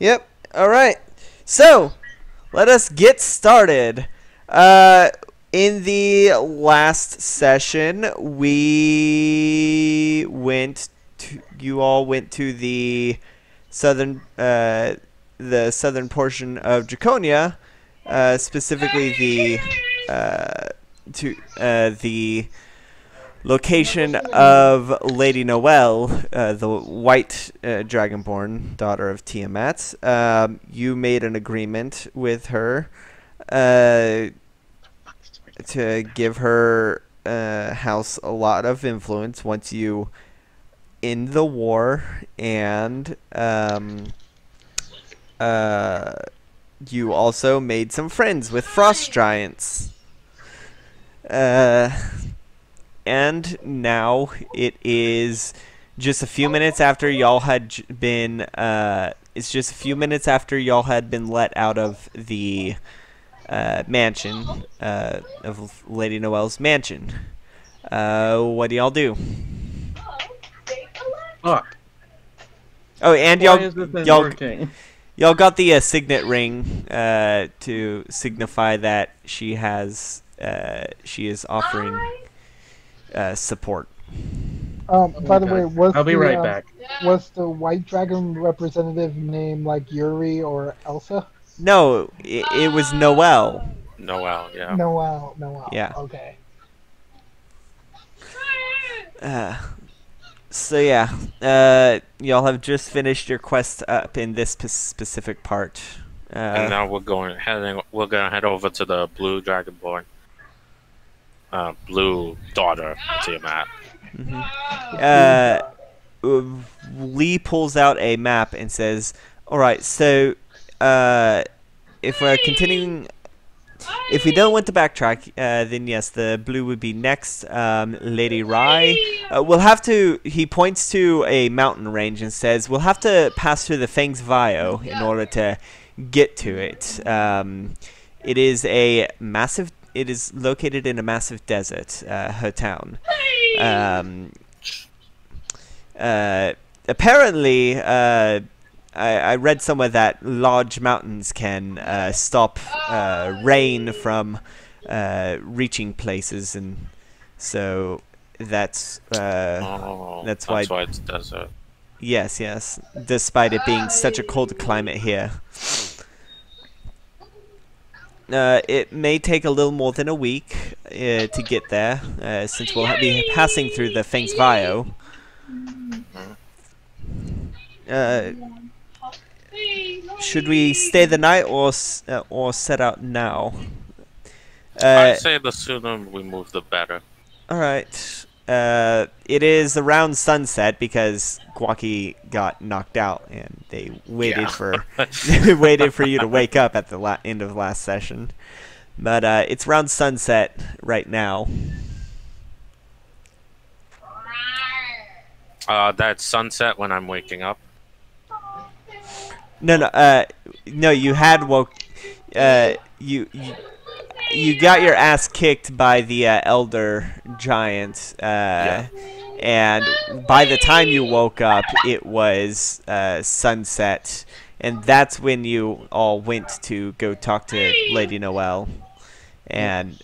Yep. Alright. So, let us get started. In the last session, we went to, you all went to the southern portion of Draconia, specifically the location of Lady Noelle, the white dragonborn daughter of Tiamat. You made an agreement with her to give her house a lot of influence once you end the war, and you also made some friends with frost giants. And now it is just a few minutes after y'all had been let out of the mansion, of Lady Noelle's mansion. What do y'all do? Oh, and y'all got the signet ring to signify that she has she is offering support. By the way, I'll be right back. Was the white dragon representative named like Yuri or Elsa? No, it was Noelle. Noelle, yeah. Noelle. Yeah. Okay. So yeah, y'all have just finished your quest up in this specific part. And now we're gonna head over to the blue dragonborn. Blue daughter to Matt. Lee pulls out a map and says, "All right, so if we're continuing, if we don't want to backtrack, then yes, the blue would be next. Lady Rai. We'll have to." He points to a mountain range and says, "We'll have to pass through the Fangs of Io in order to get to it. It is a massive." It is located in a massive desert, her town. Apparently, I read somewhere that large mountains can stop rain from reaching places, and so that's why it's desert. Yes, yes. Despite it being such a cold climate here. It may take a little more than a week to get there, since we'll be passing through the Fangs of Io. Should we stay the night or set out now? I'd say the sooner we move, the better. All right. It is around sunset because Gwaki got knocked out, and they waited for you to wake up at the end of the last session. But it's around sunset right now. That's sunset when I'm waking up. No, no, no. You had woke. You got your ass kicked by the elder giant, and by the time you woke up, it was sunset, and that's when you all went to go talk to Lady Noelle, and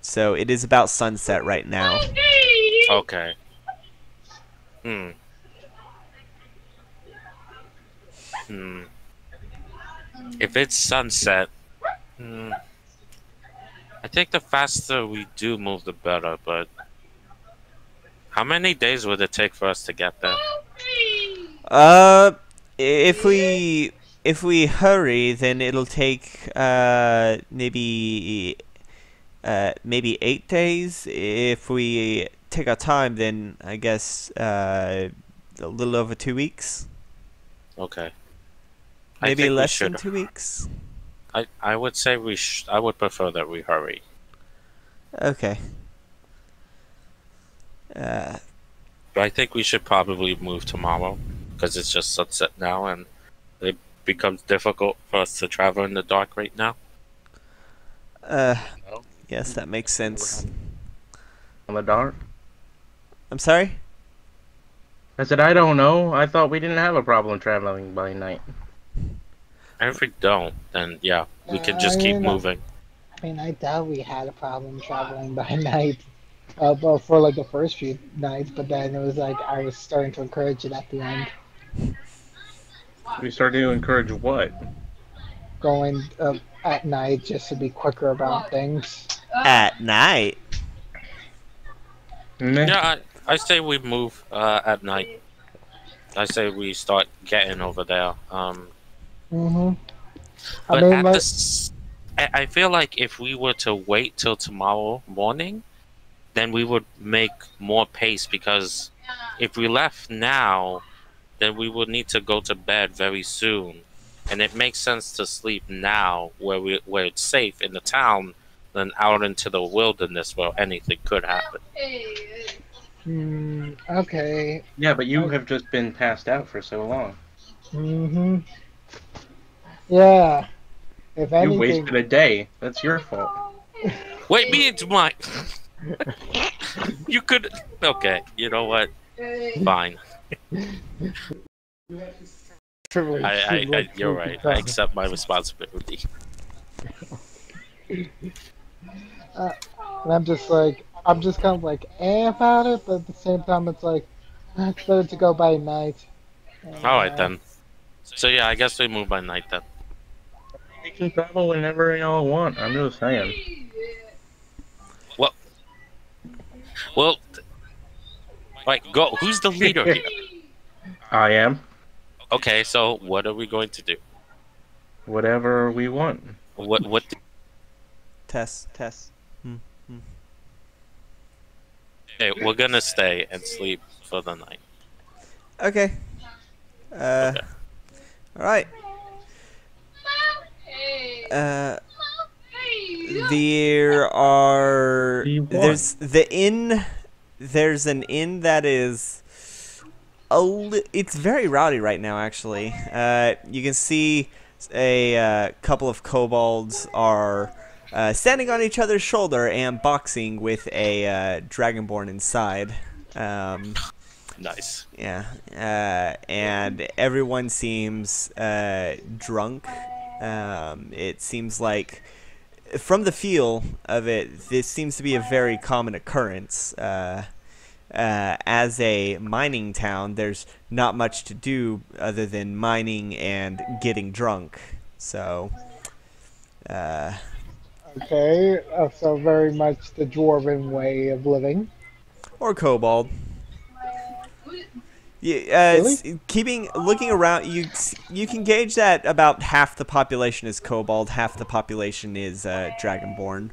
so it is about sunset right now. Okay. If it's sunset. I think the faster we do move, the better, but how many days would it take for us to get there? If we hurry, then it'll take maybe 8 days. If we take our time, then I guess a little over 2 weeks. Okay. Maybe less than 2 weeks. I would say I would prefer that we hurry. Okay. But I think we should probably move tomorrow, because it's just sunset now, and it becomes difficult for us to travel in the dark right now. Yes, that makes sense. In the dark? I'm sorry? I said I don't know. I thought we didn't have a problem traveling by night. If we don't, then yeah, we can just keep moving. I mean, I doubt we had a problem traveling by night for like the first few nights, but then it was like I was starting to encourage it at the end. We started to encourage what? Going at night just to be quicker about things. At night? Yeah, I say we move at night. I say we start getting over there. But I mean, at this, I feel like if we were to wait till tomorrow morning, then we would make more pace, because if we left now, then we would need to go to bed very soon. And it makes sense to sleep now where it's safe in the town than out into the wilderness where anything could happen. Okay. Yeah, but you have just been passed out for so long. Yeah. If anything... You wasted a day. That's your fault. Wait, me into my... You could... Okay, you know what? Fine. You're right. I accept my responsibility. And I'm just like... I'm just kind of like, about it, but at the same time it's like... It's better to go by night. Alright then. So yeah, I guess we move by night then. You can travel whenever y'all want, I'm just saying. Well... Like, go, who's the leader here? I am. Okay, so what are we going to do? Whatever we want. What do... Test. Hey, we're gonna stay and sleep for the night. Okay. Okay. Alright. There's an inn that is it's very rowdy right now, actually. You can see a couple of kobolds are standing on each other's shoulder and boxing with a dragonborn inside. Nice. Yeah. And everyone seems drunk. It seems like, from the feel of it, this seems to be a very common occurrence. As a mining town, there's not much to do other than mining and getting drunk. So, okay, so very much the dwarven way of living. Or kobold. Yeah, really? Looking around, you can gauge that about half the population is kobold, half the population is dragonborn.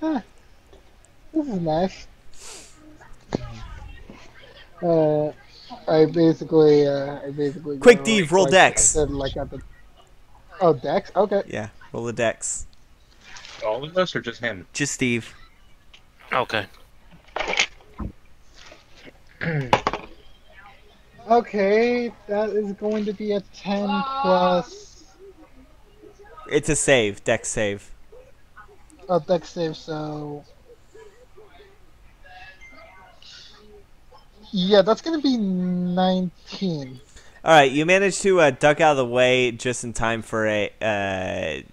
Huh. This is nice. I basically quick D, roll dex. Oh, dex? Okay. Yeah, roll the dex. All of us or just him? Just Steve. Okay. Okay, that is going to be a 10 plus... It's a save, dex save. Oh, dex save, so... Yeah, that's going to be 19. Alright, you managed to duck out of the way just in time for a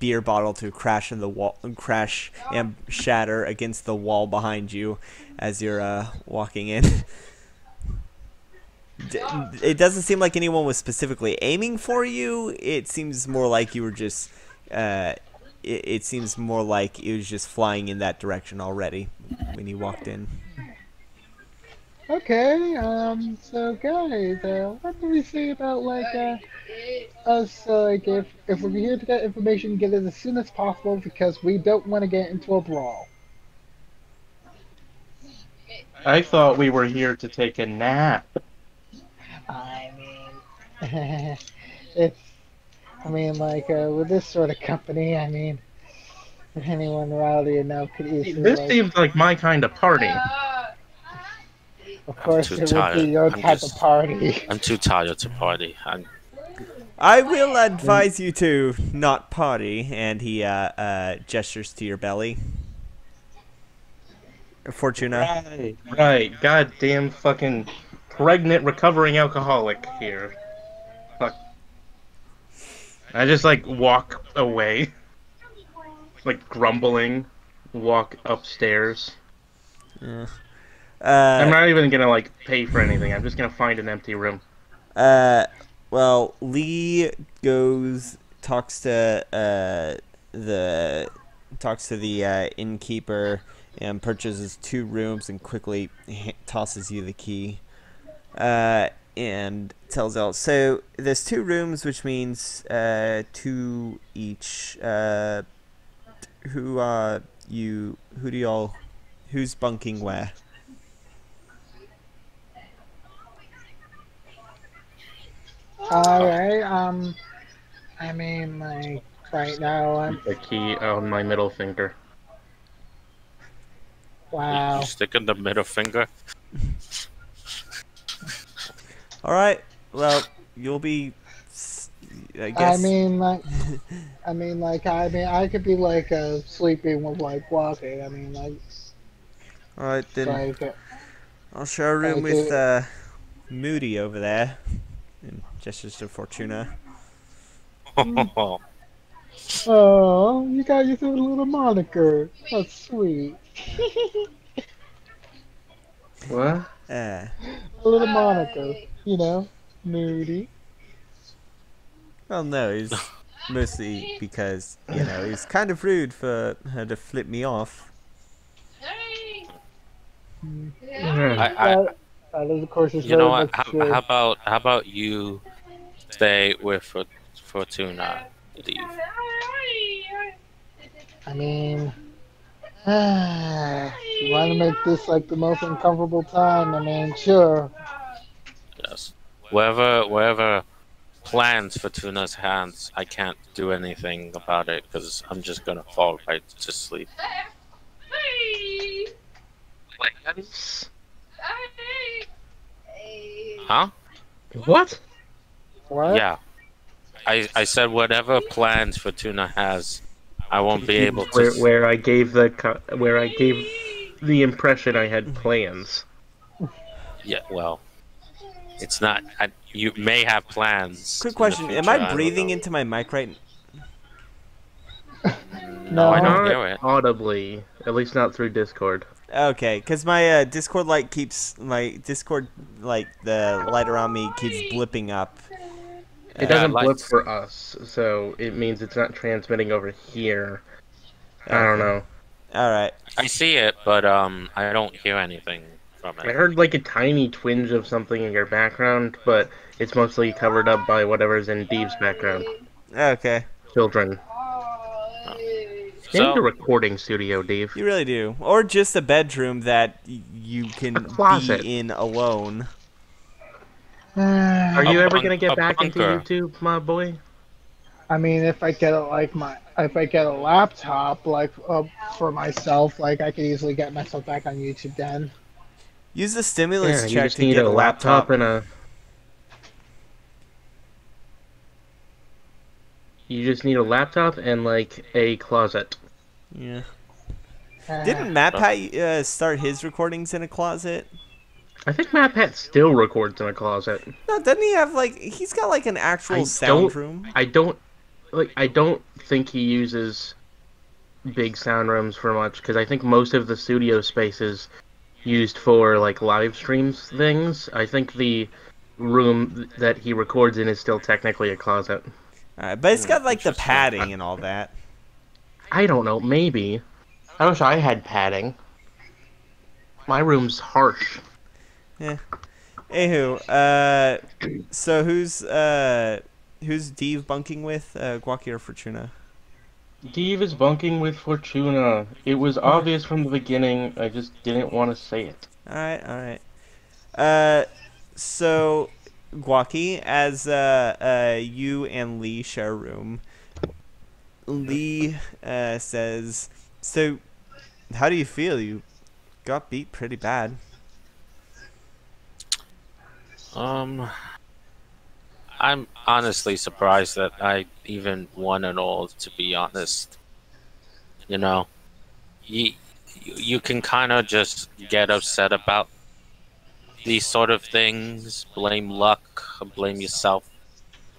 beer bottle to crash in the wall, crash and shatter against the wall behind you as you're walking in. It doesn't seem like anyone was specifically aiming for you. It seems more like you were just it seems more like it was just flying in that direction already when you walked in. Okay, so guys, what do we say about, like, us, like, if we're here to get information, get it as soon as possible, because we don't want to get into a brawl. I thought we were here to take a nap. I mean, with this sort of company, I mean, anyone rowdy enough could easily... This seems like my kind of party. Of course, it would be your type of party. I'm too tired to party. I will advise you to not party. And he gestures to your belly. Fortuna. Right. Goddamn fucking pregnant recovering alcoholic here. Fuck. I just, like, walk away. Like, grumbling. Walk upstairs. Yeah. I'm not even gonna, like, pay for anything. I'm just gonna find an empty room. Well, Lee goes, talks to the innkeeper and purchases 2 rooms and quickly tosses you the key. And tells out, so there's 2 rooms, which means 2 each. Who's bunking where? Alright, I mean, like, right now I'm... The key on my middle finger. Wow. Sticking the middle finger? Alright, well, you'll be, I guess... I mean, I could be, like, sleeping with, like, walking, I mean, like... Alright, then, so I'll share a room with, Moody over there. And gestures to Fortuna. Oh, you got yourself a little moniker. That's sweet. What? A little moniker, you know, Moody. Well, no, it's mostly because, you know, it's kind of rude for her to flip me off. You know what? How about you stay with Fortuna? Leave. I mean, you want to make this like the most uncomfortable time? I mean, sure. Yes. Wherever plans Fortuna's hands, I can't do anything about it because I'm just gonna fall right to sleep. Plans? Huh? What? What? Yeah. I said whatever plans Fortuna has, I won't be able to. Where I gave the impression I had plans. Yeah. Well, it's not. You may have plans. Quick question: am I breathing into my mic right now? No, I don't hear it audibly. At least not through Discord. Okay, because my Discord light keeps the light around me keeps blipping up. It doesn't blip for us, so it means it's not transmitting over here. Okay. I don't know. All right, I see it, but I don't hear anything from it. I heard like a tiny twinge of something in your background, but it's mostly covered up by whatever's in Deeb's background. Okay. Children. So, in the recording studio, Dave. You really do. Or just a bedroom that you can be in alone. Are you ever going to get back into YouTube, my boy? I mean, if I get a laptop like for myself, like I could easily get myself back on YouTube then. Use the stimulus check to get a laptop and a... You just need a laptop and, like, a closet. Yeah. Didn't MatPat start his recordings in a closet? I think MatPat still records in a closet. No, doesn't he have, like... He's got, like, an actual sound room. I don't think he uses big sound rooms for much, because I think most of the studio space is used for, like, live streams things. I think the room that he records in is still technically a closet. Alright, but it's got, like, the padding and all that. I don't know, maybe. I wish I had padding. My room's harsh. Yeah. Anywho, so who's Dave bunking with, Gwaki or Fortuna? Dave is bunking with Fortuna. It was obvious from the beginning, I just didn't want to say it. Alright, alright. So... Gwaki, as you and Lee share a room, Lee says, so how do you feel? You got beat pretty bad. I'm honestly surprised that I even won at all, to be honest. You know, you can kind of just get upset about these sort of things, blame luck, blame yourself,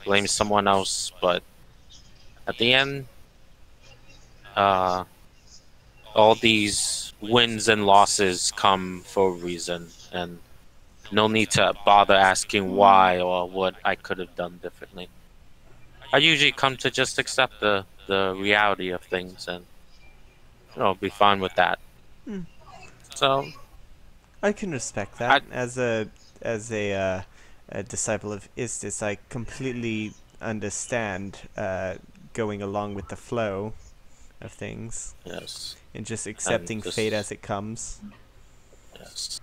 blame someone else, but at the end, all these wins and losses come for a reason, and no need to bother asking why or what I could have done differently. I usually come to just accept the reality of things and, you know, be fine with that. Mm. So I can respect that. As a disciple of Istis, I completely understand going along with the flow of things. Yes. And just accepting fate as it comes. Yes.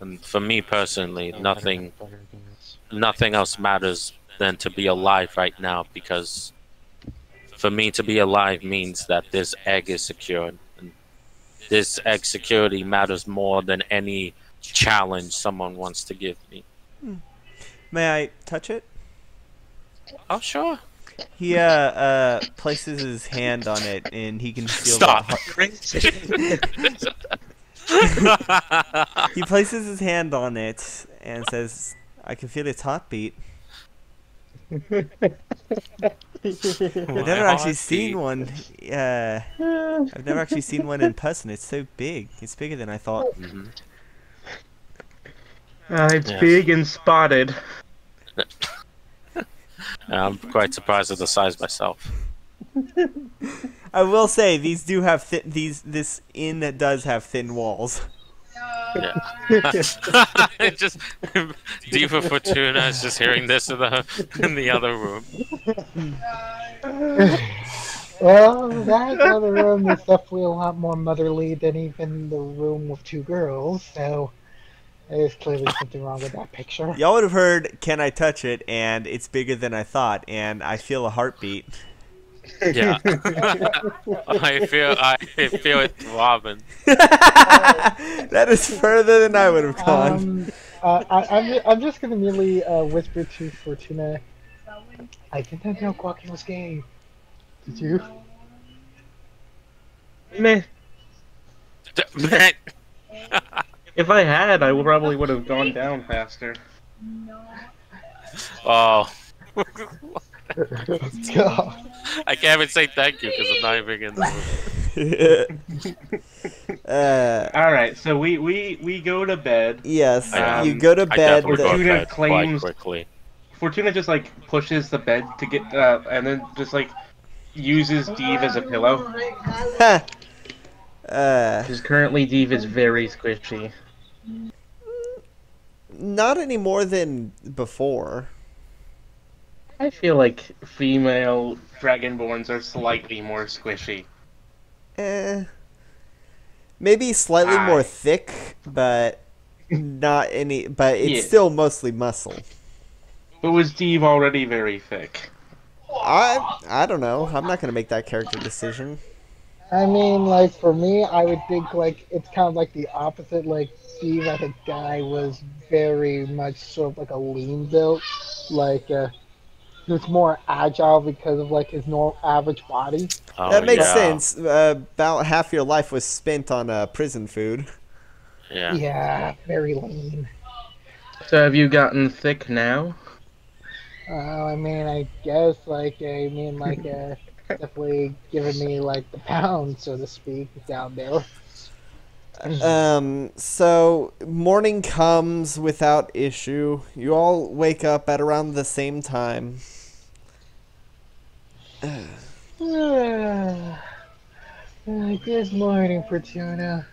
And for me personally, nothing else matters than to be alive right now, because for me to be alive means that this egg is secured. And this egg security matters more than any challenge someone wants to give me. Hmm. May I touch it? Oh, sure. He places his hand on it, and he can feel He places his hand on it and says, "I can feel its heartbeat." I've never actually seen one in person. It's so big. It's bigger than I thought. Mm-hmm. It's big and spotted. I'm quite surprised at the size myself. I will say these do have this inn does have thin walls. Yeah. Just Diva Fortuna is just hearing this in the other room. Well, that other room is definitely a lot more motherly than even the room with two girls, so there's clearly something wrong with that picture. Y'all would have heard, "Can I touch it?" and "It's bigger than I thought," and "I feel a heartbeat." Yeah. I feel it throbbing. That is further than I would have gone. I'm just gonna merely whisper to Fortuna, "I didn't know Quacking was gay. Did you?" Meh. Meh. If I had, I probably would have gone down faster. Oh. Let's go. I can't even say thank you because I'm not even in the room. Alright, so we go to bed. Yes, you go to bed. Fortuna claims quite quickly. Fortuna just like pushes the bed to get and then just like uses Dave as a pillow. Because currently Dave is very squishy. Not any more than before. I feel like female dragonborns are slightly more squishy. Maybe slightly more thick, but not any. But it's still mostly muscle. But was Dave already very thick? I don't know. I'm not gonna make that character decision. I mean, like, for me, I would think like it's kind of like the opposite. Like Dave, as a guy, was very much sort of like a lean build, like. He was more agile because of like his normal average body. Oh, that makes sense. About half your life was spent on prison food. Yeah. Yeah, very lean. So have you gotten thick now? I mean, I guess like definitely giving me like the pound, so to speak, down there. So morning comes without issue. You all wake up at around the same time. Good morning, Fortuna.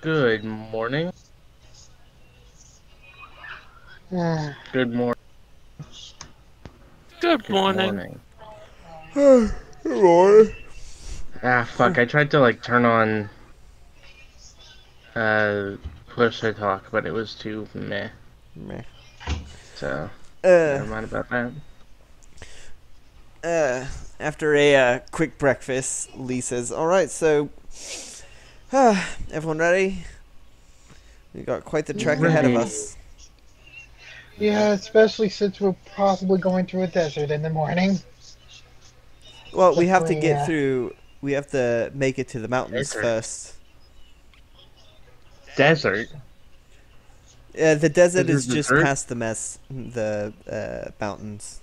Good morning. Good morning. Good morning. Hello. Ah, fuck, I tried to, like, turn on, push to talk, but it was too meh. Meh. So, never mind about that. After a, quick breakfast, Lee says, "Alright, so, everyone ready? We got quite the trek ahead of us." Yeah, especially since we're possibly going through a desert in the morning. Well, we have to get through. We have to make it to the mountains first. Desert? The desert is just past the mess, the mountains.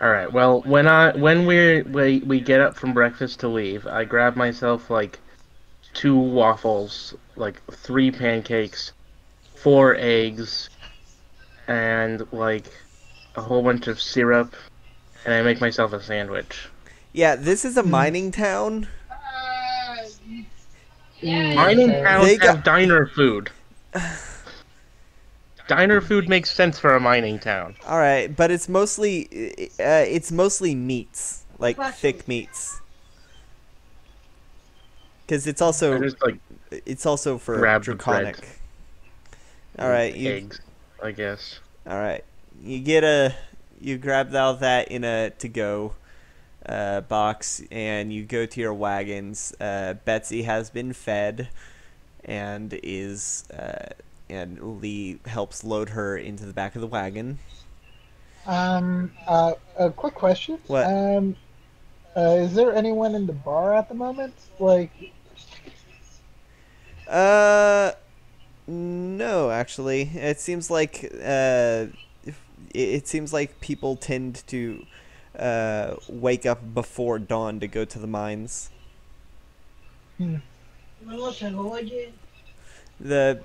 All right. Well, when we get up from breakfast to leave, I grab myself like 2 waffles, like 3 pancakes, 4 eggs, and like a whole bunch of syrup, and I make myself a sandwich. Yeah, this is a mining town. Mining towns have diner food. Diner food makes sense for a mining town. All right, but it's mostly meats, like thick meats. Because it's also for draconic. All right, eggs, I guess. All right, you grab all that in a to-go box, and you go to your wagons. Betsy has been fed, and is. And Lee helps load her into the back of the wagon. A quick question. What? Is there anyone in the bar at the moment? Like... No, actually. It seems like, people tend to, wake up before dawn to go to the mines. Hmm.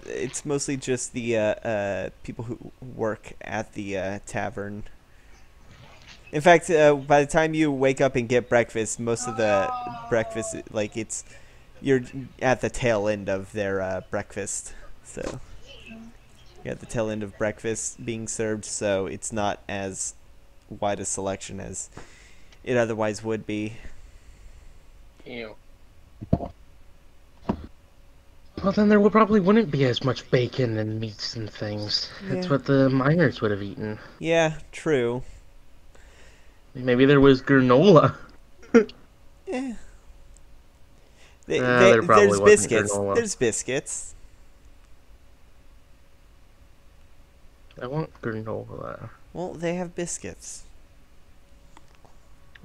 It's mostly just the people who work at the tavern. In fact, by the time you wake up and get breakfast, most of the breakfast, like, it's you're at the tail end of their breakfast. So you're at the tail end of breakfast being served, so it's not as wide a selection as it otherwise would be. Ew. Well, then there probably wouldn't be as much bacon and meats and things. Yeah. That's what the miners would have eaten. Yeah, true. Maybe there was granola. Yeah. There's biscuits. Granola. There's biscuits. I want granola. Well, they have biscuits.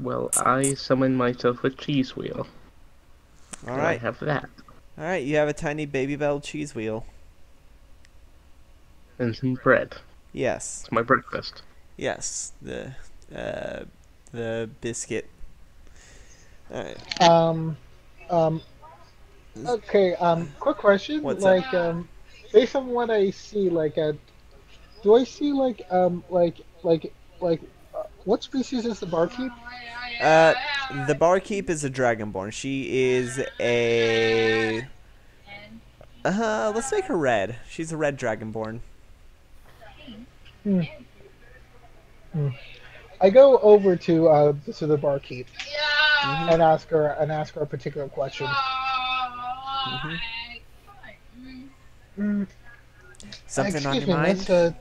Well, I summon myself a cheese wheel. All right. I have that. Alright, you have a tiny Baby Bell cheese wheel. And some bread. Yes. It's my breakfast. Yes, the biscuit. Alright. Okay, quick question. What's like, that? Based on what I see, like, do I see, like, what species is the barkeep? The barkeep is a dragonborn. She is a... let's make her red. She's a red dragonborn. Hmm. Hmm. I go over to the barkeep and ask her a particular question. Something on your mind?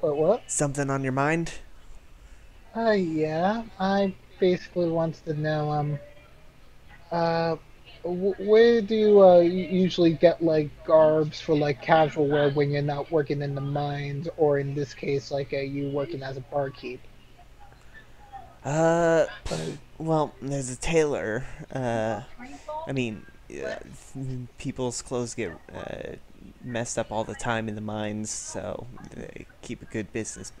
What? Something on your mind? Yeah. I basically wants to know, where do you, usually get, like, garbs for, like, casual wear when you're not working in the mines, or in this case, like, you working as a barkeep? Well, there's a tailor, I mean, people's clothes get, messed up all the time in the mines, so they keep a good business.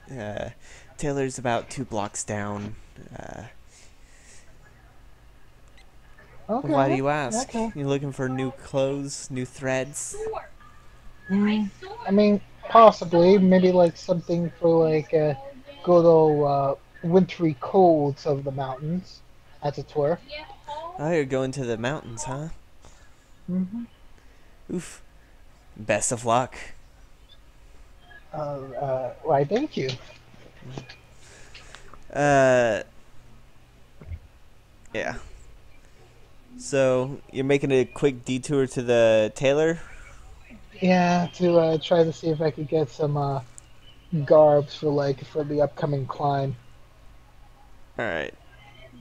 Taylor's about 2 blocks down. Okay. Why do you ask? Okay. You looking for new clothes, new threads? I mean, possibly. Maybe like something for like good old wintry colds of the mountains, as it were. Oh, you're going to the mountains, huh? Mm-hmm. Oof. Best of luck. Why, thank you. Yeah. So, you're making a quick detour to the tailor? Yeah, to try to see if I could get some garbs for, like, for the upcoming climb. Alright.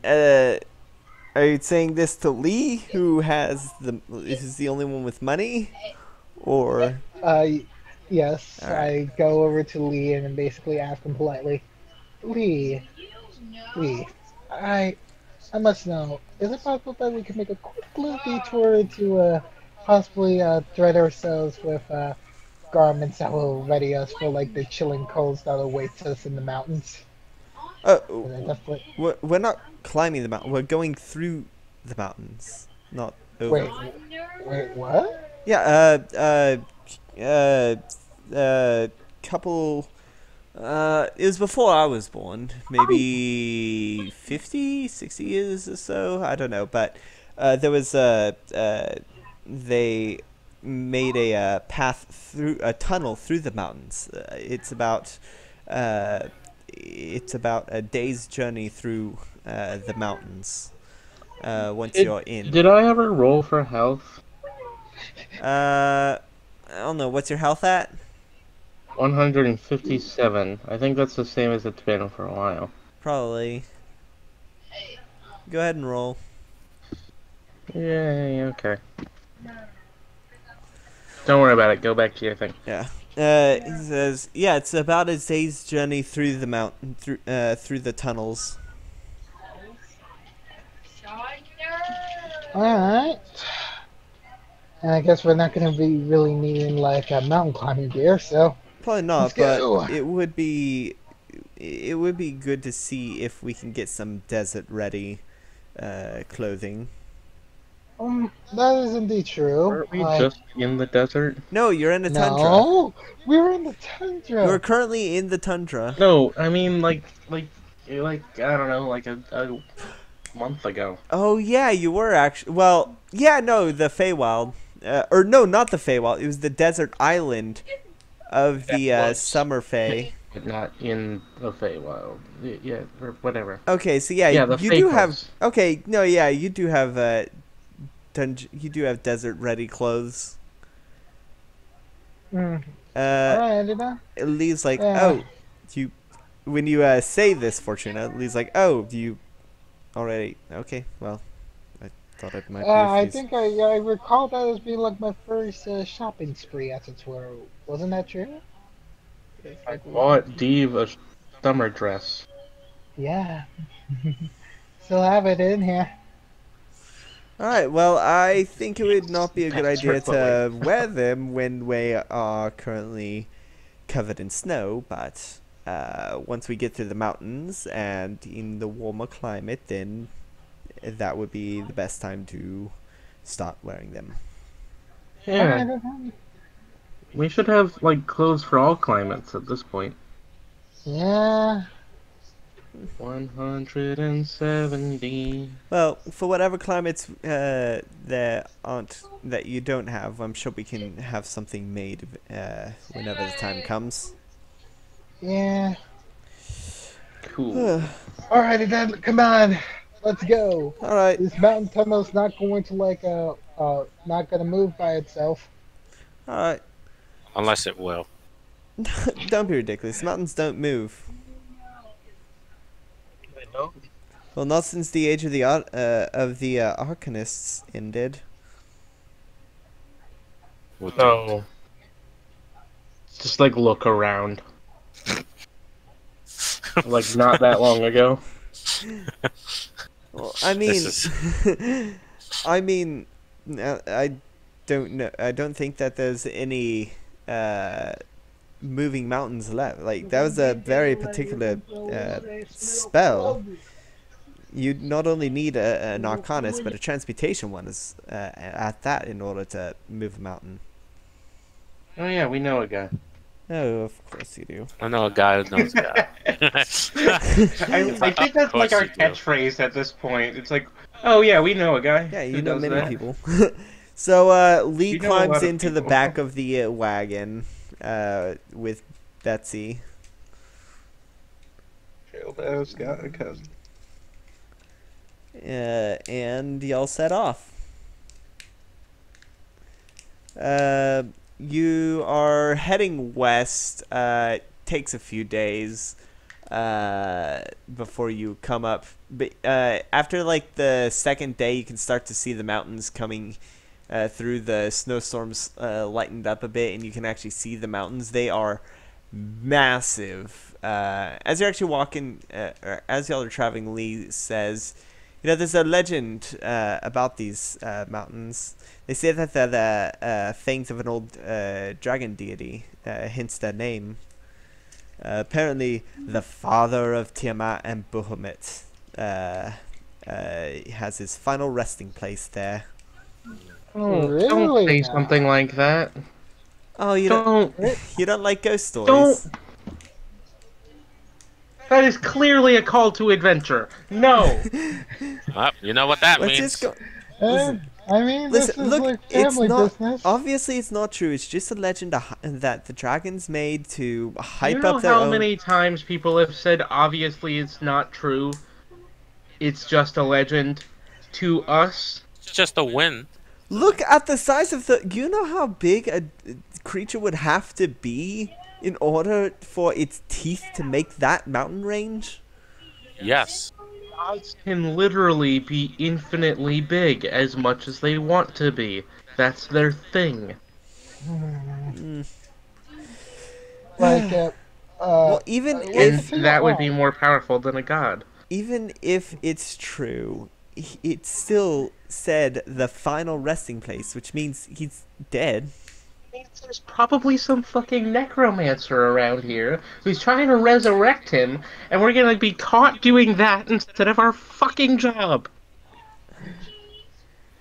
Are you saying this to Lee, who has is the only one with money? Or... yes, right. I go over to Lee and basically ask him politely, Lee, I must know, is it possible that we can make a quick little detour to possibly thread ourselves with garments that will ready us for like the chilling coals that awaits us in the mountains. We're not climbing the mountain. We're going through the mountains, not over. Wait, what? Yeah, couple. It was before I was born, maybe 50, 60 years or so. I don't know, but there was they made a path through a tunnel through the mountains. It's about a day's journey through the mountains once you're in. Did I ever roll for health? I don't know. What's your health at? 157. I think that's the same as it's been for a while. Probably. Go ahead and roll. Yay, okay. Don't worry about it. Go back to your thing. Yeah. He says, yeah, it's about a day's journey through the mountain, through the tunnels. Alright. And I guess we're not going to be really needing, like, mountain climbing gear, so... Probably not, but it would be good to see if we can get some desert-ready clothing. That is indeed true. Aren't we just in the desert? No, you're in the tundra. No, we're in the tundra. We're currently in the tundra. No, I mean like I don't know, like a month ago. Oh yeah, you were actually. Well, yeah, no, the Feywild, or no, not the Feywild. It was the desert island of the Summer Fey. But not in the Feywild. Yeah, or whatever. Okay, so yeah the you Fey do clothes. Have. Okay, no, yeah, you do have. You do have desert-ready clothes. Mm. Lee's like, oh, you. When you say this, Fortuna, Lee's like, oh, you already? Okay, well, I thought I might. I think I recall that as being like my first shopping spree, as it were. Wasn't that true? I bought Dave a summer dress. Yeah. Still have it in here. Alright, well, I think it would not be a good idea to wear them when we are currently covered in snow, but once we get through the mountains and in the warmer climate, then that would be the best time to start wearing them. Yeah. We should have, like, clothes for all climates at this point. Yeah. 170. Well, for whatever climates there aren't that you don't have, I'm sure we can have something made whenever the time comes. Yeah. Cool. Alrighty then, come on, let's go. All right. This mountain tunnel's not going to not going to move by itself. All right. Unless it will. Don't be ridiculous. Mountains don't move. Well, not since the age of the Arcanists ended. No. Just like look around. Like not that long ago. Well, I mean, I don't know. I don't think that there's any moving mountains left. Like, that was a very particular spell. You not only need an Arcanist, but a transmutation one is at that in order to move a mountain. Oh yeah, we know a guy. Oh, of course you do. I know a guy who knows a guy. I think that's like our catchphrase at this point. It's like, oh yeah, we know a guy. Yeah, you know many people. So Lee climbs into the back of the wagon with Betsy. Jailbell's got a cousin. And y'all set off. You are heading west. It takes a few days before you come up. But after like the second day, you can start to see the mountains coming. Through the snowstorms lightened up a bit, and you can actually see the mountains. They are massive. As you're actually walking, or as y'all are traveling, Lee says, You know, there's a legend about these mountains. They say that they're the fangs of an old dragon deity, hence their name. Apparently, the father of Tiamat and Bahamut has his final resting place there. Oh, really? Don't say something like that. Oh, you don't. You don't like ghost stories. Don't. That is clearly a call to adventure. No. Well, you know what that means. Listen, look, it's not business. Obviously, it's not true. It's just a legend that the dragons made to hype up their own. You know how many times people have said, "Obviously, it's not true. It's just a legend." To us, it's just a win. Look at the size of the. You know how big a creature would have to be in order for its teeth to make that mountain range? Yes. Gods can literally be infinitely big, as much as they want to be. That's their thing. Like, well, even if that would be more powerful than a god. Even if it's true, it still said the final resting place, which means he's dead. There's probably some fucking necromancer around here who's trying to resurrect him, and we're gonna be caught doing that instead of our fucking job.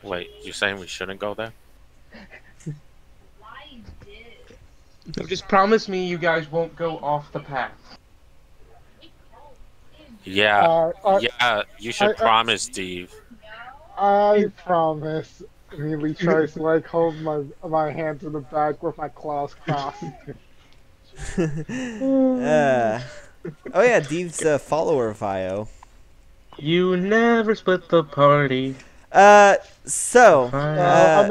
Wait, you're saying we shouldn't go there? Just promise me you guys won't go off the path. Yeah, yeah, you should promise, Steve. I promise. Really tries to like hold my hand to the back with my claws crossed. Oh yeah, Deve's a follower of Io. You never split the party. So I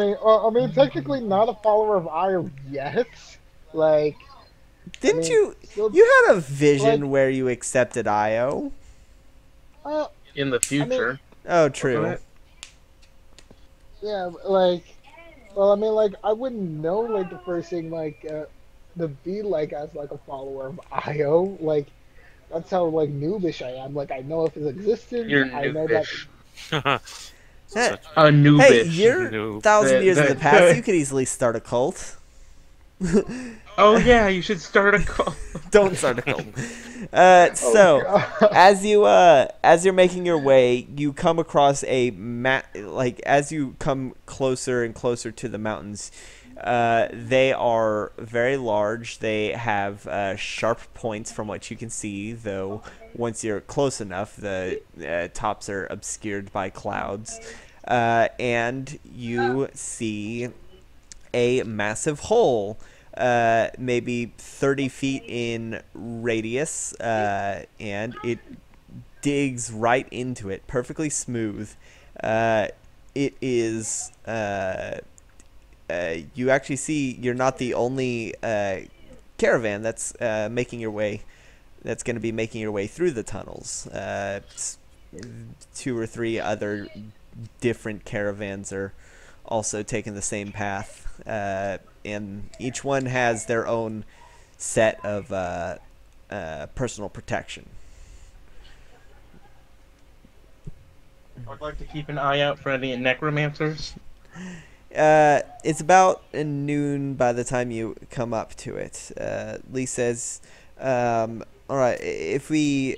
mean, technically not a follower of Io yet. Like, didn't you had a vision where you accepted Io? In the future. I mean, oh, true. Yeah, like, well, I mean, like, I wouldn't know, like, the first thing, like, to be, like, as, like, a follower of Io. Like, that's how, like, noobish I am. Like, I know if it's existed. You're noobish. A noobish. Hey, you're 1,000 years in the past. You could easily start a cult. Oh, yeah, you should start a cult. Don't start a cult. As you're making your way, you come across a as you come closer and closer to the mountains, they are very large. They have sharp points from what you can see, though once you're close enough, the tops are obscured by clouds. And you see a massive hole, maybe 30 feet in radius, and it digs right into it, perfectly smooth. It is, you actually see you're not the only caravan that's making your way, that's going to be making your way through the tunnels. 2 or 3 other different caravans are also taking the same path, and each one has their own set of personal protection. I'd like to keep an eye out for any necromancers. It's about noon by the time you come up to it. Lee says, alright, if we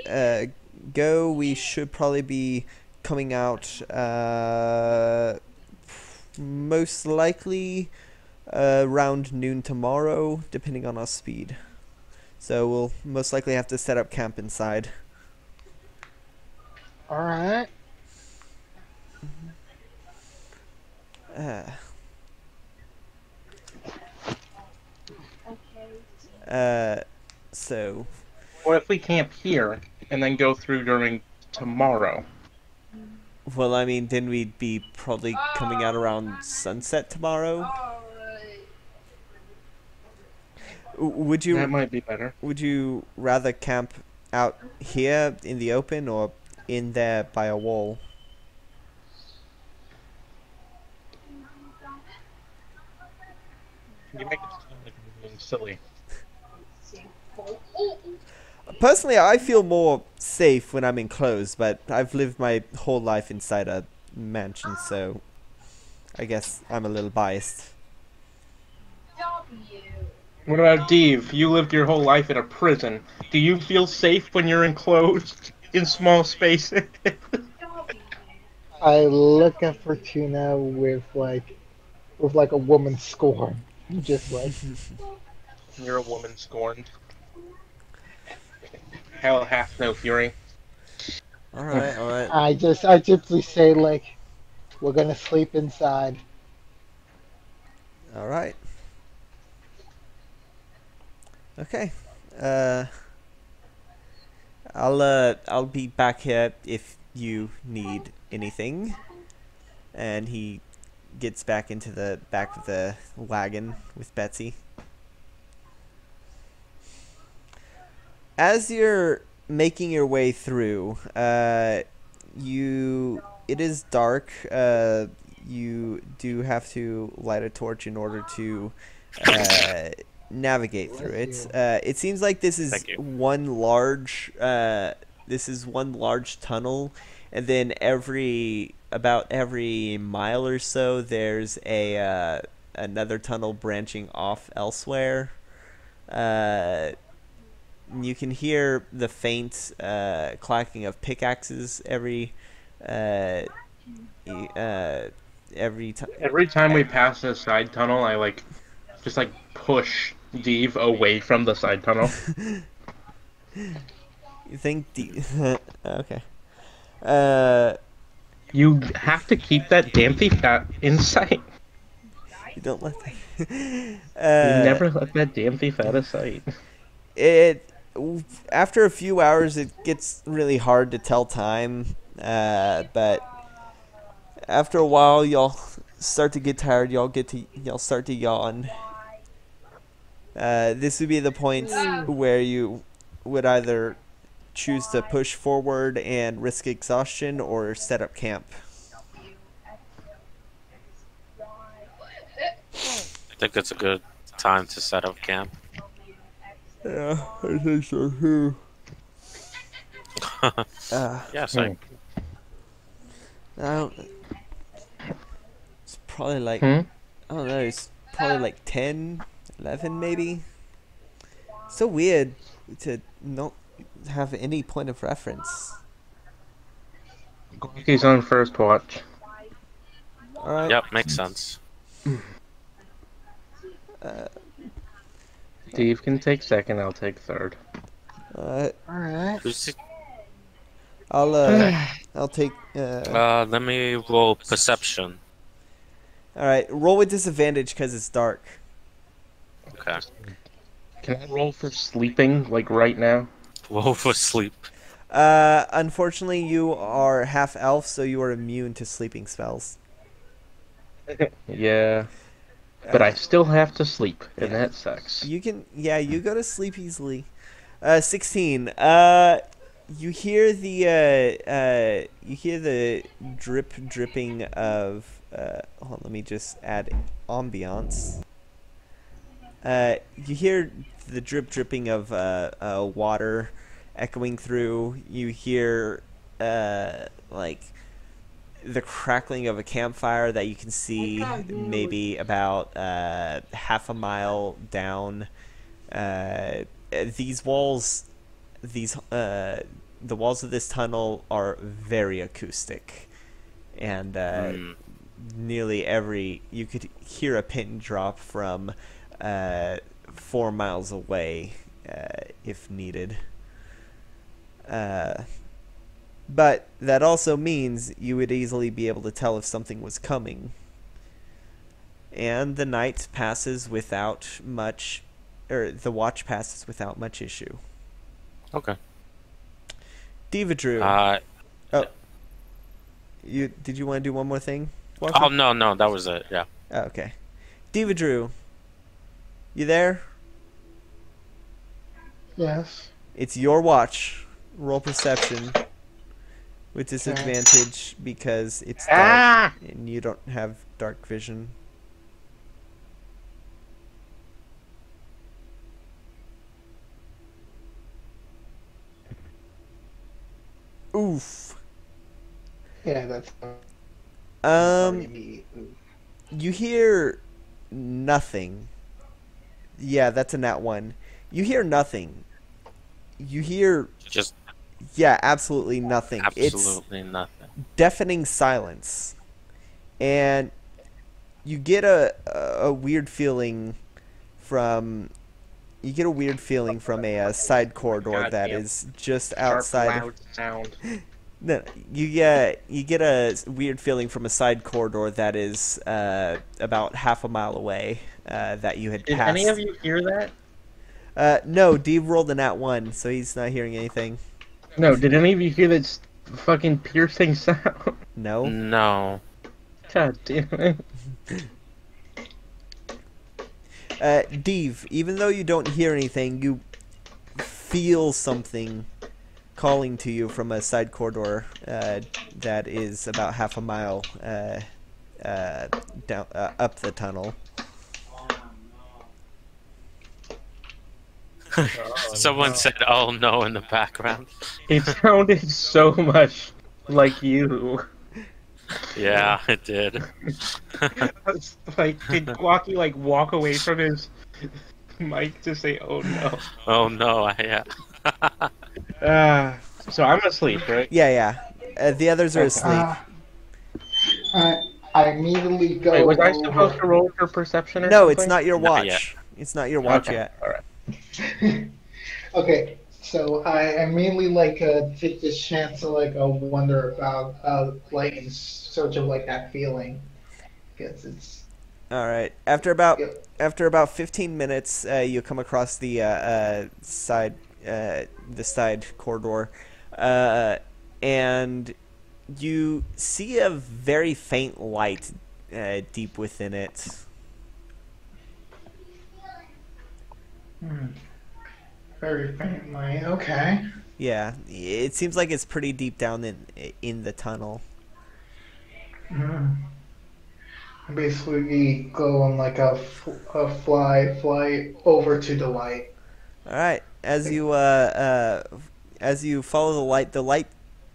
go, we should probably be coming out most likely around noon tomorrow, depending on our speed. So we'll most likely have to set up camp inside. Alright. So. Or if we camp here and then go through during tomorrow. Well, I mean, then we'd be probably coming out around sunset tomorrow. Would you? That might be better. Would you rather camp out here in the open or in there by a wall? You make it sound like you're being silly. Personally, I feel more safe when I'm enclosed, but I've lived my whole life inside a mansion, so I guess I'm a little biased. What about Dave? You lived your whole life in a prison. Do you feel safe when you're enclosed in small spaces? I look at Fortuna with like a woman scorn. Just like you're a woman scorned. Hell hath no fury. Alright, alright. I simply say, like, we're gonna sleep inside. Alright. Okay. I'll be back here if you need anything. And he gets back into the back of the wagon with Betsy. As you're making your way through, it is dark. You do have to light a torch in order to navigate through it. It seems like this is one large tunnel, and then about every mile or so, there's a another tunnel branching off elsewhere. You can hear the faint clacking of pickaxes every time we pass a side tunnel. I just push Dave away from the side tunnel. You think Dave? Okay. You have to keep that dampy fat in sight. You don't let that. You never let that dampy fat in sight. After a few hours, it gets really hard to tell time, but after a while, y'all start to get tired. Y'all start to yawn. This would be the point where you would either choose to push forward and risk exhaustion or set up camp. I think it's a good time to set up camp. Yeah, I think so too. Yeah, same. Now, it's probably like, I don't know, it's probably like 10, 11 maybe. It's so weird to not have any point of reference. He's on first watch. Alright. Yep, makes sense. Steve can take second, I'll take third. Alright. I'll take... let me roll perception. Alright, roll with disadvantage because it's dark. Okay. Can I roll for sleeping, like right now? Roll for sleep. Unfortunately you are half elf, so you are immune to sleeping spells. Yeah. But I still have to sleep, and that sucks. You go to sleep easily. 16. You hear the dripping of. Hold on, let me just add ambiance. You hear the dripping of water, echoing through. You hear the crackling of a campfire that you can see maybe about half a mile down. The walls of this tunnel are very acoustic, and nearly you could hear a pin drop from 4 miles away if needed. But that also means you would easily be able to tell if something was coming. And the night passes without much... or the watch passes without much issue. Okay. Divadru. Oh. Did you want to do one more thing? Walker? Oh, no. That was it, yeah. Oh, okay. Divadru. You there? Yes. It's your watch. Roll perception. With disadvantage because it's dark and you don't have dark vision. Oof. Yeah, that's... You hear nothing. Yeah, that's a nat one. You hear nothing. You hear... Just... Yeah, absolutely nothing. Absolutely nothing. Deafening silence. And you get a weird feeling from... You get a weird feeling from a side corridor that is just outside. Sharp, loud sound. No, you get a weird feeling from a side corridor that is about half a mile away that you had passed. Did any of you hear that? No, D rolled a nat one, so he's not hearing anything. No, did any of you hear that fucking piercing sound? No. No. God damn it. Deev, even though you don't hear anything, you feel something calling to you from a side corridor that is about half a mile down up the tunnel. Someone said, "Oh no," in the background. It sounded so much like you. Yeah, it did. I was like, did Glocky like walk away from his mic to say, "Oh no"? Oh no, yeah. So I'm asleep, right? Yeah, yeah. The others are asleep. I immediately go. Wait, was I supposed to roll for perception or something? No, it's not your watch. It's not your watch yet. All right. Okay. So I immediately like take this chance to like wonder about like in search of like that feeling, because it's all right. After about 15 minutes, you come across the side corridor, and you see a very faint light deep within it. Hmm. Very faintly, okay. Yeah, it seems like it's pretty deep down in the tunnel. Mm. Basically, go on like a fly over to the light. All right, as you follow the light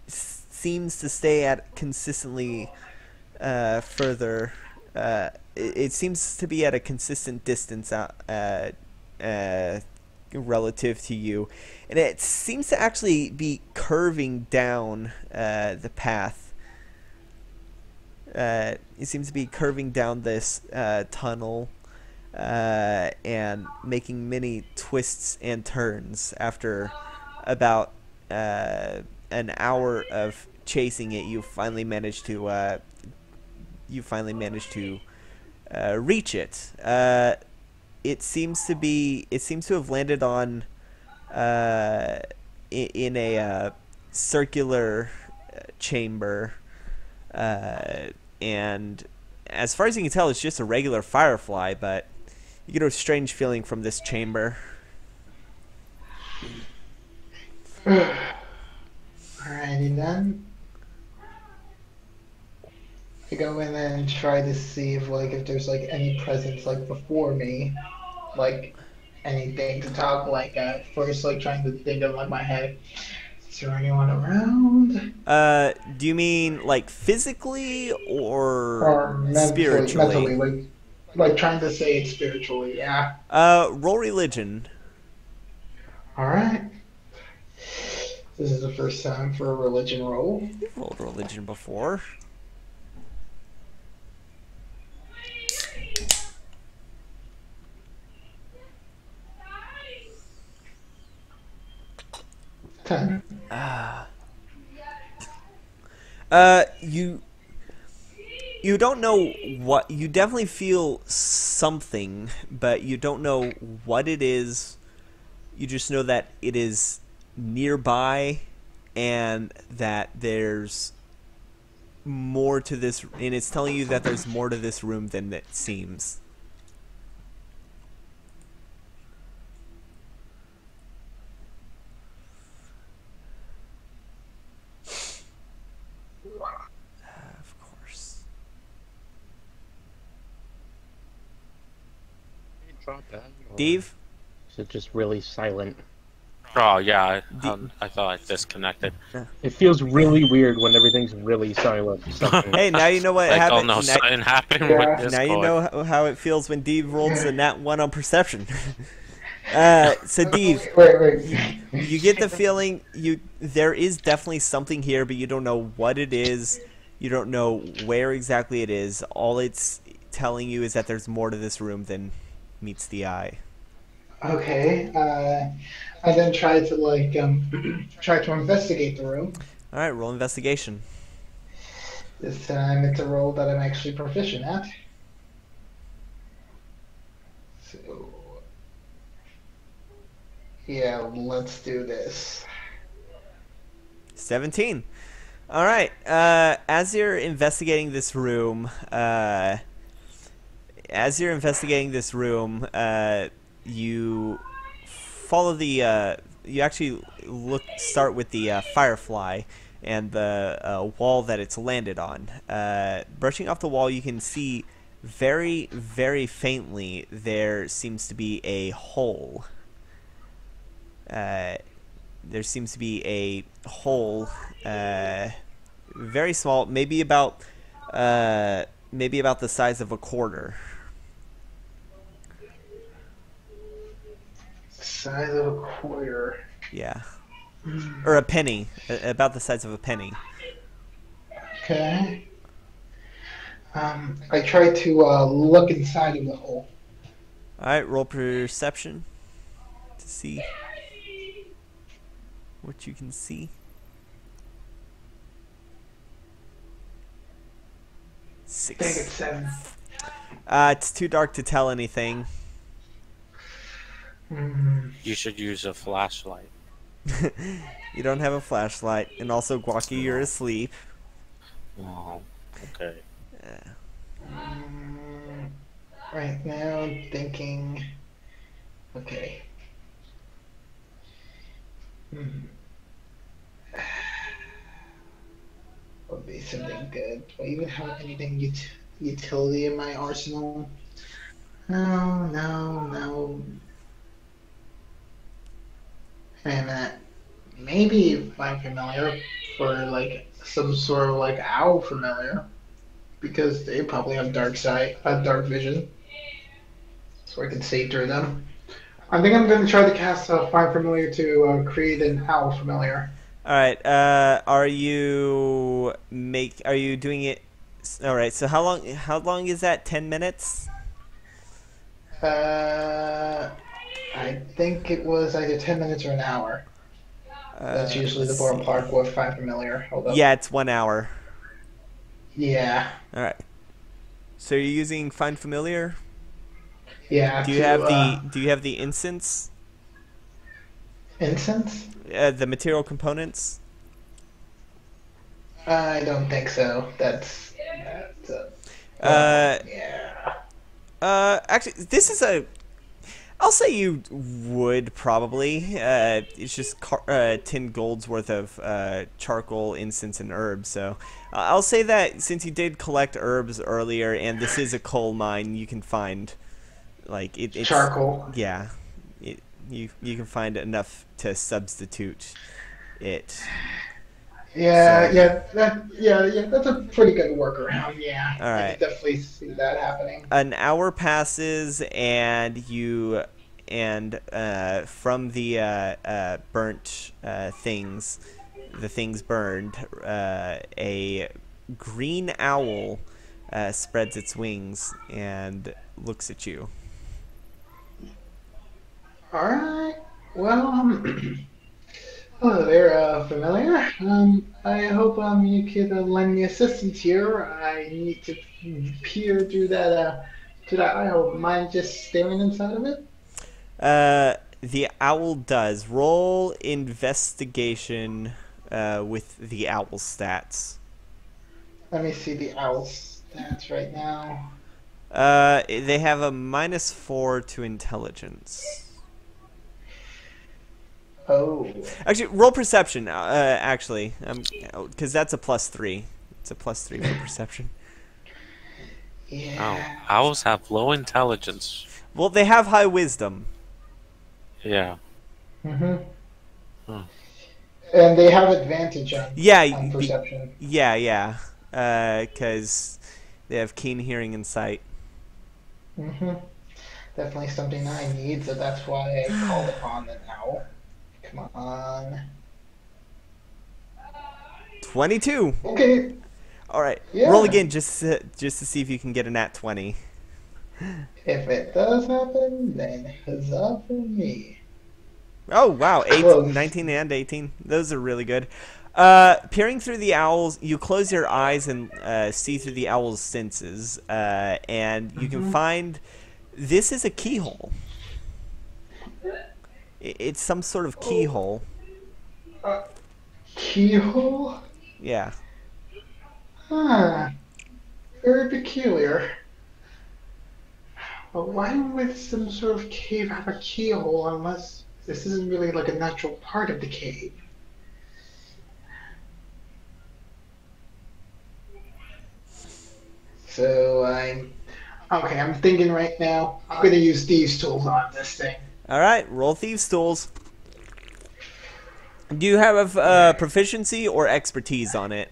seems to stay at consistently further. It seems to be at a consistent distance out. Relative to you, and it seems to actually be curving down the path. It seems to be curving down this tunnel and making many twists and turns after about an hour of chasing it. You finally managed to reach it. It seems to have landed on, in a circular chamber, and as far as you can tell, it's just a regular firefly. But you get a strange feeling from this chamber. Alrighty then. I go in and try to see if there's like any presence like before me, like anything to talk like. First, like trying to think of like my head. Is there anyone around? Do you mean like physically or mentally, spiritually? Mentally, like trying to say it spiritually, yeah. Roll religion. All right. This is the first time for a religion roll. You've rolled religion before. You don't know what. You definitely feel something, but you don't know what it is. You just know that it is nearby and that there's more to this, and it's telling you that there's more to this room than it seems. Dave? Is it just really silent? Oh yeah, I thought I disconnected. It feels really weird when everything's really silent. Hey, now you know what like, happened. Oh no, something happened with Discord. Now you know how it feels when Dave rolls a nat 1 on perception. So Dave, you get the feeling there is definitely something here, but you don't know what it is. You don't know where exactly it is. All it's telling you is that there's more to this room than meets the eye. Okay. I then try to like try to investigate the room. All right, roll investigation. This time it's a roll that I'm actually proficient at. So yeah, let's do this. 17. All right. As you're investigating this room, you follow the you actually start with the firefly and the wall that it's landed on. Brushing off the wall, you can see very, very faintly there seems to be a hole. There seems to be a hole, very small, maybe about the size of a quarter. Size of a quarter. Yeah. Or a penny. About the size of a penny. Okay. I try to look inside of the hole. Alright, roll perception to see what you can see. 6. I think it's 7. It's too dark to tell anything. You should use a flashlight. You don't have a flashlight, and also, Gwaki, you're asleep. Oh, okay. Right now, I'm thinking. Okay. Would be something good. Do I even have anything utility in my arsenal? No, no, no. And maybe if I'm familiar or like some sort of like owl familiar, because they probably have dark sight, dark vision, so I can see through them. I think I'm going to try to cast find familiar to create an owl familiar. All right. Are you doing it? All right. So how long? How long is that? 10 minutes? I think it was either 10 minutes or an hour. That's usually the ballpark with find familiar. Although... Yeah, it's 1 hour. Yeah. All right. So you're using find familiar? Yeah. Do you have the incense? Incense? The material components? I don't think so. Yeah. Actually, this is a. I'll say you would probably. It's just 10 golds worth of charcoal, incense, and herbs. So I'll say that since you did collect herbs earlier, and this is a coal mine, you can find like it's charcoal. Yeah, you can find enough to substitute it. Yeah, so. yeah. That's a pretty good workaround. Yeah, all right. I can definitely see that happening. An hour passes, and from the burnt things, the things burned, a green owl spreads its wings and looks at you. All right. Well. Hello there, familiar. I hope you could lend me assistance here. I need to peer through that eye hole. Mind just staring inside of it? The owl does. Roll investigation with the owl stats. Let me see the owl stats right now. They have a -4 to intelligence. Oh. Actually, roll perception. Actually, because that's a +3. It's a +3 for perception. Yeah. Oh, owls have low intelligence. Well, they have high wisdom. Yeah. And they have advantage on, on perception. Yeah, yeah. Because they have keen hearing and sight. Mm-hmm. Definitely something I need, so that's why I called upon it now. Come on. 22. Okay. All right. Yeah. Roll again just to see if you can get a nat 20. If it does happen, then huzzah for me. Oh, wow. 18, 19 and 18. Those are really good. Peering through the owls, you close your eyes and see through the owl's senses, and you can find this is a keyhole. It's some sort of keyhole. Keyhole? Yeah. Huh. Very peculiar. But why would some sort of cave have a keyhole unless this isn't really like a natural part of the cave? So okay, I'm thinking right now, I'm going to use Thieves' Tools on this thing. Alright, roll Thieves' Tools. Do you have proficiency or expertise on it?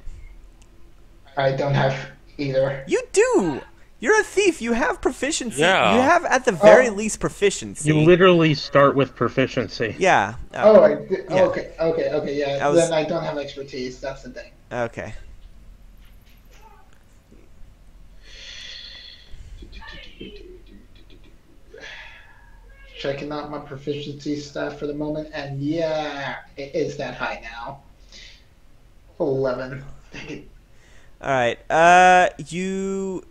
I don't have either. You do! You're a thief. You have proficiency. Yeah. You have, at the very least, proficiency. You literally start with proficiency. Yeah. Okay, yeah. Then I don't have expertise. That's the thing. Okay. Checking out my proficiency stuff for the moment, and yeah, it is that high now. 11. Thank you. All right. You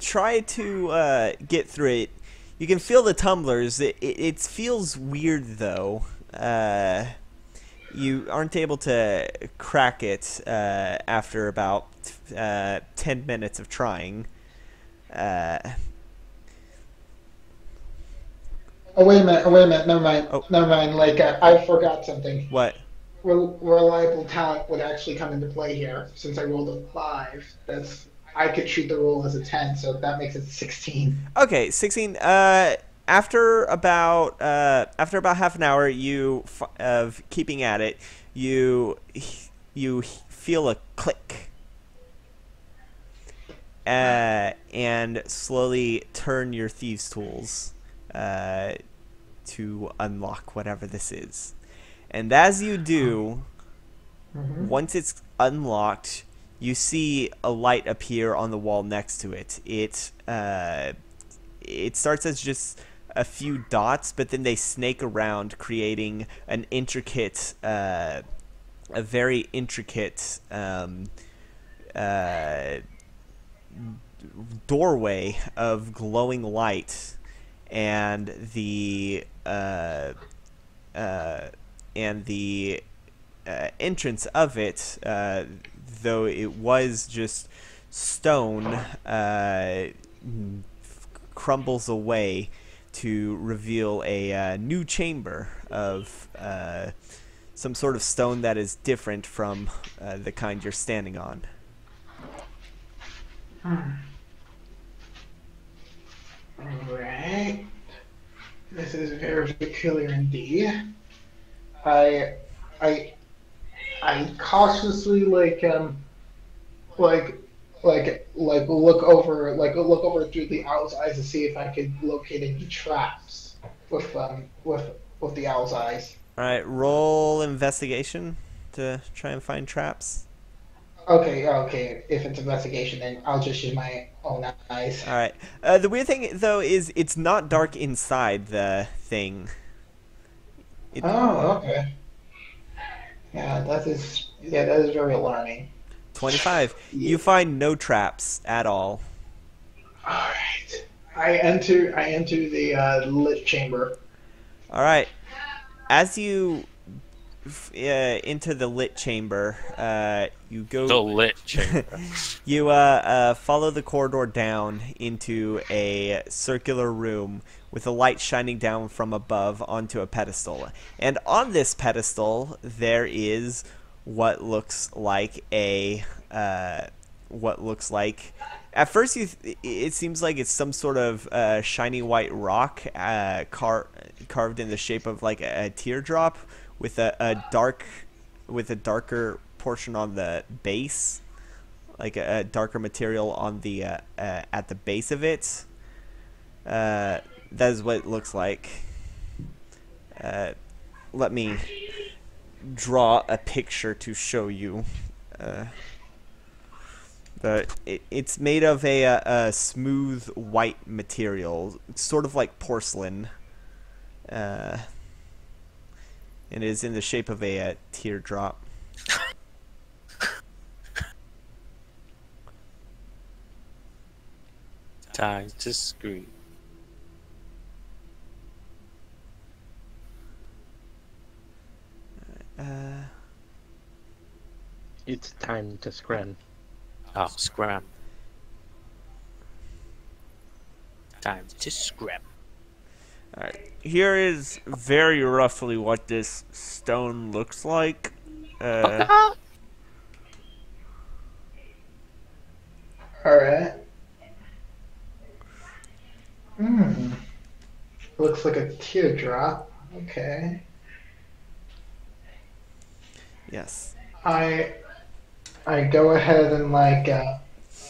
try to get through it. You can feel the tumblers. It feels weird, though. You aren't able to crack it after about 10 minutes of trying. Oh, wait a minute. Never mind. Oh. Never mind. Like, I forgot something. What? Reliable talent would actually come into play here. Since I rolled a 5, that's... I could treat the roll as a 10, so that makes it 16. Okay, 16. After about half an hour of keeping at it, you feel a click, and slowly turn your thieves' tools to unlock whatever this is. And as you do, once it's unlocked, you see a light appear on the wall next to it. It starts as just a few dots, but then they snake around, creating an intricate, a very intricate doorway of glowing light, and the entrance of it, though it was just stone, crumbles away to reveal a new chamber of some sort of stone that is different from the kind you're standing on. All right. This is very peculiar indeed. I cautiously like look over through the owl's eyes to see if I could locate any traps with the owl's eyes. All right, roll investigation to try and find traps. Okay. If it's investigation, then I'll just use my own eyes. All right. The weird thing though is it's not dark inside the thing. Oh, okay. Yeah, that is very alarming. 25. Yeah. You find no traps at all. All right. I enter the lit chamber. All right. As you enter the lit chamber, you go the lit chamber. You follow the corridor down into a circular room with a light shining down from above onto a pedestal. And on this pedestal, there is what looks like a at first it seems like it's some sort of shiny white rock carved in the shape of like a teardrop with a darker portion on the base, like a darker material on the at the base of it. That is what it looks like. Let me draw a picture to show you. It's made of a smooth white material, sort of like porcelain. And it is in the shape of a teardrop. Time to scream. It's time to scram. Oh, scram. Time to scram. Alright, here is very roughly what this stone looks like. Alright. Hmm. Looks like a teardrop. Okay. Yes. I go ahead and like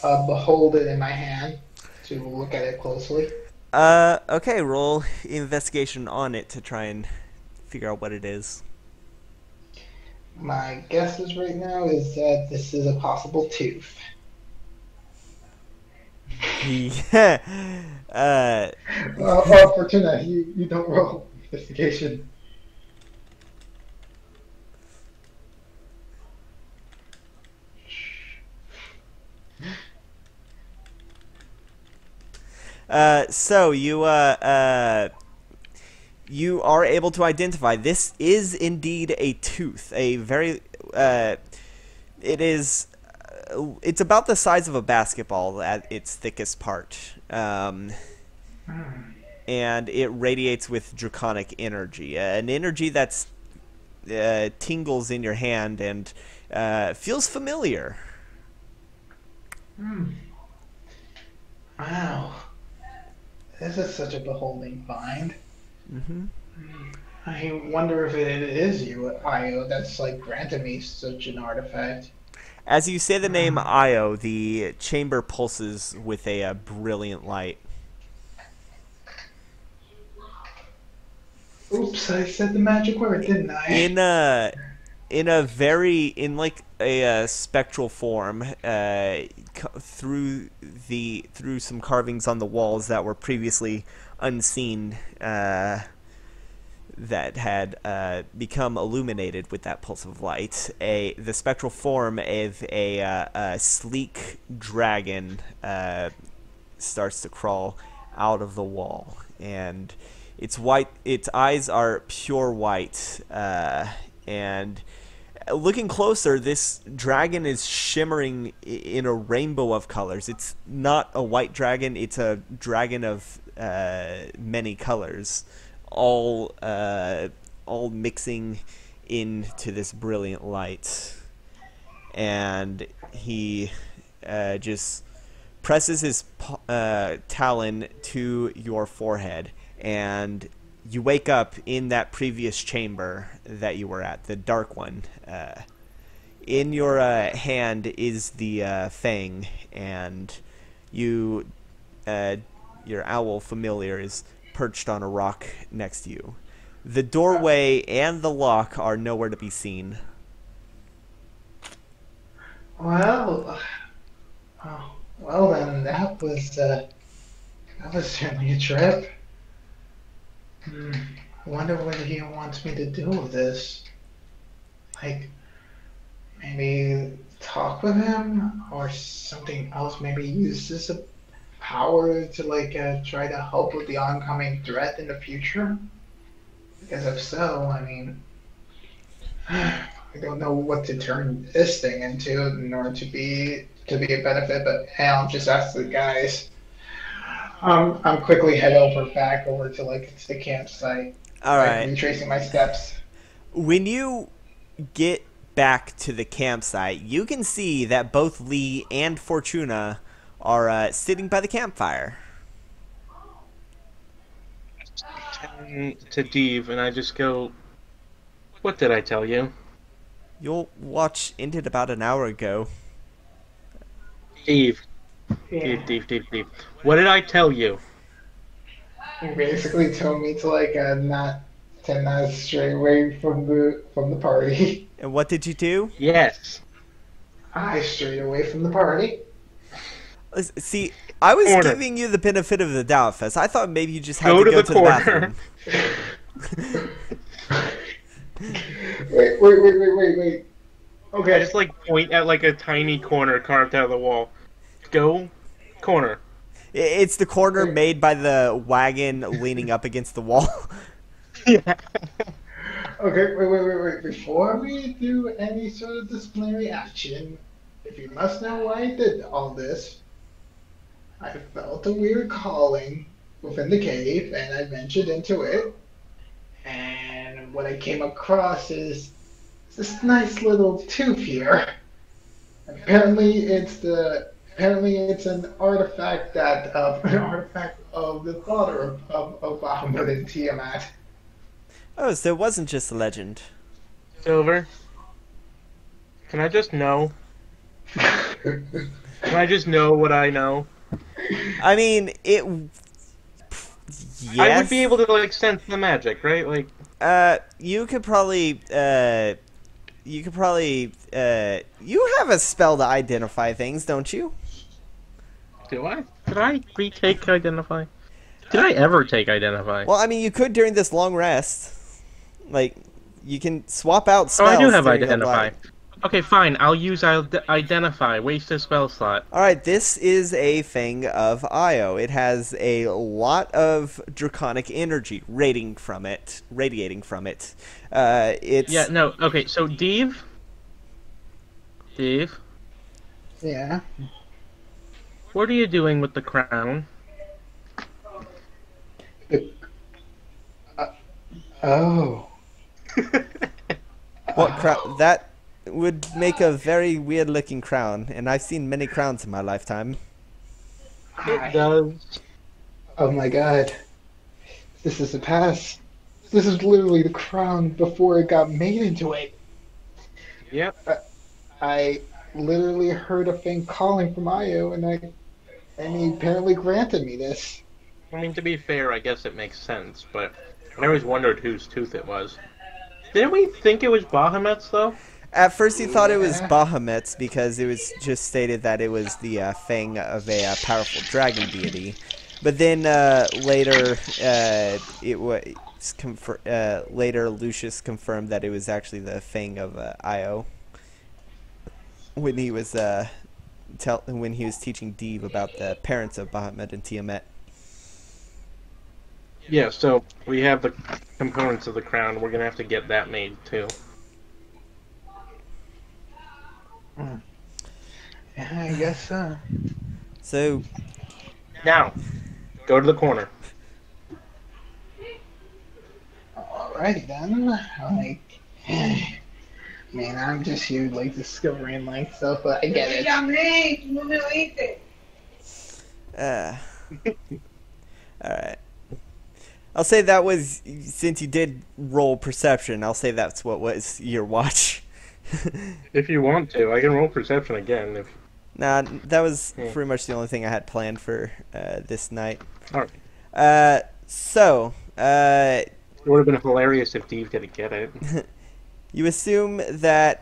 hold it in my hand to look at it closely. Okay, roll investigation on it to try and figure out what it is. My guess is right now is that this is a possible tooth. Yeah. Oh, Fortuna, you don't roll investigation. So you you are able to identify this is indeed a tooth. A very it's about the size of a basketball at its thickest part, and it radiates with draconic energy, an energy that's tingles in your hand and feels familiar. Mm. Wow. This is such a beholding find. Mm-hmm. I wonder if it is you, Io, that's like granted me such an artifact. As you say the name Io, the chamber pulses with a brilliant light. Oops, I said the magic word, didn't I? In like a spectral form, through some carvings on the walls that were previously unseen, that had become illuminated with that pulse of light. The spectral form of a sleek dragon starts to crawl out of the wall, and its eyes are pure white, and looking closer, this dragon is shimmering in a rainbow of colors. It's not a white dragon, it's a dragon of many colors, all mixing into this brilliant light. And he just presses his talon to your forehead, and you wake up in that previous chamber that you were at, the dark one. In your hand is the fang, and your owl familiar is perched on a rock next to you. The doorway and the lock are nowhere to be seen. Well then, that was certainly a trip. I wonder what he wants me to do with this. Like, maybe talk with him or something else. Maybe use this power to like try to help with the oncoming threat in the future. Because if so, I mean, I don't know what to turn this thing into in order to be a benefit. But hey, I'll just ask the guys. I'm quickly head back over to like the campsite. All right, I'm retracing my steps. When you get back to the campsite, you can see that both Lee and Fortuna are sitting by the campfire. To Deev, and I just go, What did I tell you? Your watch ended about an hour ago. Eve. Yeah. Eve. What did I tell you? You basically told me to like not 10 miles straight away from the party. And what did you do? Yes. I strayed away from the party. See, I was giving you the benefit of the doubt, Fess. I thought maybe you just had to go to the bathroom. Wait. Okay. I just like point at like a tiny corner carved out of the wall. Go corner. It's the corner made by the wagon leaning up against the wall. Yeah. Okay, wait. Before we do any sort of disciplinary action, if you must know why I did all this, I felt a weird calling within the cave, and I ventured into it. And what I came across is this nice little tooth here. Apparently, it's an artifact that of the daughter of Bahamut and Tiamat. Oh, so it wasn't just a legend. Silver, can I just know? Can I just know what I know? I mean, it. Yes. I would be able to like sense the magic, right? Like, you could probably you have a spell to identify things, don't you? Do I? Did I retake Identify? Did I ever take Identify? Well, I mean, you could during this long rest. Like, you can swap out spells. Oh, I do have Identify. Okay, fine. I'll use Identify. Waste a spell slot. Alright, this is a Fang of Io. It has a lot of draconic energy radiating from it. It's... Yeah, no, okay, so Dave... Dave? Yeah? What are you doing with the crown? Oh. What crown? That would make a very weird-looking crown, and I've seen many crowns in my lifetime. It does. Oh my god. This is a pass. This is literally the crown before it got made into it. Yep. I literally heard a thing calling from Io, and he apparently granted me this. I mean, to be fair, I guess it makes sense, but... I always wondered whose tooth it was. Didn't we think it was Bahamut's, though? At first, he thought it was Bahamut's because it was just stated that it was the fang of a powerful dragon deity. But then later Lucius confirmed that it was actually the fang of Io when he was teaching Dave about the parents of Bahamut and Tiamat. Yeah, so we have the components of the crown. We're going to have to get that made, too. Mm. Yeah, I guess so. So... Now, go to the corner. Alrighty, then. Like... Man, I'm just here, like, discovering and like stuff, but I get it. Alright. I'll say that was, since you did roll perception, I'll say that's what was your watch. If you want to, I can roll perception again. If... Nah, that was pretty much the only thing I had planned for this night. Alright. It would have been hilarious if Dave didn't get it. You assume that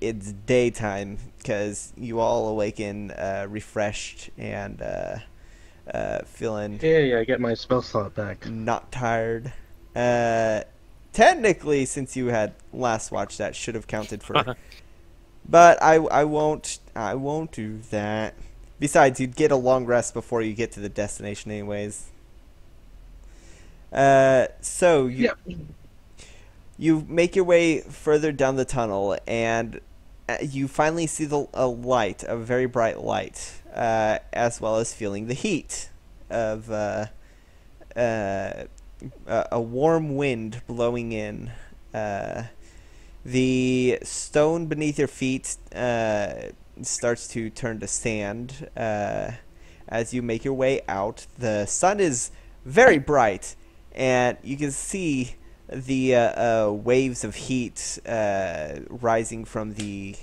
it's daytime, because you all awaken refreshed and... feeling... Yeah, I get my spell slot back. Not tired. Technically, since you had last watch, that should have counted for... But I won't do that. Besides, you'd get a long rest before you get to the destination anyways. You make your way further down the tunnel, and you finally see a light, a very bright light. As well as feeling the heat of a warm wind blowing in. The stone beneath your feet starts to turn to sand as you make your way out. The sun is very bright and you can see the waves of heat rising from the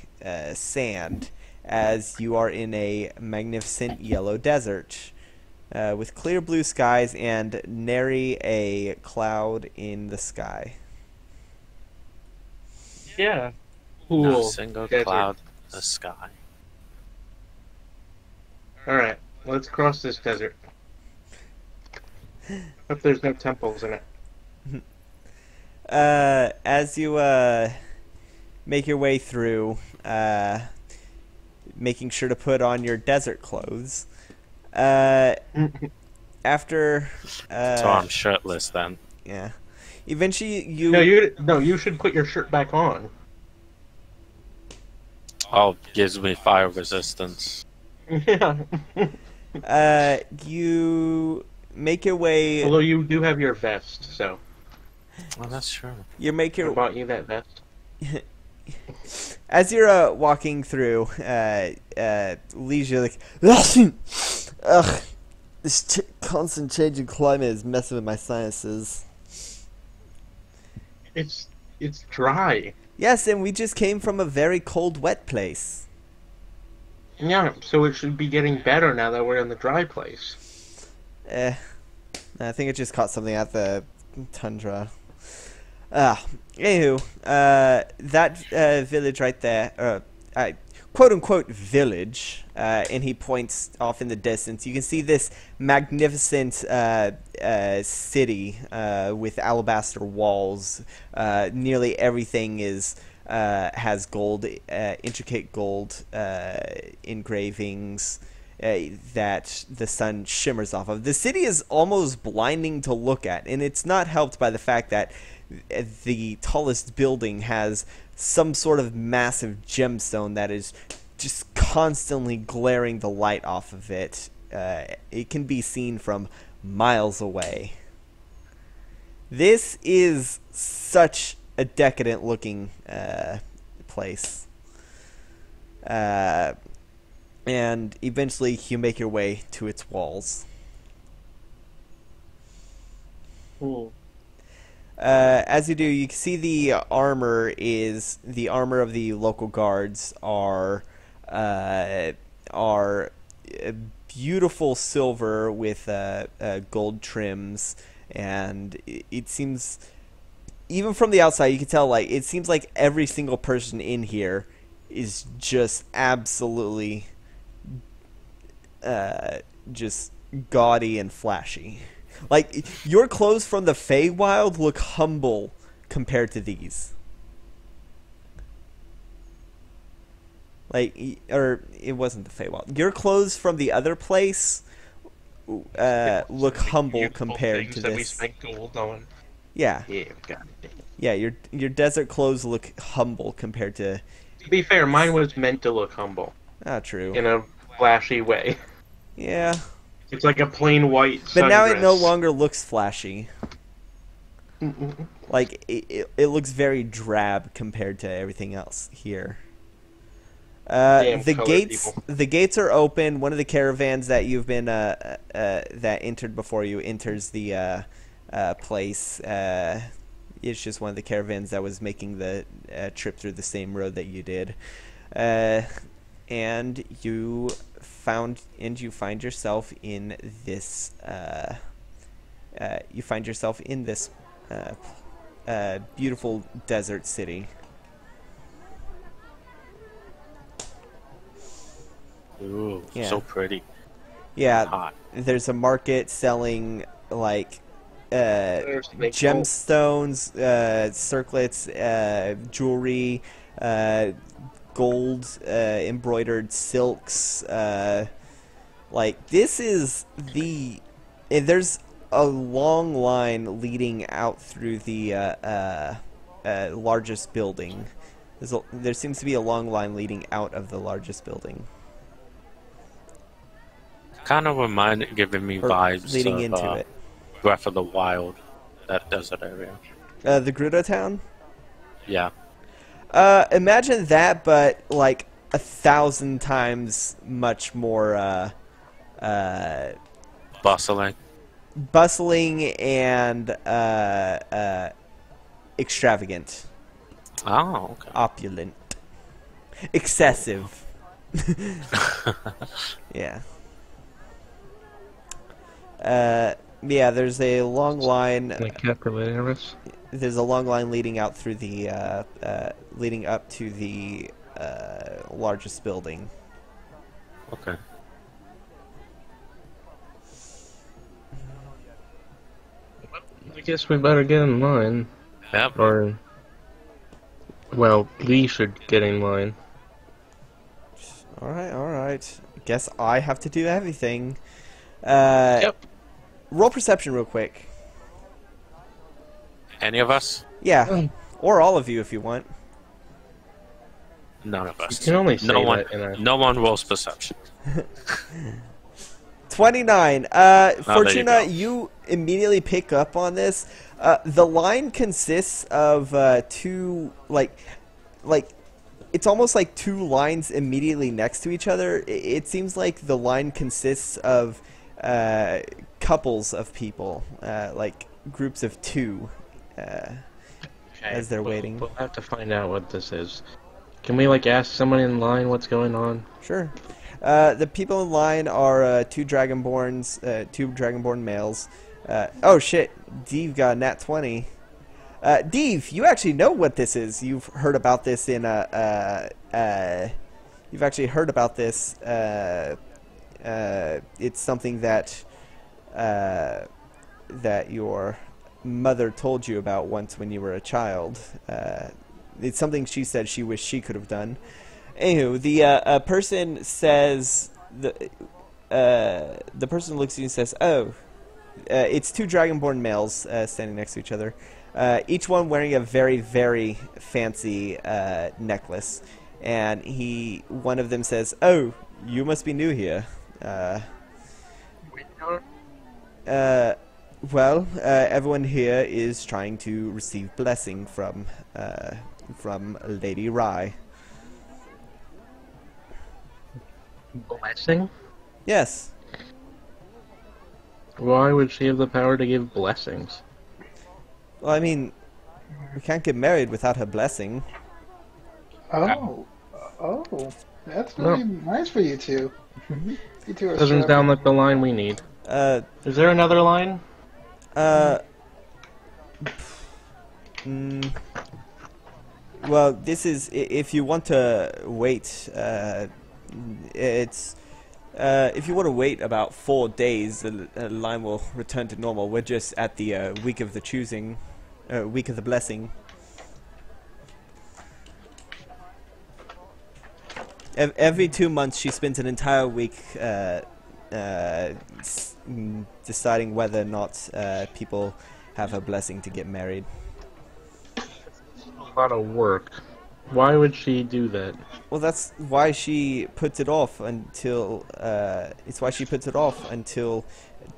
sand as you are in a magnificent yellow desert with clear blue skies and nary a cloud in the sky. Yeah. Cool. Not a single cloud in the sky. Alright, let's cross this desert. Hope there's no temples in it. As you make your way through, making sure to put on your desert clothes. After so I'm shirtless then. Yeah. Eventually you... No, you should put your shirt back on. Oh, gives me fire resistance. Yeah. You make your way... Although you do have your vest, so... Well, that's true. You make your... I bought you that vest. As you're walking through, Lee's like, ugh, this constant change in climate is messing with my sinuses. It's dry. Yes, and we just came from a very cold, wet place. Yeah, so it should be getting better now that we're in the dry place. I think it just caught something at the tundra. Anywho, that village right there, quote-unquote village, and he points off in the distance. You can see this magnificent city with alabaster walls. Nearly everything is... has gold, intricate gold engravings that the sun shimmers off of. The city is almost blinding to look at, and it's not helped by the fact that the tallest building has some sort of massive gemstone that is just constantly glaring the light off of it. It can be seen from miles away. This is such a decadent looking place, and eventually you make your way to its walls. Cool. As you do, you can see the armor of the local guards are beautiful silver with gold trims, and it seems, even from the outside, you can tell, like, it seems like every single person in here is just absolutely just gaudy and flashy. Like, your clothes from the Feywild look humble compared to these. Like, or it wasn't the Feywild. Your clothes from the other place look humble compared to this. Yeah. Yeah, your desert clothes look humble compared to... To be fair, mine was meant to look humble. Ah, true. In a flashy way. Yeah. It's like a plain white sundress. But now it no longer looks flashy. Mm-mm. Like, it looks very drab compared to everything else here. The gates are open. One of the caravans that you've been that entered before you enters the place. It's just one of the caravans that was making the trip through the same road that you did, and you find yourself in this beautiful desert city. Ooh, yeah. So pretty. Yeah, hot. There's a market selling, like, gemstones, circlets, jewelry, gold, embroidered silks. Like, this is the... There's a long line leading out through the largest building. There seems to be a long line leading out of the largest building. Kind of reminded, giving me vibes leading of, into it. Breath of the Wild, that desert area. The Gerudo Town? Yeah. Imagine that, but like 1,000 times much more bustling. bustling and extravagant. Oh, okay. Opulent. Excessive. Yeah. Yeah, there's a long line. Like there's a long line leading out through the, leading up to the largest building. Okay. I guess we better get in line. Yep. Or, well, we should get in line. Alright, alright. Guess I have to do everything. Yep. Roll perception real quick. Any of us? Yeah. Or all of you if you want. None of us. You can only say no one rolls perception. 29. Fortuna, you immediately pick up on this. The line consists of two, like it's almost like two lines immediately next to each other. It seems like the line consists of couples of people, like groups of two, as they're waiting. We'll have to find out what this is. Can we like ask someone in line what's going on? Sure. The people in line are two dragonborn males. Oh shit, Dave got a nat 20. Dave, you actually know what this is. You've heard about this in you've actually heard about this. It's something that that your mother told you about once when you were a child. It's something she said she wished she could have done. Anywho, the person says, the person looks at you and says, oh, it's two dragonborn males standing next to each other. Each one wearing a very, very fancy necklace. And one of them says, oh, you must be new here. Well, everyone here is trying to receive blessing from Lady Rai. Blessing? Yes. Why would she have the power to give blessings? Well, I mean, we can't get married without her blessing. Oh. Oh. That's really nice for you two. You two are doesn't sound like the line we need. Is there another line? Well, this is if you want to wait. It's if you want to wait about 4 days, the line will return to normal. We're just at the week of the choosing, week of the blessing. Every 2 months, she spends an entire week deciding whether or not people have a blessing to get married. A lot of work. Why would she do that? Well, that's why she puts it off until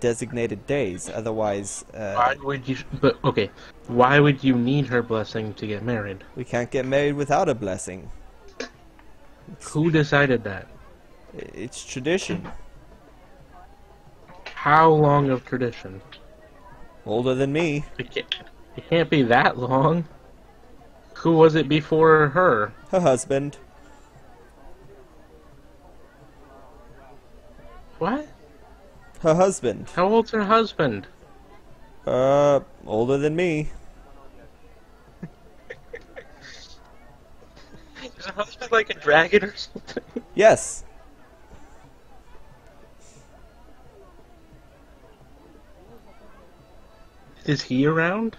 designated days. Otherwise, why would you? But okay, why would you need her blessing to get married? We can't get married without a blessing. Who decided that? It's tradition. How long of tradition? Older than me. It can't be that long. Who was it before her? Her husband. What? Her husband. How old's her husband? Older than me. Is her husband like a dragon or something? Yes. Is he around?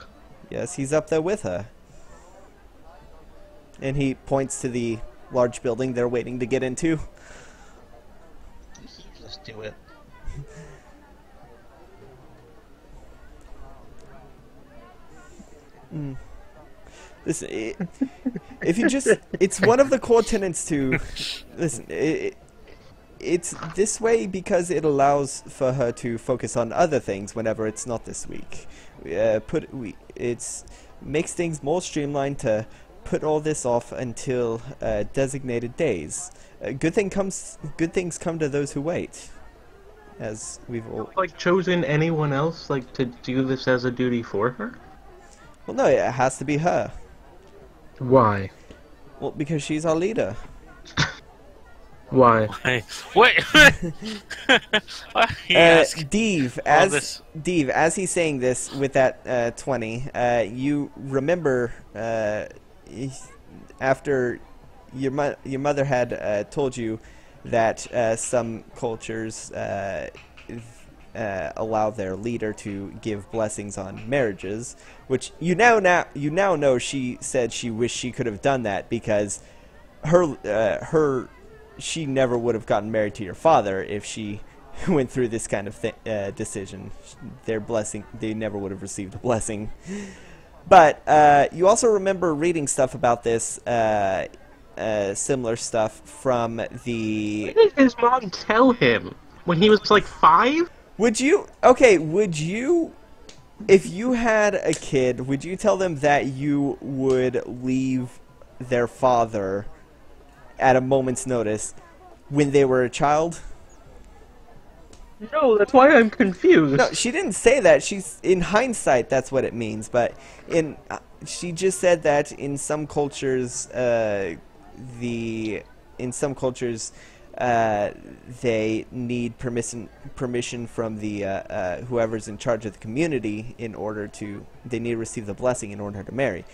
Yes, he's up there with her. And he points to the large building they're waiting to get into. Let's do it. Listen, if you just—it's one of the core tenets to listen. It's this way because it allows for her to focus on other things whenever it's not this week. It makes things more streamlined to put all this off until designated days. Good things come to those who wait. as we've all like chosen anyone else like to do this as a duty for her. Well, no, it has to be her. Why? Well, because she's our leader. Why? Why? Wait. Deev, as he's saying this with that 20, you remember after your mother had told you that some cultures allow their leader to give blessings on marriages, which you now know she said she wished she could have done that because her she never would have gotten married to your father if she went through this kind of decision. Their blessing, they never would have received a blessing. But you also remember reading stuff about this, similar stuff from the... What did his mom tell him? When he was like 5? Would you... Okay, would you... If you had a kid, would you tell them that you would leave their father at a moment's notice when they were a child? No, that's why I'm confused. No, she didn't say that. She's in hindsight, that's what it means. But in she just said that in some cultures, they need permission from the whoever's in charge of the community in order to receive the blessing in order to marry.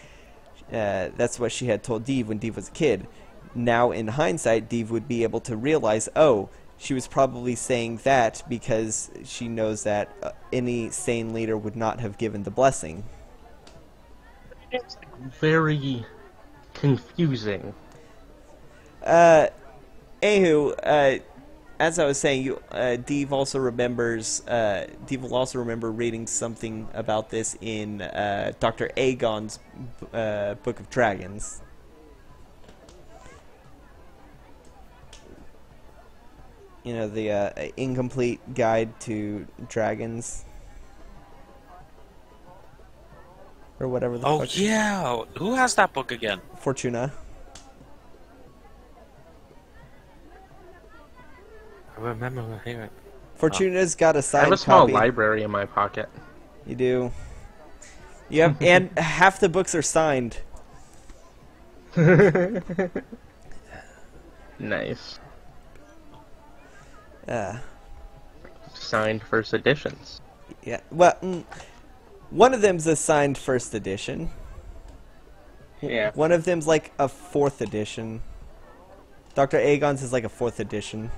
That's what she had told Deev when Deev was a kid. Now, in hindsight, Deev would be able to realize, oh, she was probably saying that because she knows that any sane leader would not have given the blessing. It's very confusing. Anywho, as I was saying, Deev also remembers. Deev will also remember reading something about this in Dr. Aegon's Book of Dragons. You know, the incomplete guide to dragons or whatever the fuck. Oh yeah, who has that book again? Fortuna. I remember when I hear it. Fortuna's got a signed copy. I have a small library in my pocket. You do. You have, and half the books are signed. Nice. Signed first editions. Yeah, well, one of them's a signed first edition. Yeah. One of them's like a 4th edition. Dr. Aegon's is like a 4th edition.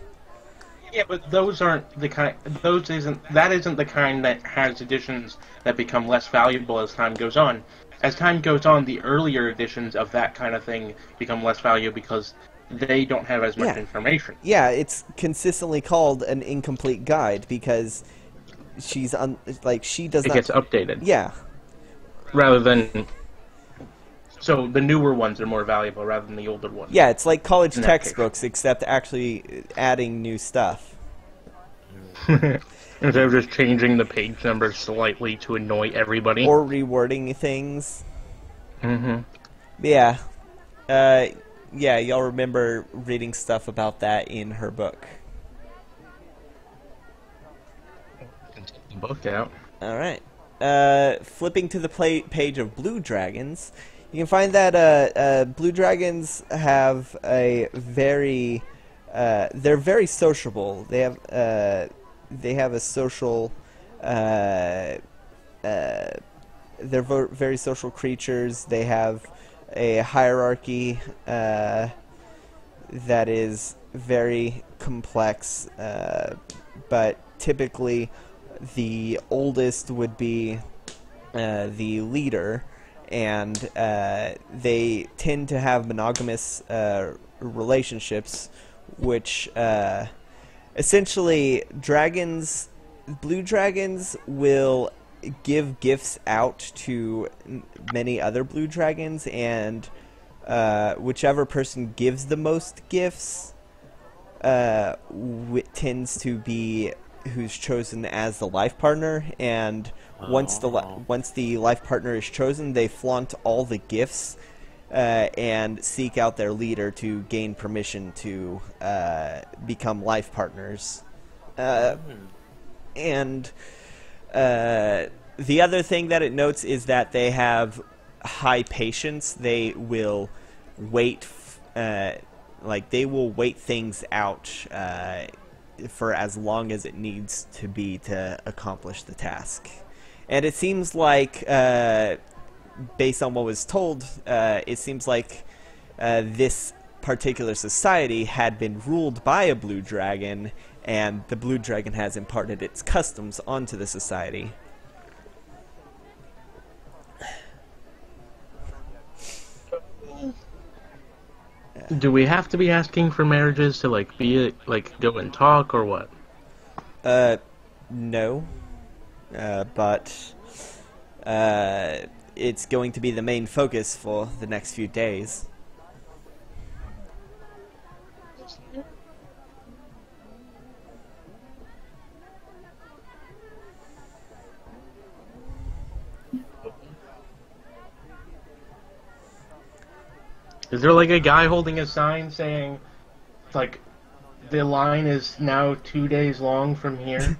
Yeah, but those aren't the kind. That isn't the kind that has editions that become less valuable as time goes on. As time goes on, the earlier editions of that kind of thing become less valuable because they don't have as much information. Yeah, it's consistently called an incomplete guide because she's she does not. It gets updated. Yeah. Rather than, so the newer ones are more valuable rather than the older ones. Yeah, it's like college textbooks except actually adding new stuff. Instead of just changing the page number slightly to annoy everybody or rewording things. Mm-hmm. Yeah. Yeah, y'all remember reading stuff about that in her book. Book out. All right. Flipping to the page of Blue Dragons, you can find that Blue Dragons have a very, they're very sociable. They have a social, they're very social creatures. They have a hierarchy that is very complex, but typically the oldest would be the leader, and they tend to have monogamous relationships, which essentially blue dragons will give gifts out to many other blue dragons, and whichever person gives the most gifts tends to be who's chosen as the life partner. And once the life partner is chosen, they flaunt all the gifts and seek out their leader to gain permission to become life partners. And the other thing that it notes is that they have high patience. They will wait, they will wait things out for as long as it needs to be to accomplish the task. And it seems like, based on what was told, it seems like this particular society had been ruled by a blue dragon, and the blue dragon has imparted its customs onto the society. Do we have to be asking for marriages to, like, be, like, go and talk, or what? No. But it's going to be the main focus for the next few days. Is there, like, a guy holding a sign saying, like, the line is now 2 days long from here?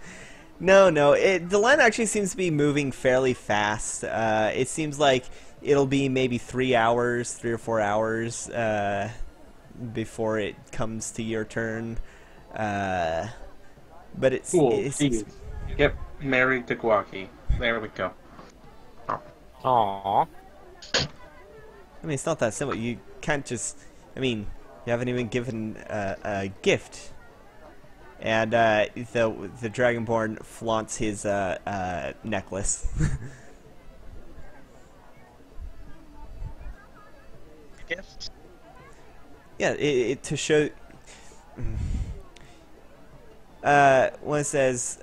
No. The line actually seems to be moving fairly fast. It seems like it'll be maybe 3 or 4 hours before it comes to your turn. But it's... Cool. It seems... Get married to Gwaki. There we go. Aww. I mean, it's not that simple. You can't just... I mean, you haven't even given a gift. And the Dragonborn flaunts his necklace. Gift? Yeah, it to show... one says...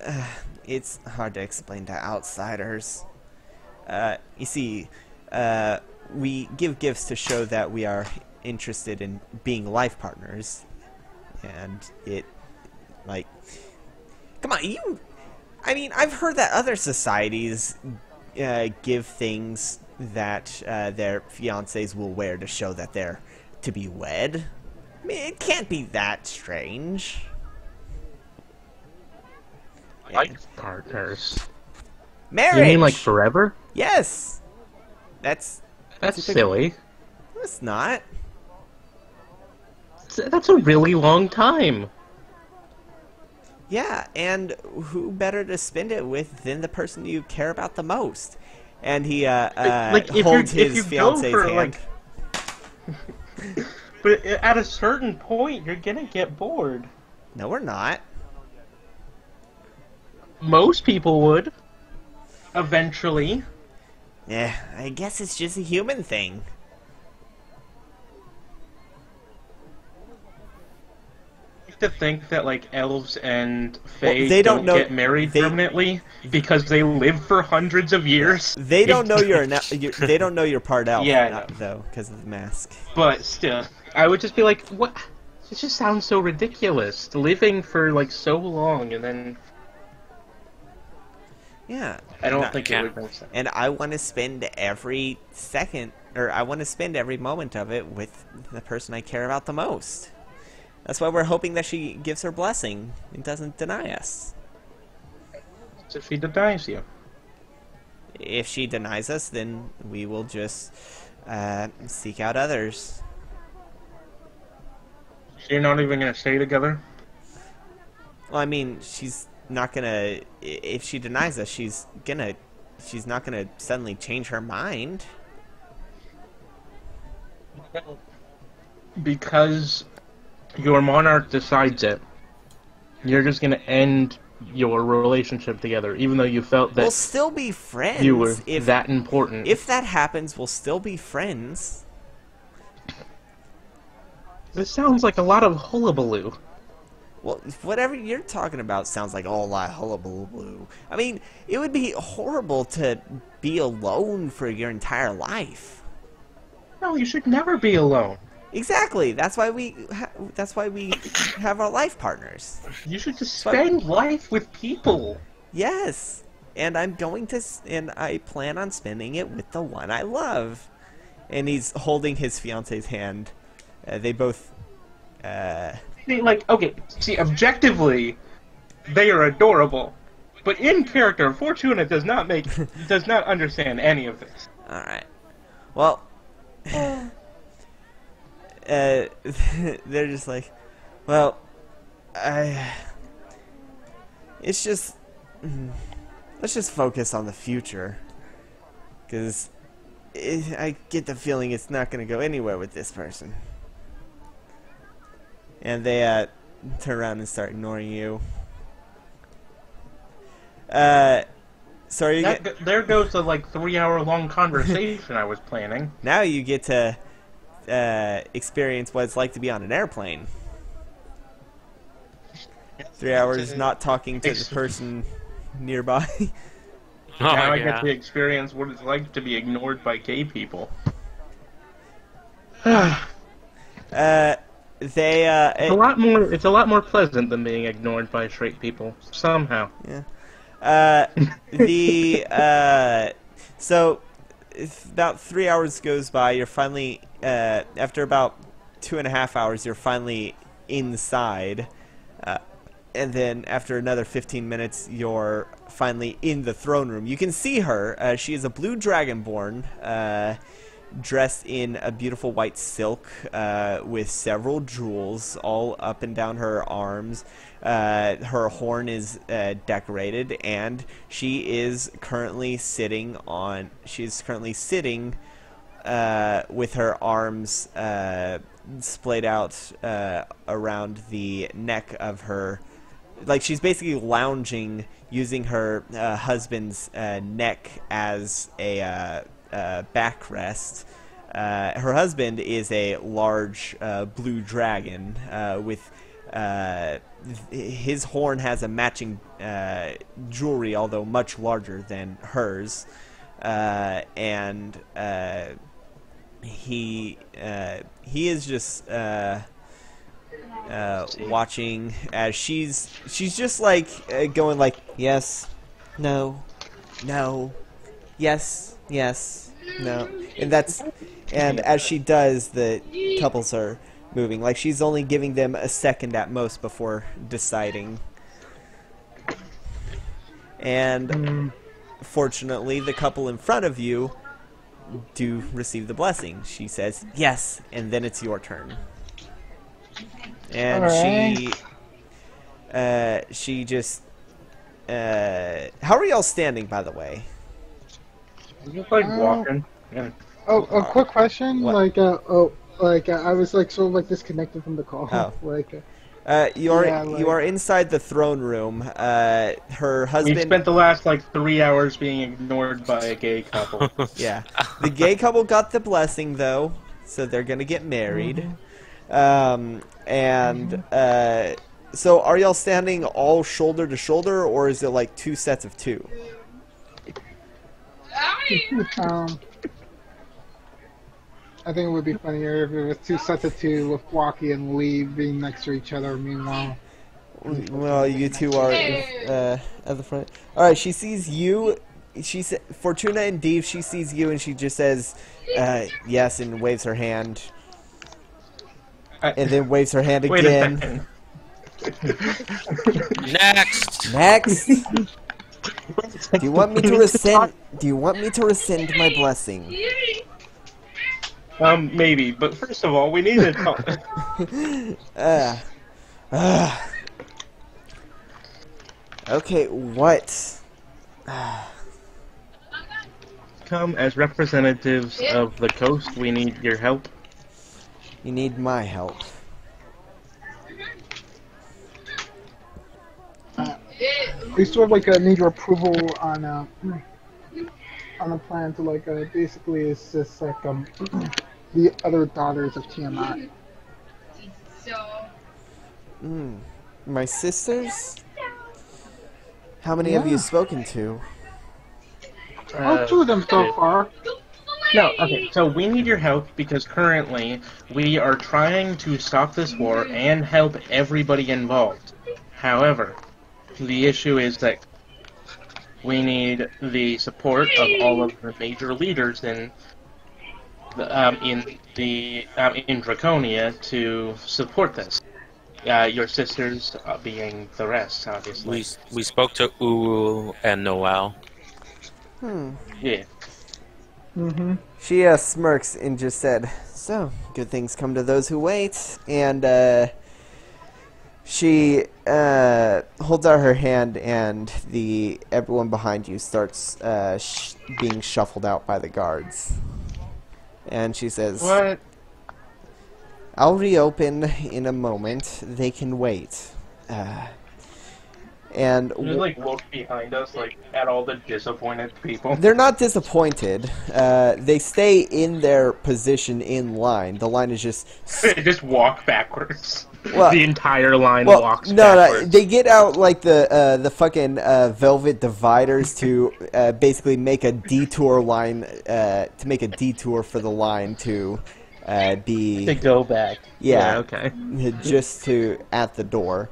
it's hard to explain to outsiders. You see... we give gifts to show that we are interested in being life partners, and it, like, come on, you, I mean, I've heard that other societies give things that their fiancés will wear to show that they're to be wed. I mean, it can't be that strange. Life partners. Marriage! You mean, like, forever? Yes! That's silly. That's not. That's a really long time. Yeah, and who better to spend it with than the person you care about the most? And he holds his fiance's hand. Like... But at a certain point, you're gonna get bored. No, we're not. Most people would. Eventually. Yeah, I guess it's just a human thing. I have to think that, like, elves and fae don't get married permanently because they live for hundreds of years. They don't know they don't know you're part elf, though, because of the mask. But still, I would just be like, what? It just sounds so ridiculous. Living for, like, so long and then... Yeah, I don't think it would make sense. And I want to spend every second, or I want to spend every moment of it with the person I care about the most. That's why we're hoping that she gives her blessing and doesn't deny us. So she denies you. If she denies us, then we will just seek out others. So you're not even going to stay together? Well, I mean, she's... not gonna, if she denies us, she's not gonna suddenly change her mind. Because your monarch decides it, you're just gonna end your relationship together, even though you felt that we'll still be friends. You were that important. If that happens, we'll still be friends. This sounds like a lot of hullabaloo. Well, whatever you're talking about sounds like all a hullabaloo. I mean, it would be horrible to be alone for your entire life. No, you should never be alone. Exactly. That's why we have our life partners. You should just spend life with people. Yes, and I plan on spending it with the one I love. And he's holding his fiance's hand. They both. Like, okay, see, objectively, They are adorable. But in character, Fortuna does not understand any of this. Alright. Well, they're just like, well, it's just, let's just focus on the future, because I get the feeling it's not going to go anywhere with this person. And they turn around and start ignoring you. Sorry. There goes the like 3-hour-long conversation I was planning. Now you get to experience what it's like to be on an airplane. 3 hours not talking to the person nearby. Oh, now I get to experience what it's like to be ignored by gay people. It's a lot more pleasant than being ignored by straight people. Somehow. Yeah. So about 3 hours goes by. You're finally after about 2.5 hours, you're finally inside, and then after another 15 minutes, you're finally in the throne room. You can see her. She is a blue dragonborn, dressed in a beautiful white silk, with several jewels all up and down her arms. Her horn is decorated, and she is currently sitting on. With her arms splayed out around the neck of her. Like, she's basically lounging, using her husband's neck as a backrest. Her husband is a large blue dragon with his horn has a matching jewelry, although much larger than hers, and he is just watching as she's just like going like, yes, no, no, yes, yes, no, and that's, and as she does, the couples are moving. Like, she's only giving them a second at most before deciding. And fortunately, the couple in front of you do receive the blessing. She says yes, and then it's your turn. And she just how are y'all standing, by the way? Just like walking. Yeah. Oh, a quick question. What? Like, I was like sort of like disconnected from the call. Oh. Like, you are inside the throne room. Her husband. We spent the last like 3 hours being ignored by a gay couple. Yeah, the gay couple got the blessing though, so they're gonna get married. Mm-hmm. So are y'all standing all shoulder to shoulder, or is it like 2 sets of 2? I think it would be funnier if it was 2 sets of 2 with Walkie and Lee being next to each other. Meanwhile, well, you two are at the front. All right, she sees you. She Fortuna and Dave. She sees you, and she just says yes and waves her hand, and then waves her hand again. Next. Next. Do you want me to rescind? Do you want me to rescind my blessing? Maybe. But first of all, we need to talk. Okay. What? Come as representatives of the coast. We need your help. You need my help. We sort of like need your approval on a plan to like basically assist like the other daughters of Tiamat. My sisters? How many have you spoken to? Oh, 2 of them so far. No, okay, so we need your help because currently we are trying to stop this war and help everybody involved. However, the issue is that we need the support of all of the major leaders in Draconia to support this. Your sisters being the rest, obviously. We spoke to Uru and Noelle. Hmm. Yeah. Mm-hmm. She smirks and just said, "So, good things come to those who wait." And she holds out her hand, and everyone behind you starts being shuffled out by the guards. And she says, "What? I'll reopen in a moment. They can wait." And they like look behind us, like at all the disappointed people. They're not disappointed. They stay in their position in line. The line is just just walk backwards. Well, the entire line walks backwards. No, they get out like the fucking velvet dividers to basically make a detour line to make a detour for the line to. To go back. Yeah, okay. Just at the door.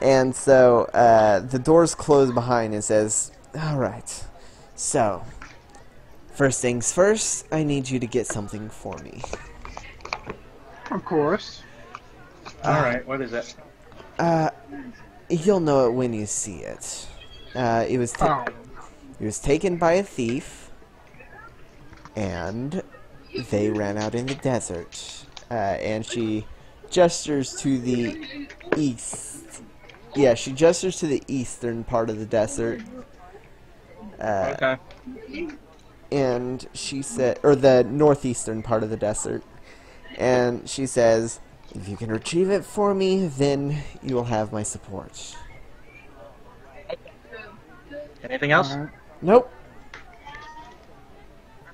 And so the doors close behind and says, "Alright, so first things first, I need you to get something for me." Of course. Alright, what is it? You'll know it when you see it. It was taken by a thief, and they ran out in the desert. And she gestures to the east. Yeah, she gestures to the eastern part of the desert. Okay. And she said, or the northeastern part of the desert. And she says, "If you can retrieve it for me, then you will have my support." Anything else? Nope.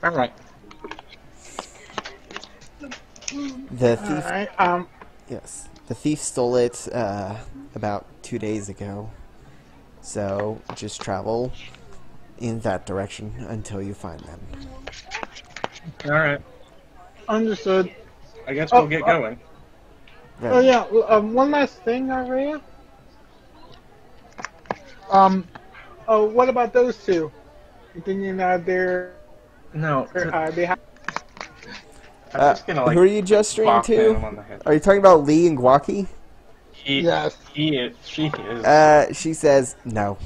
All right. The thief. Right, yes, the thief stole it about 2 days ago. So just travel in that direction until you find them. All right. Understood. I guess we'll get going. Right. Oh yeah. One last thing, Aurea. Oh, what about those two? Thinking they're no. They have. Who are you gesturing to? Are you talking about Lee and Gwaki? Yes. She is. She says, "No."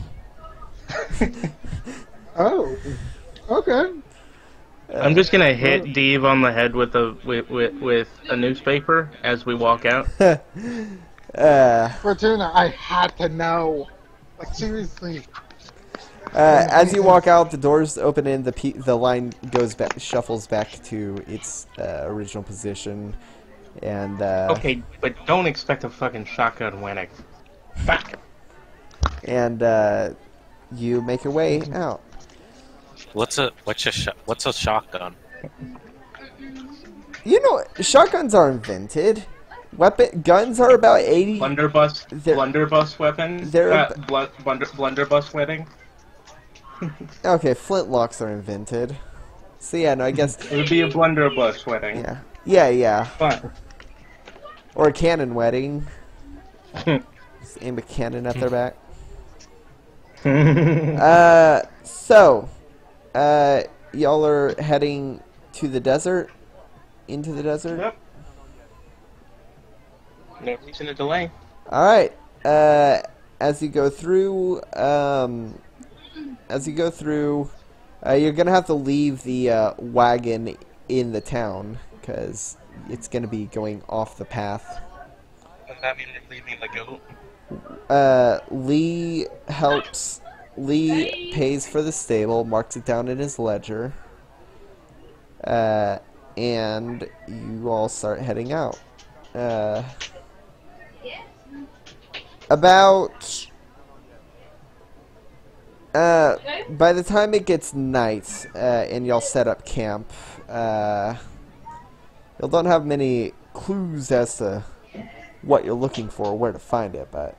Oh. Okay. I'm just gonna hit Dave on the head with a newspaper as we walk out. Fortuna, I had to know. Like, seriously. As you walk out, the doors open and the line goes back, shuffles back to its original position, and okay, but don't expect a fucking shotgun when I fuck. And you make your way out. What's a shotgun? You know, shotguns are invented. Guns are about 80. Blunderbuss weapons. They're blunderbuss wedding. Okay, flintlocks are invented. So yeah, no, I guess it would be a blunderbuss wedding. Yeah, yeah, yeah. Fun. Or a cannon wedding. Just aim a cannon at their back. So y'all are heading to the desert, into the desert. Yep. No reason to delay. All right. As you go through, you're going to have to leave the wagon in the town, because it's going to be going off the path. Does that mean leaving the goat? Lee helps. Lee pays for the stable, marks it down in his ledger, and you all start heading out. By the time it gets night, and y'all set up camp, y'all don't have many clues as to what you're looking for or where to find it, but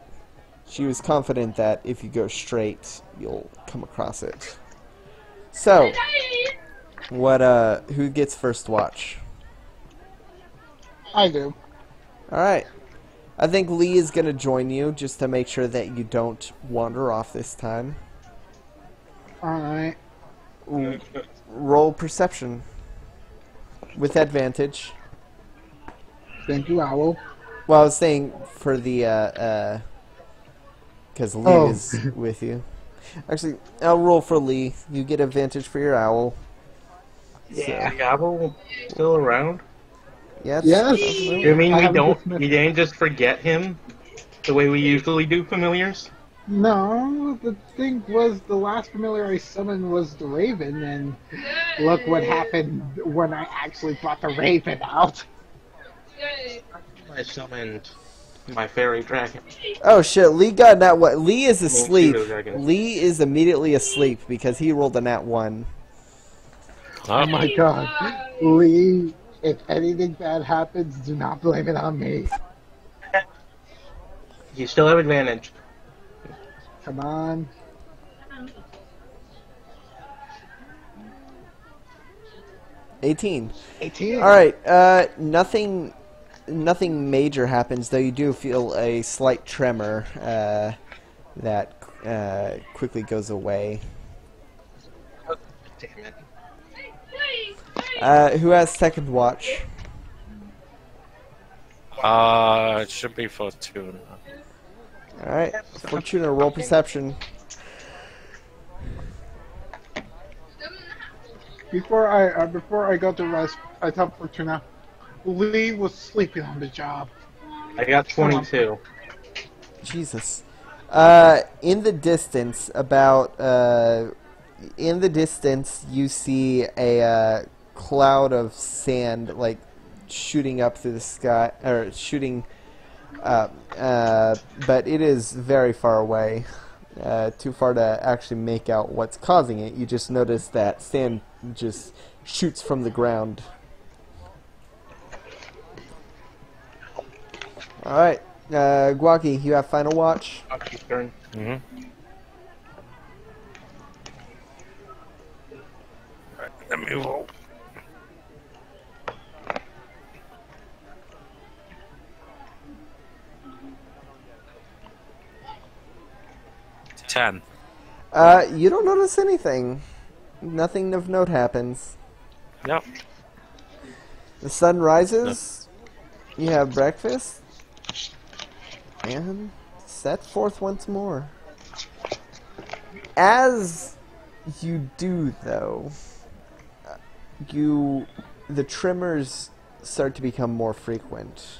she was confident that if you go straight, you'll come across it. So, who gets first watch? I do. Alright. I think Lee is going to join you just to make sure that you don't wander off this time. Alright. Roll perception. With advantage. Thank you, Owl. Well, I was saying for the, because Lee is with you. Actually, I'll roll for Lee. You get advantage for your owl. Yeah, so. The owl still around? Yes. Yes. You mean we don't? We didn't just forget him the way we usually do familiars? No, the thing was the last familiar I summoned was the raven, and look what happened when I actually brought the raven out. I summoned my fairy dragon. Oh shit, Lee got nat one. Lee is asleep. Lee is immediately asleep because he rolled a nat one. Oh my god. Lee, if anything bad happens, do not blame it on me. You still have advantage. Come on. Eighteen. All right. Nothing major happens, though you do feel a slight tremor that quickly goes away. Oh, damn it. Who has second watch? It should be Fortuna. Alright, Fortuna, roll perception. Before I go to rest, I tell Fortuna, Lee was sleeping on the job. I got 22. Jesus. In the distance, you see a cloud of sand, like, shooting up through the sky, or shooting up, but it is very far away. Too far to actually make out what's causing it. You just notice that sand just shoots from the ground. Alright, Gwaki, you have final watch? Gwaki's turn. Mm-hmm. Alright, let me roll. Ten. You don't notice anything. Nothing of note happens. Yep. The sun rises. Yep. You have breakfast. And set forth once more. As you do, though, the tremors start to become more frequent.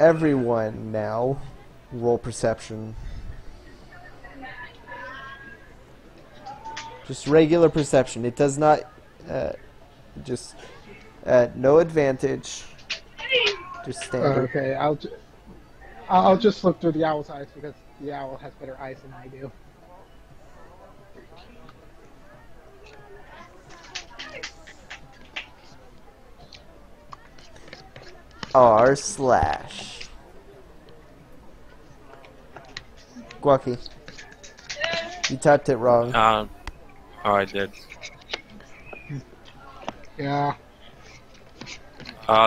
Everyone now, roll perception. Just regular perception. It does not, no advantage. Okay, I'll just look through the owl's eyes because the owl has better eyes than I do. r/. Gwaki, you typed it wrong. Oh, I did. Yeah.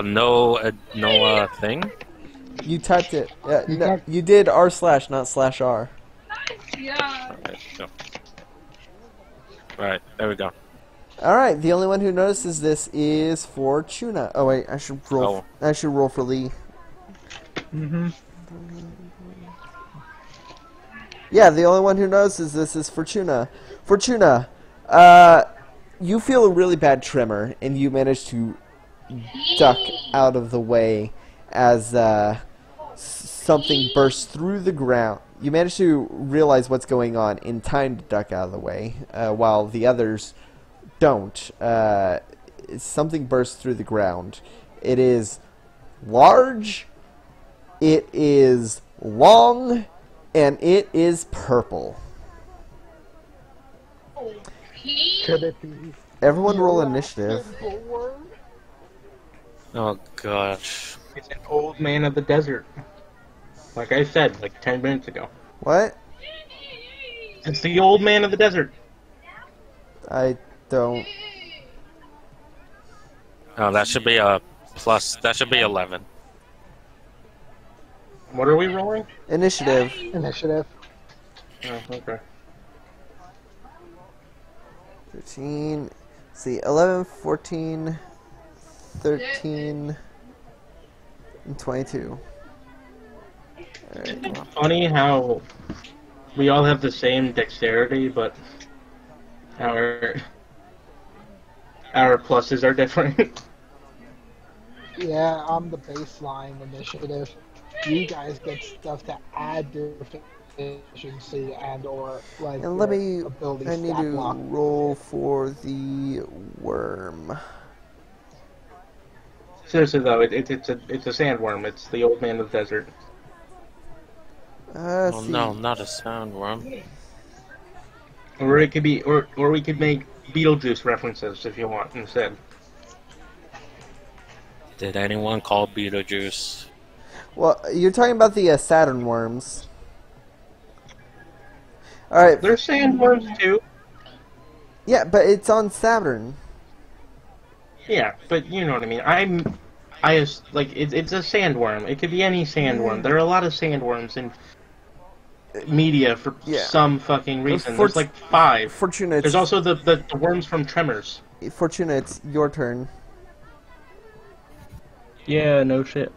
No thing? You typed it. No, you did r/, not /r. Yeah. Alright, so. Right, there we go. Alright, the only one who notices this is Fortuna. Oh wait, I should roll for Lee. Mm-hmm. Yeah, the only one who notices this is Fortuna. Fortuna, you feel a really bad tremor and you manage to duck out of the way as something bursts through the ground. You manage to realize what's going on in time to duck out of the way, while the others don't. Something bursts through the ground. It is large, it is long, and it is purple. Could it be? Everyone roll initiative. Oh gosh. It's an old man of the desert. Like I said, like 10 minutes ago. What? It's the old man of the desert. I don't. Oh, that should be a plus. That should be 11. What are we rolling? Initiative. Initiative. Oh, okay. 13. See, 11, 14. 13, and 22. All right, well. Funny how we all have the same dexterity, but our pluses are different. Yeah, I'm the baseline initiative. You guys get stuff to add to efficiency and or like. And let me. I need to roll for the worm. Seriously though, it's a sandworm. It's the old man of the desert. Oh no, not a sandworm. Or it could be, or we could make Beetlejuice references if you want instead. Did anyone call Beetlejuice? Well, you're talking about the Saturn worms. All right. They're sandworms too. Yeah, but it's on Saturn. Yeah, but you know what I mean. It's a sandworm. It could be any sandworm. There are a lot of sandworms in media for some fucking reason. There's like 5. Fortuna. There's also the worms from Tremors. Fortuna, it's your turn. Yeah, no shit.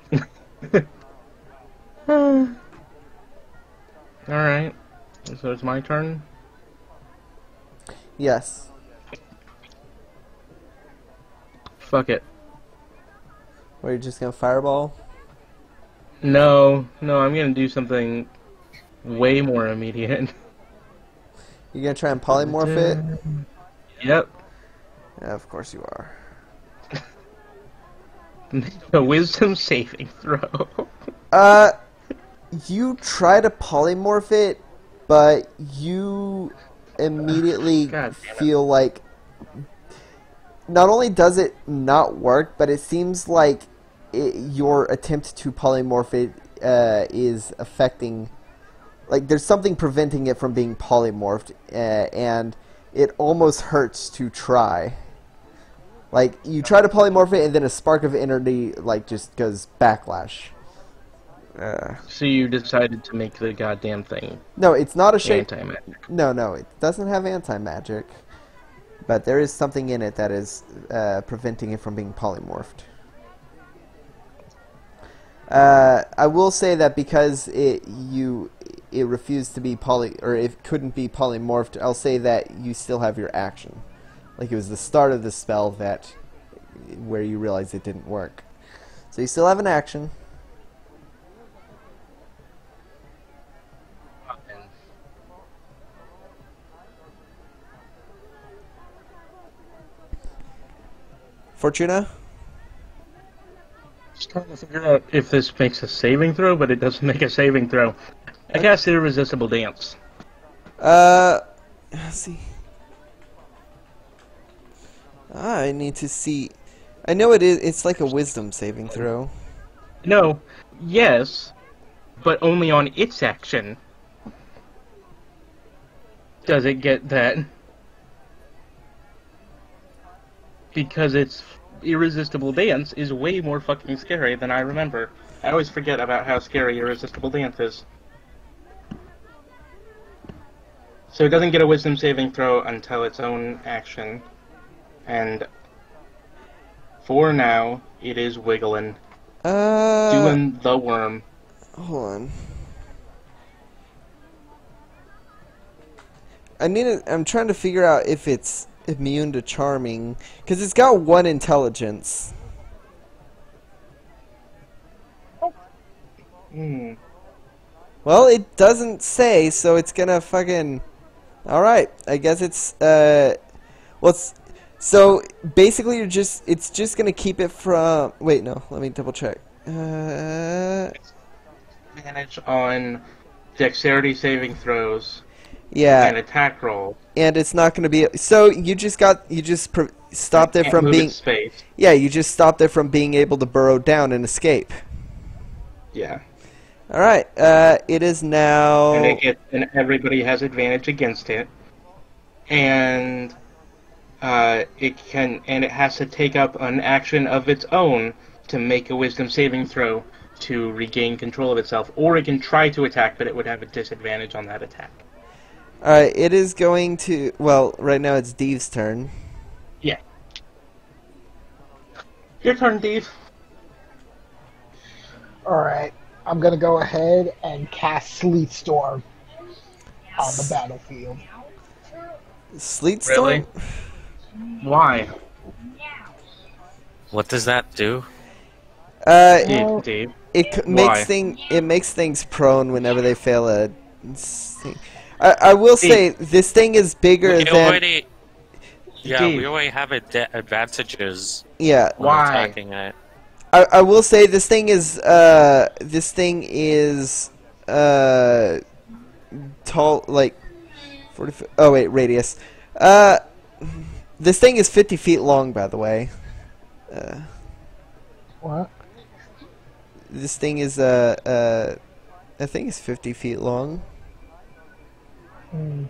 Alright. So it's my turn? Yes. Fuck it. What, you're just gonna fireball? No, I'm gonna do something way more immediate. You're gonna try and polymorph it? Yep. Yeah, of course you are. A wisdom saving throw. You try to polymorph it, but you immediately feel like not only does it not work, but it seems like your attempt to polymorph it is affecting. Like, there's something preventing it from being polymorphed, and it almost hurts to try. Like, you try to polymorph it, and then a spark of energy, like, just goes backlash. So you decided to make the goddamn thing. No, it's not a shape. Anti-magic. No, it doesn't have anti-magic. But there is something in it that is preventing it from being polymorphed. I will say that because it refused to be it couldn't be polymorphed, I'll say that you still have your action. Like, it was the start of the spell where you realized it didn't work. So you still have an action. Fortuna? Just trying to figure out if this makes a saving throw, but it doesn't make a saving throw. I cast Irresistible Dance. Let's see. I need to see. I know it is. It's like a wisdom saving throw. No. Yes. But only on its action. Does it get that? Because its Irresistible Dance is way more fucking scary than I remember. I always forget about how scary Irresistible Dance is. So it doesn't get a wisdom saving throw until its own action. And for now, it is wiggling. Doing the worm. Hold on. I'm trying to figure out if it's immune to charming, because it's got 1 intelligence. Oh. Well, it doesn't say, so it's gonna fucking. All right, I guess it's so basically it's just gonna keep it from. Wait, no, let me double check. Manage on dexterity saving throws. Yeah. An attack roll. And it's not going to be. So you just stopped it from being. Space. Yeah, you just stopped it from being able to burrow down and escape. Yeah. All right. It is now. And everybody has advantage against it, and it has to take up an action of its own to make a wisdom saving throw to regain control of itself, or it can try to attack, but it would have a disadvantage on that attack. Alright, it is going to. Well, right now it's Deve's turn. Yeah. Your turn, Dave. Alright, I'm gonna go ahead and cast Sleet Storm on the battlefield. Sleet Storm? Really? Why? What does that do? It makes things prone whenever they fail a thing. I will say this thing is bigger we already have advantages. Yeah. Why? I will say this thing is tall, like 40 feet. Oh wait, radius. This thing is 50 feet long, by the way. What? This thing is I think it's 50 feet long. Hmm.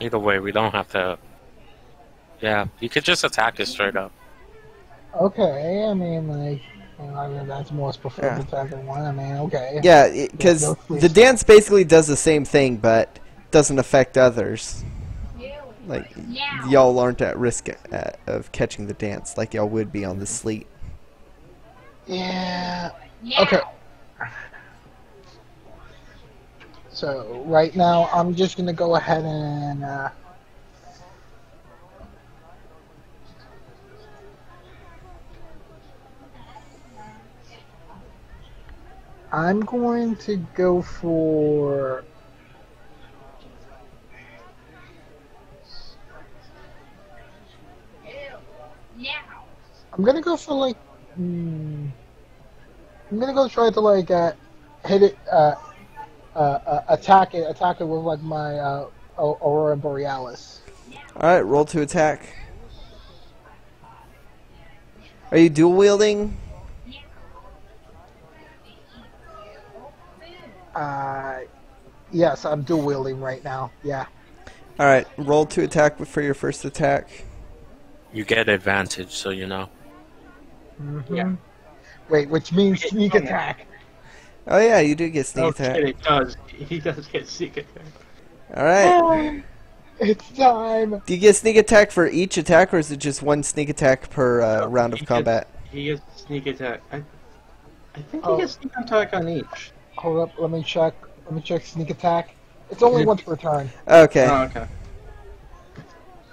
Either way, we don't have to. Yeah, you could just attack it straight up. Okay, I mean, like, I mean, that's more specific type of one. I mean, okay. Yeah, because the dance basically does the same thing, but doesn't affect others. Like, y'all aren't at risk of catching the dance like y'all would be on the sleet. Yeah. Okay. So, right now, I'm just going to go ahead and... I'm going to go for... I'm going to go for, like... I'm going to go try to, like, hit it... attack it with, like, my Aurora Borealis. Alright, roll to attack. Are you dual wielding? Yes, I'm dual wielding right now, yeah. Alright, roll to attack for your first attack. You get advantage, so you know. Mm-hmm. Yeah. Wait, which means sneak attack. Oh yeah, you do get sneak attack. It does. He does get sneak attack. Alright. It's time. Do you get sneak attack for each attack, or is it just one sneak attack per round of combat? He gets sneak attack. I think he gets sneak attack on each. Hold up, let me check. Let me check sneak attack. It's only once per turn. Okay. Oh, okay.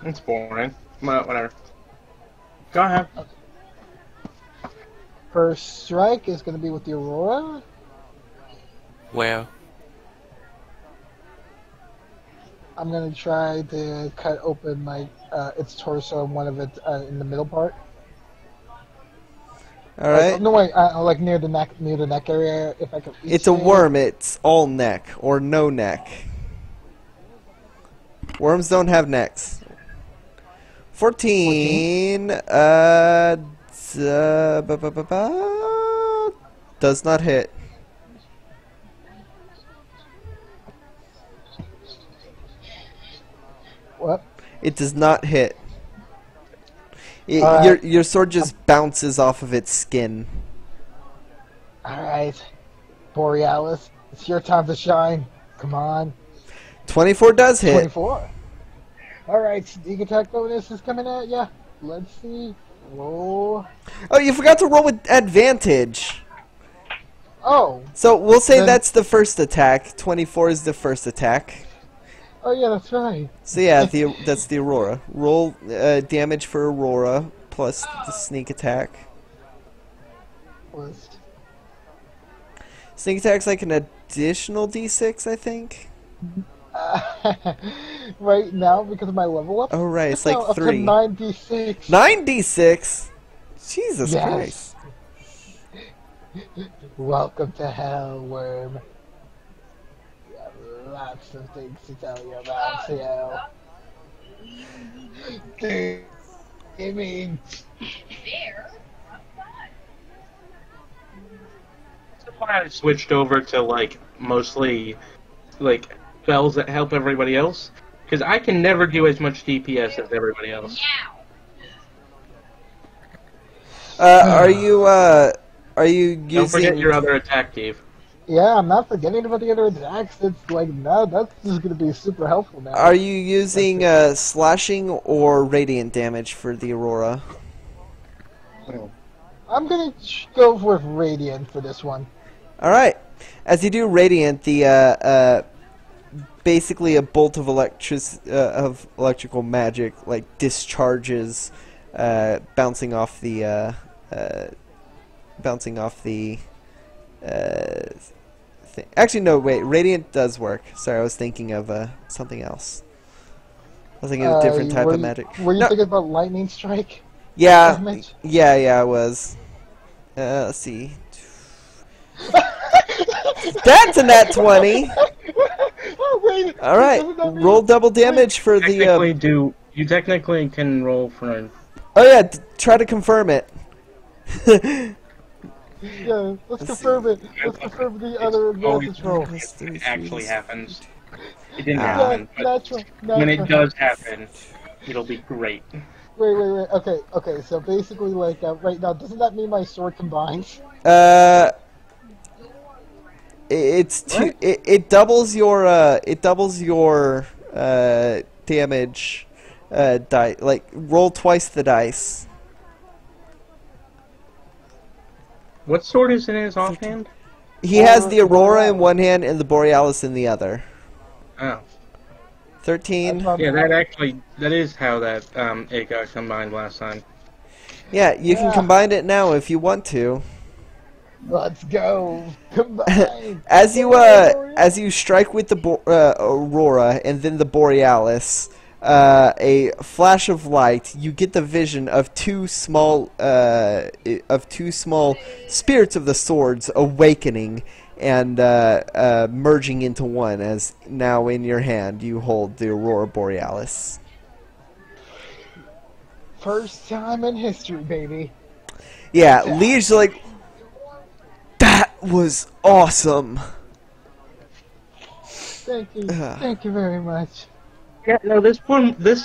It's boring. Well, whatever. Go ahead. Okay. First strike is going to be with the Aurora. Well, I'm going to try to cut open my its torso and one of its in the middle part. All right. No way. Like near the neck area. If I could. It's a worm. It's all neck or no neck. Worms don't have necks. 14. Does not hit. What? It does not hit. Your sword just bounces off of its skin. Alright. Borealis, it's your time to shine. Come on. 24 does hit. 24. Alright, sneak attack bonus is coming out, yeah. Let's see. Roll. Oh, you forgot to roll with advantage. Oh. So we'll say then... that's the first attack. 24 is the first attack. Oh yeah, that's right. So yeah, that's the Aurora. Roll damage for Aurora plus the sneak attack. Sneak attack's like an additional D6, I think. Right now, because of my level up. Oh right, it's like 3. 9d6. 9d6. Jesus Christ. Welcome to hell, worm. Lots of things to tell you about, Dude, I mean... That's why I switched over to, like, mostly, like, spells that help everybody else. Because I can never do as much DPS as everybody else. Are you using... Don't forget your other attack, Dave. Yeah, I'm not forgetting about the other attacks. It's like, no, that's just going to be super helpful now. Are you using slashing or radiant damage for the Aurora? Whatever. I'm gonna go with Radiant for this one. Alright. As you do Radiant, the basically a bolt of electrical magic like discharges, bouncing off the thing. Actually, no, wait. Radiant does work. Sorry, I was thinking of something else. I was thinking of a different type of magic. Were you thinking about Lightning Strike? Yeah, yeah, I was. Let's see. That's a nat 20. All right, roll double damage for the. You technically can roll for? Oh yeah, try to confirm it. Yeah, let's confirm it. Let's confirm the other advantage roll. It actually happens. It didn't happen. Natural. When it does happen, it'll be great. Wait. Okay. So basically, like right now, doesn't that mean my sword combines? It doubles your damage die, like roll twice the dice. What sword is in his offhand? He has the Aurora in one hand and the Borealis in the other. Oh. 13. Yeah, that is how that it got combined last time. Yeah, you can combine it now if you want to. Let's go. As you strike with the Aurora and then the Borealis, a flash of light, you get the vision of two small spirits of the swords awakening and merging into one, as now in your hand you hold the Aurora Borealis. First time in history, baby. Yeah, Liege's like, that was awesome. Thank you. Thank you very much. Yeah, no, this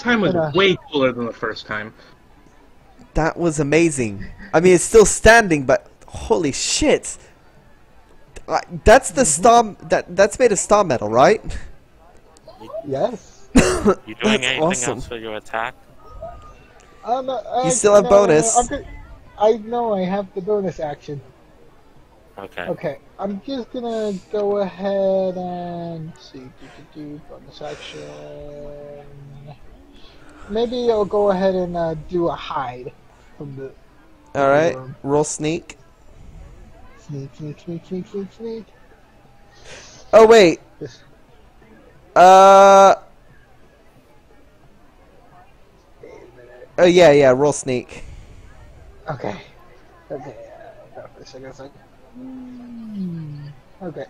time was way cooler than the first time. That was amazing. I mean, it's still standing, but holy shit. That's the stomp. That's made of stomp metal, right? Yes. You doing anything else for your attack? You still have bonus. I know I have the bonus action. Okay. Okay. I'm just gonna go ahead and see. Do bonus action. Maybe I'll go ahead and do a hide from the. All right. Roll sneak. Sneak. Oh, wait. Oh, yeah, roll sneak. Okay. For a second, okay.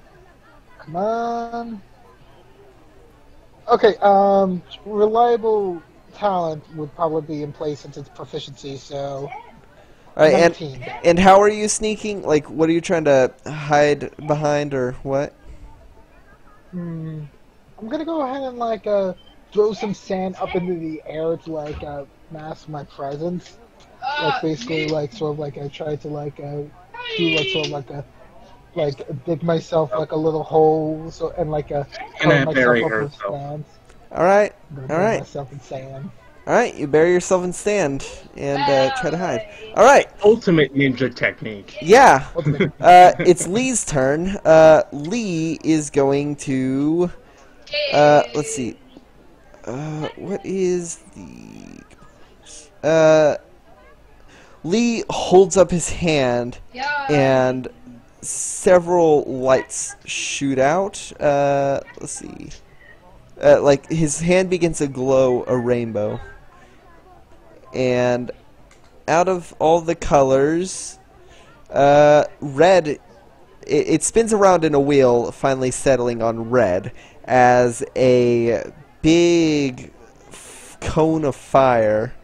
Come on. Okay, reliable talent would probably be in place since it's proficiency, so... Alright, and how are you sneaking? Like, what are you trying to hide behind, or what? I'm gonna go ahead and, like, throw some sand up into the air to, like, mask my presence. Like, basically, like, sort of, like, I try to, like, do, like, sort of, like, a... Like, dig myself, like, a little hole, so, and, like, cover myself up with sand. Alright, alright. Alright, you bury yourself in sand and try to hide. Alright. Ultimate ninja technique. Yeah. It's Lee's turn. Lee is going to... let's see. What is the... Lee holds up his hand and several lights shoot out. Let's see. Like, his hand begins to glow a rainbow. And out of all the colors, red, it spins around in a wheel, finally settling on red, as a big cone of fire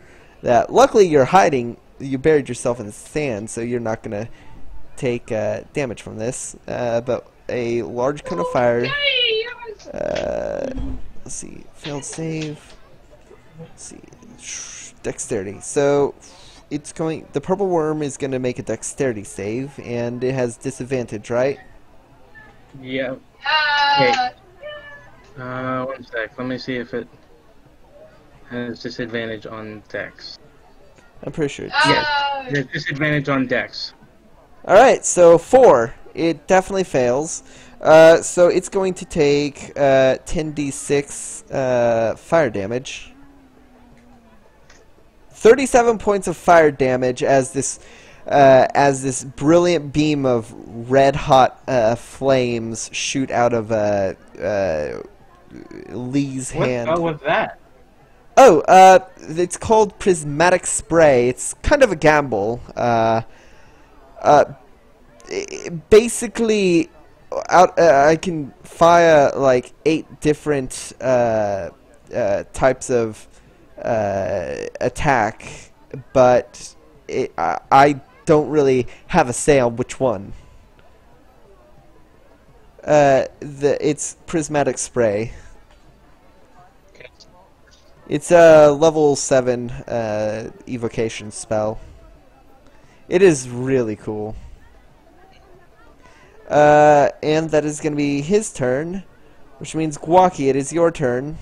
that luckily you're hiding. You buried yourself in the sand, so you're not going to take damage from this. But a large cone of fire... let's see. Failed save. Let's see. Dexterity. So it's going. The purple worm is going to make a dexterity save, and it has disadvantage, right? Yeah. Okay. One sec. Let me see if it has disadvantage on dex. I'm pretty sure. Yes. There's disadvantage on dex. Alright, so 4. It definitely fails. So it's going to take 10d6 fire damage. 37 points of fire damage as this brilliant beam of red-hot flames shoot out of Lee's hand. What was that? Oh, it's called prismatic spray. It's kind of a gamble. Basically, I can fire like 8 different types of attack, but I don't really have a say on which one. It's prismatic spray. Okay. It's a level 7 evocation spell. It is really cool. And that is going to be his turn, which means Gwaki, it is your turn.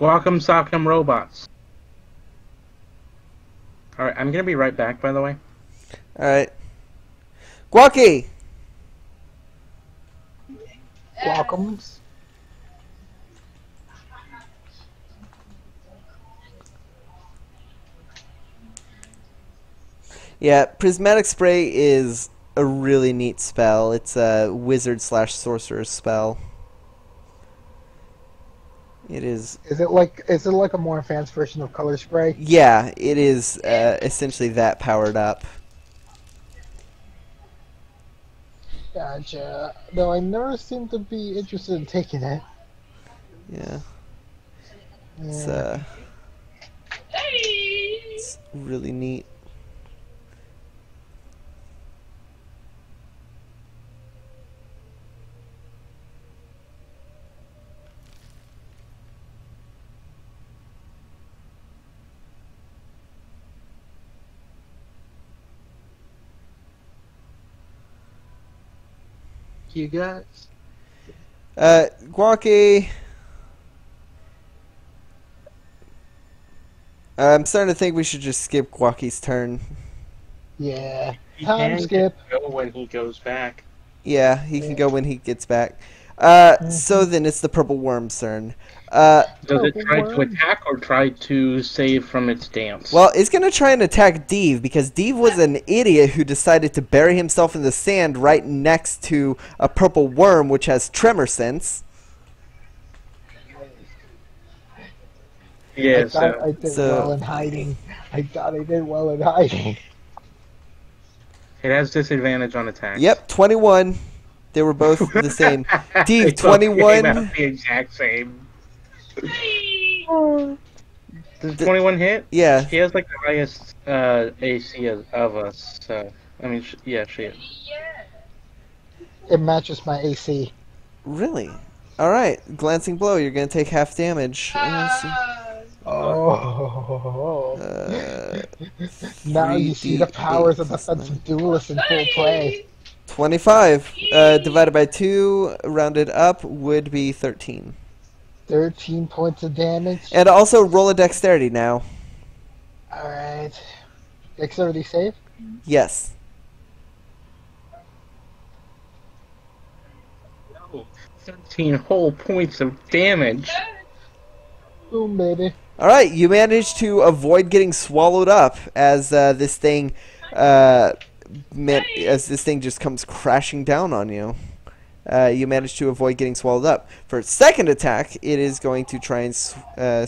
Welcome, Sock'em Robots. Alright, I'm going to be right back, by the way. Alright. Gwaki! Gwakums. Yeah, Prismatic Spray is a really neat spell. It's a wizard/sorcerer spell. It is. Is it like a more advanced version of color spray? Yeah, it is essentially that powered up. Gotcha. Though I never seem to be interested in taking it. Yeah. It's it's really neat. You guys. Gwaki. I'm starting to think we should just skip Gwaki's turn. Yeah. Time skip. He can go when he goes back. Yeah, he can go when he gets back. So then it's the purple worm's turn. Does it try to attack or try to save from its dance? Well, it's going to try and attack Deev, because Deev was an idiot who decided to bury himself in the sand right next to a purple worm, which has tremor sense. Yeah, I thought I did well in hiding. It has disadvantage on attack. Yep, 21. They were both the same. Deev, 21. Came out the exact same. 21 hit? Yeah. She has like the highest AC of us. So I mean, she is. It matches my AC. Really? All right. Glancing blow. You're gonna take half damage. Now you see the powers of the Sons of Duelists in full play. 25 divided by 2, rounded up, would be 13. 13 points of damage. And also roll a dexterity now. Alright. Dexterity save? Yes. No. 13 whole points of damage. Boom, baby. Alright, you managed to avoid getting swallowed up as this thing... as this thing just comes crashing down on you. You manage to avoid getting swallowed up. For its second attack, it is going to try and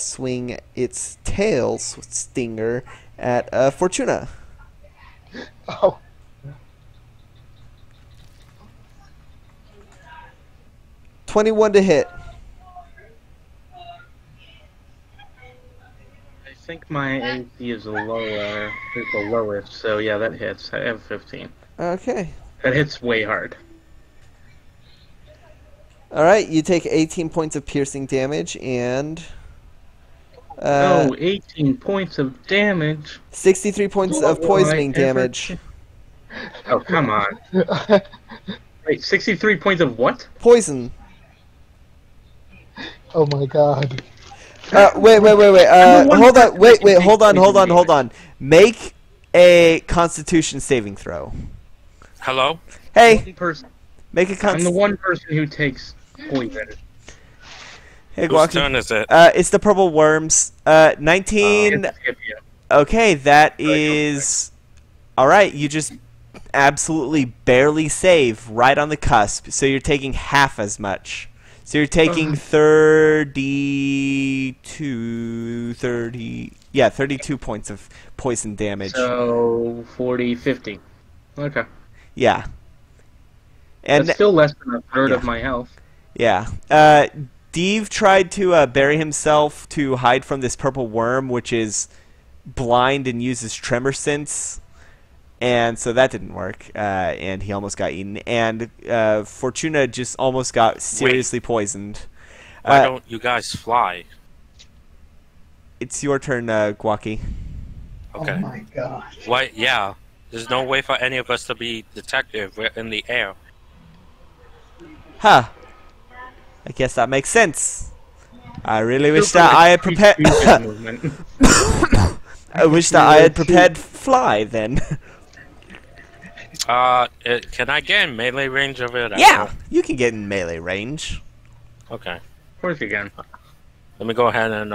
swing its tail stinger at Fortuna. Oh. Yeah. 21 to hit. I think my AC is lower, is the lowest, so yeah, that hits. I have 15. Okay. That hits way hard. Alright, you take 18 points of piercing damage and... 18 points of damage? 63 points of poisoning damage. Oh, come on. Wait, 63 points of what? Poison. Oh my god. Wait. Hold on. Make a Constitution saving throw. Hello? Hey. Make a I'm the one person who takes poison. Hey, Whose turn is it? It's the purple worms. 19. Okay, that is... Alright, you just absolutely barely save right on the cusp, so you're taking half as much. So you're taking 32 points of poison damage. So 40, 50. Okay. Yeah. And that's still less than a third of my health. Yeah. Dave tried to bury himself to hide from this purple worm, which is blind and uses tremor sense. And so that didn't work, and he almost got eaten. And Fortuna just almost got seriously poisoned. Why don't you guys fly? It's your turn, Gwaki. Okay. Oh my god. Why? Yeah. There's no way for any of us to be detected. We're in the air. Huh. I guess that makes sense. I really wish that I had prepared. I wish that I had prepared fly then. Can I get in melee range of it? Yeah, you can get in melee range. Okay. Of course you can. Let me go ahead and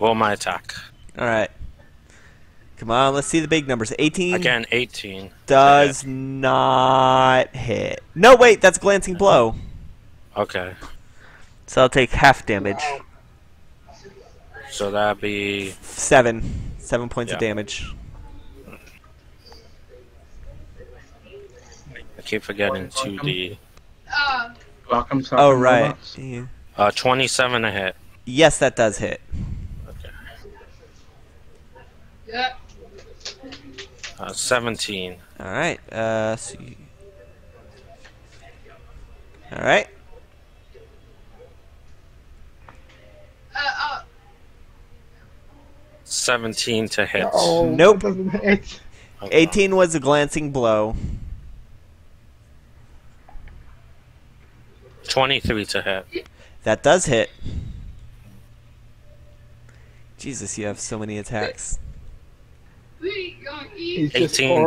roll my attack. Alright. Come on, let's see the big numbers. 18. Again, 18. Does not hit. No, wait, that's glancing blow. Okay. So I'll take half damage. So that'd be... 7 points of damage. I keep forgetting 2D. Oh, right. 27 a hit. Yes, that does hit. Okay. 17. Alright, so you... Alright. Oh. 17 to hit. No, nope. Doesn't hit. 18 was a glancing blow. 23 to hit. That does hit. Jesus, you have so many attacks. 18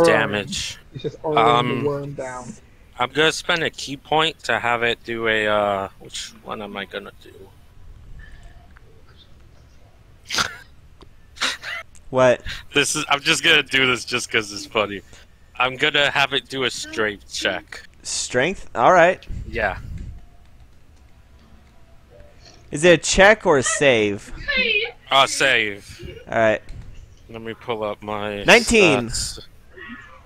damage. It's just the worm down. I'm gonna spend a key point to have it do a. Which one am I gonna do? What? This is. I'm just gonna do this just because it's funny. I'm gonna have it do a strength check. Strength? All right. Yeah. Is it a check or a save? Save. All right. Let me pull up my. 19. Stats.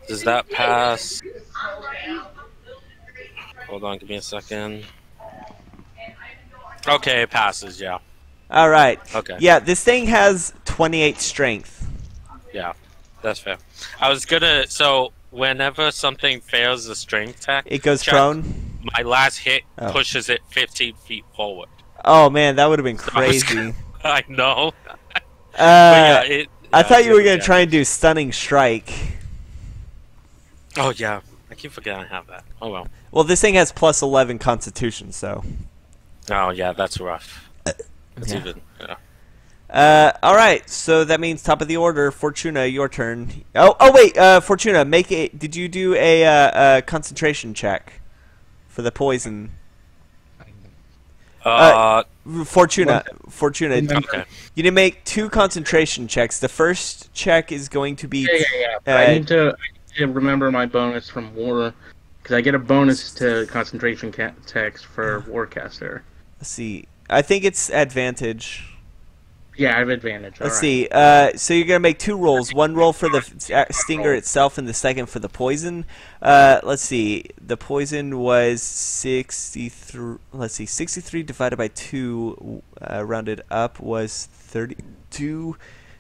Does that pass? Hold on, give me a second. Okay, it passes. Yeah. All right. Okay. Yeah, this thing has 28 strength. Yeah, that's fair. I was gonna. So whenever something fails the strength check, it goes prone. My last hit pushes it 15 feet forward. Oh man, that would have been crazy. I know. Yeah, I thought you were gonna try and do stunning strike. Oh yeah, I keep forgetting I have that. Oh well. Well, this thing has plus 11 Constitution, so. Oh yeah, that's rough. It's even, yeah. Alright, so that means top of the order. Fortuna, your turn. Oh wait, Fortuna, make a. Did you do a concentration check for the poison? Fortuna. Okay. You need to make 2 concentration checks. The first check is going to be. I need to remember my bonus from war, because I get a bonus to concentration checks for warcaster. Let's see. I think it's advantage. Yeah, I have advantage. Let's see. So you're gonna make 2 rolls. One roll for the stinger itself, and the second for the poison. Let's see. The poison was 63. Let's see. 63 divided by 2, rounded up, was 32.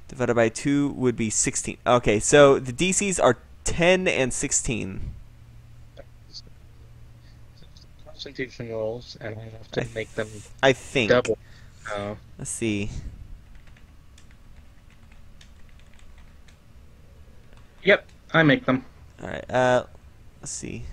Divided by 2 would be 16. Okay, so the DCs are 10 and 16. Concentration rolls, and I have to make them. I think. Double. Let's see. Yep, I make them. All right. Let's see.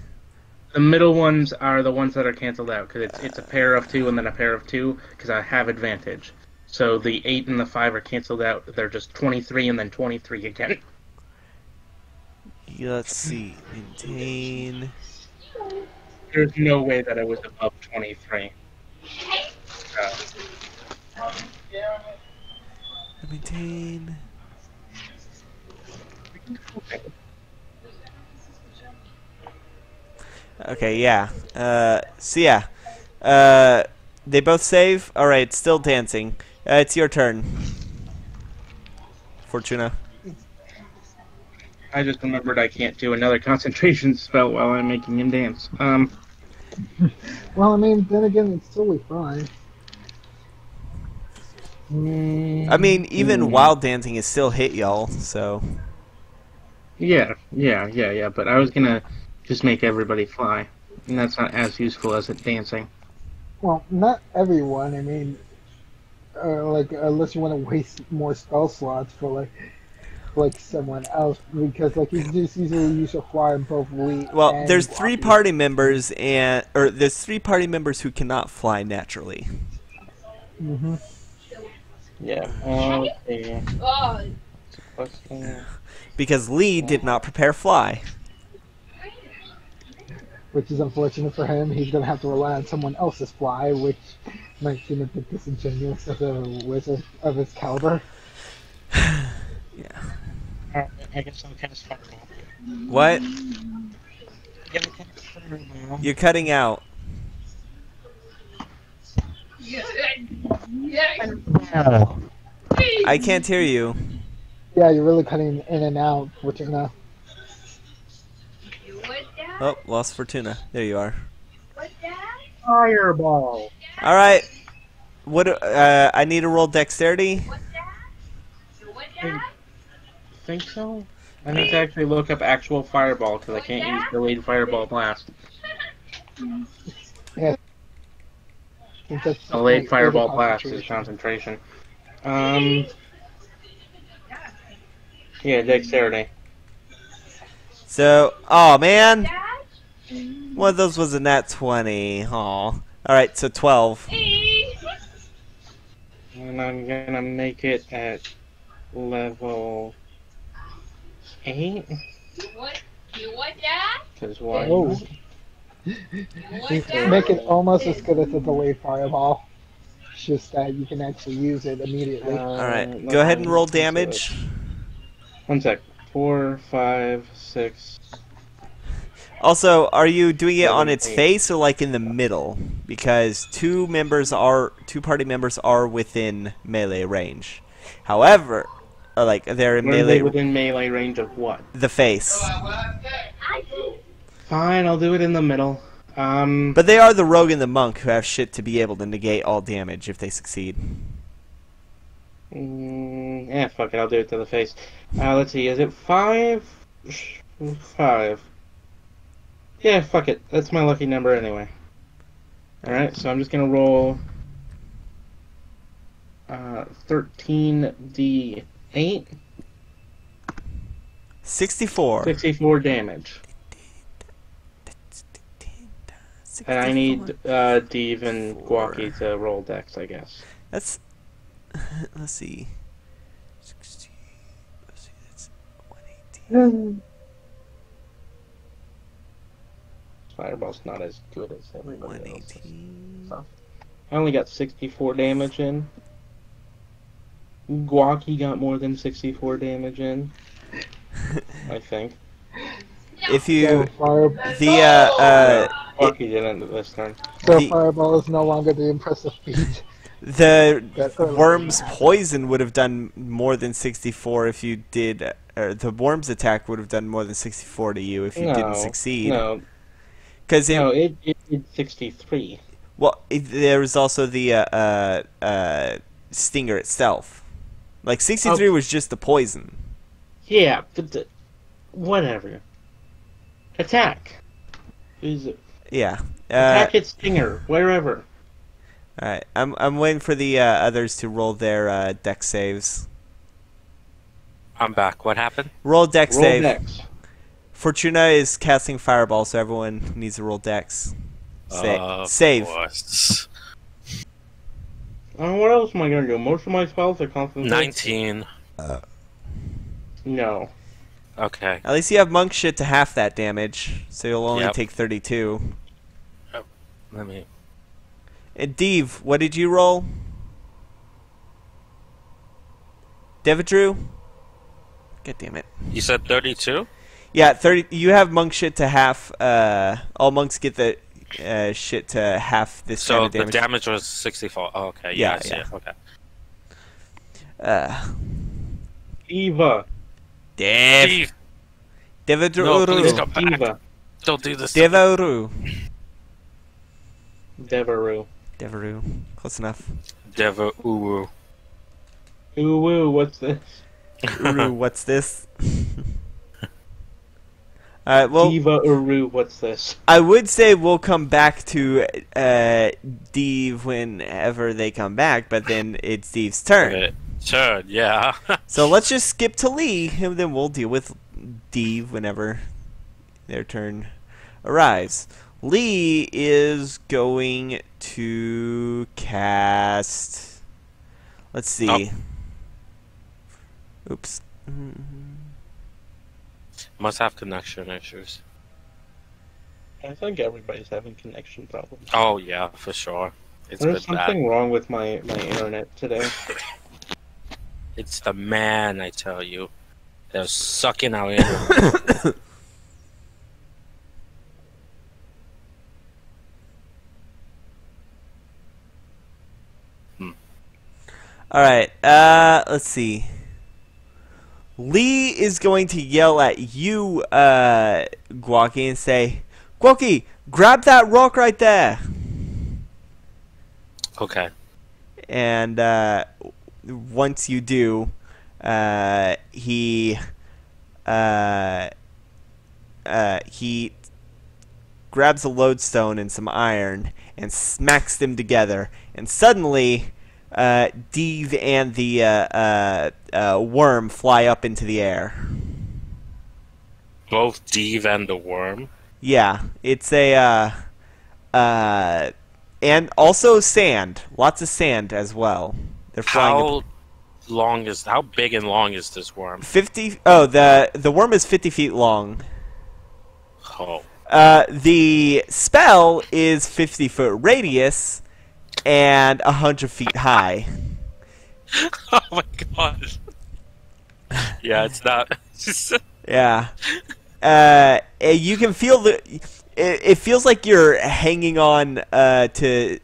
The middle ones are the ones that are canceled out, because it's a pair of two and then a pair of two, because I have advantage. So the 8 and the 5 are canceled out. They're just 23 and then 23 again. Let's see. Maintain. There's no way that I was above 23. Maintain. Okay, yeah. So yeah. They both save? Alright, still dancing. It's your turn, Fortuna. I just remembered I can't do another concentration spell while I'm making him dance. Well, I mean, then again, it's totally fine. I mean, even while dancing is still hit, y'all, so... Yeah, but I was gonna just make everybody fly, and that's not as useful as it dancing. Well, not everyone, I mean, like, unless you want to waste more spell slots for, like someone else, because, like, you just easily use a fly in both Wii. Well, there's three party members, there's three party members who cannot fly naturally. Mm-hmm. Yeah. Okay. Because Lee did not prepare fly. Which is unfortunate for him. He's going to have to rely on someone else's fly, which might seem a bit disingenuous of a wizard of his caliber. Yeah. I guess I'll cast fireball. What? Yeah, I'll cast fireball. You're cutting out. I can't hear you. Yeah, you're really cutting in and out, which is not... Oh, lost Fortuna. There you are. What's that? Fireball. All right. What? I need to roll dexterity. What's that? What's that? I think so. I need to actually look up actual fireball because I can't use delayed fireball blast. Yeah. Delayed fireball blast is concentration. Yeah, dexterity. So, oh man, one of those was a nat 20. Aw, all right, so 12. And I'm gonna make it at level 8. You what? Because why? Make it almost as good as a delayed fireball. It's just that you can actually use it immediately. All right, go ahead and roll damage. One sec. 4, 5, 6. Also, are you doing it on its face or like in the middle? Because two party members are within melee range. However, like they're in melee within melee range of what? The face. Fine, I'll do it in the middle. But they are the rogue and the monk who have shit to be able to negate all damage if they succeed. Yeah, fuck it, I'll do it to the face. Let's see, is it 5? 5. Yeah, fuck it. That's my lucky number anyway. Alright, so I'm just gonna roll 13d8. 64. 64 damage. And I need Dave and Gwaki to roll dex, I guess. That's... Let's see. 60. Let's see, that's 118. Fireball's not as good as everybody else. I only got 64 damage in. Gwaki got more than 64 damage in. I think. If you Gwaki didn't this time. So fireball is no longer the impressive feat. The worm's poison would have done more than 64 if you did, or the worm's attack would have done more than 64 to you if you didn't succeed. No, it did 63. Well, there was also the stinger itself. Like 63 was just the poison. Yeah, but whatever. Attack. Is it? Yeah. Attack its stinger wherever. All right, I'm waiting for the others to roll their dex saves. I'm back. What happened? Roll dex save. Fortuna is casting Fireball, so everyone needs to roll dex. Save. What else am I going to do? Most of my spells are constant. 19. No. Okay. At least you have monk shit to half that damage, so you'll only take 32. Let me... And Dev, what did you roll? Devadru? God damn it. You said 32? Yeah, 30. You have monk shit to half. All monks get the shit to half this. So kind of damage. The damage was 64. Oh, okay. Yeah. Yeah. Okay. Eva. Dev. Devadru. No, please come back. Eva. Don't do this. Devaru. Devaru. Devaru. Close enough. Devaru. Uwu. What's this? Uru. What's this? Well, Diva Uru, what's this? I would say we'll come back to Div whenever they come back, but then it's Div's turn. Turn, yeah. So let's just skip to Lee, and then we'll deal with Div whenever their turn arrives. Lee is going to cast... Let's see. Oh. Oops. Must have connection issues. I think everybody's having connection problems. Oh yeah, for sure. It's There's something bad. Wrong with my internet today. It's the man, I tell you. They're sucking our internet. Alright, let's see. Lee is going to yell at you, Gwaki, and say, Gwaki, grab that rock right there! Okay. And once you do, he grabs a lodestone and some iron and smacks them together, and suddenly... Dev and the worm fly up into the air. Both Dev and the worm? Yeah, it's a and also sand. Lots of sand as well. They're flying. How big and long is this worm? 50. Oh, the worm is 50 feet long. Oh. The spell is 50-foot radius. And 100 feet high. Oh my god! Yeah, it's not. Yeah, you can feel the. It feels like you're hanging on to.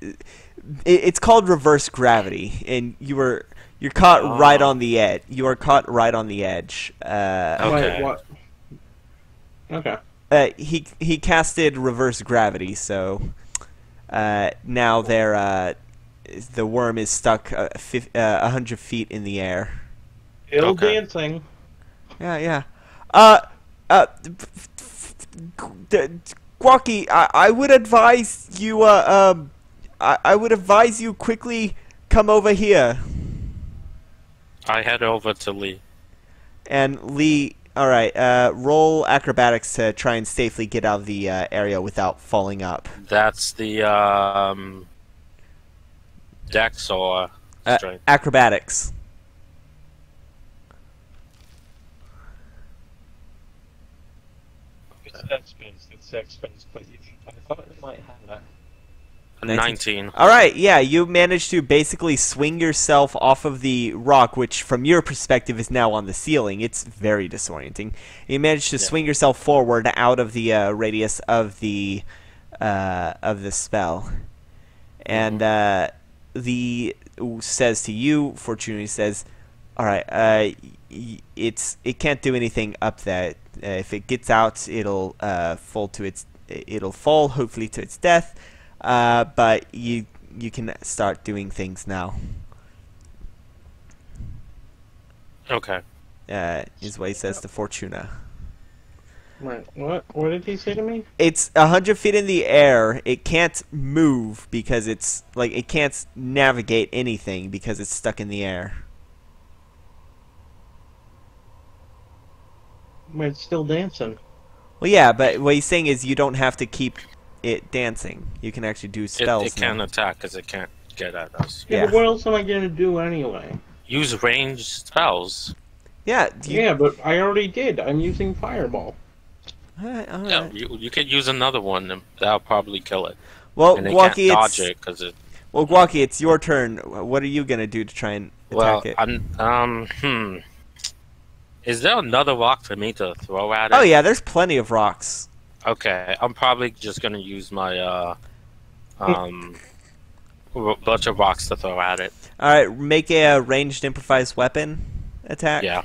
It's called reverse gravity, and you're caught right on the edge. You are caught right on the edge. Okay. What? Okay. He casted reverse gravity, so. Now they're, the worm is stuck 100 feet in the air. Still dancing. Yeah. Gwaki, I would advise you, I would advise you quickly come over here. I head over to Lee. And Lee, alright, roll acrobatics to try and safely get out of the area without falling up. That's the, dex or strength? Acrobatics. It's dex based, but I thought it might have that. 19. Alright, yeah, you managed to basically swing yourself off of the rock, which from your perspective is now on the ceiling. It's very disorienting. You managed to swing yourself forward out of the radius of the spell. And the says to you, Fortuny says, alright, it can't do anything up there. If it gets out, it'll fall hopefully to its death. But you can start doing things now. Okay. Is what he says to Fortuna. Right. What did he say to me? It's 100 feet in the air. It can't move because it's like it can't navigate anything because it's stuck in the air. But it's still dancing. Well, yeah, but what he's saying is you don't have to keep it dancing. You can actually do spells. It can attack because it can't get at us. Yeah, but what else am I going to do anyway? Use ranged spells. Yeah. Yeah, but I already did. I'm using Fireball. All right. Yeah, you could use another one, and that'll probably kill it. Well, and Gwaki, it's your turn. What are you gonna do to try and attack it? Is there another rock for me to throw at it? Oh yeah, there's plenty of rocks. Okay, I'm probably just gonna use my bunch of rocks to throw at it. All right, make a ranged improvised weapon attack. Yeah.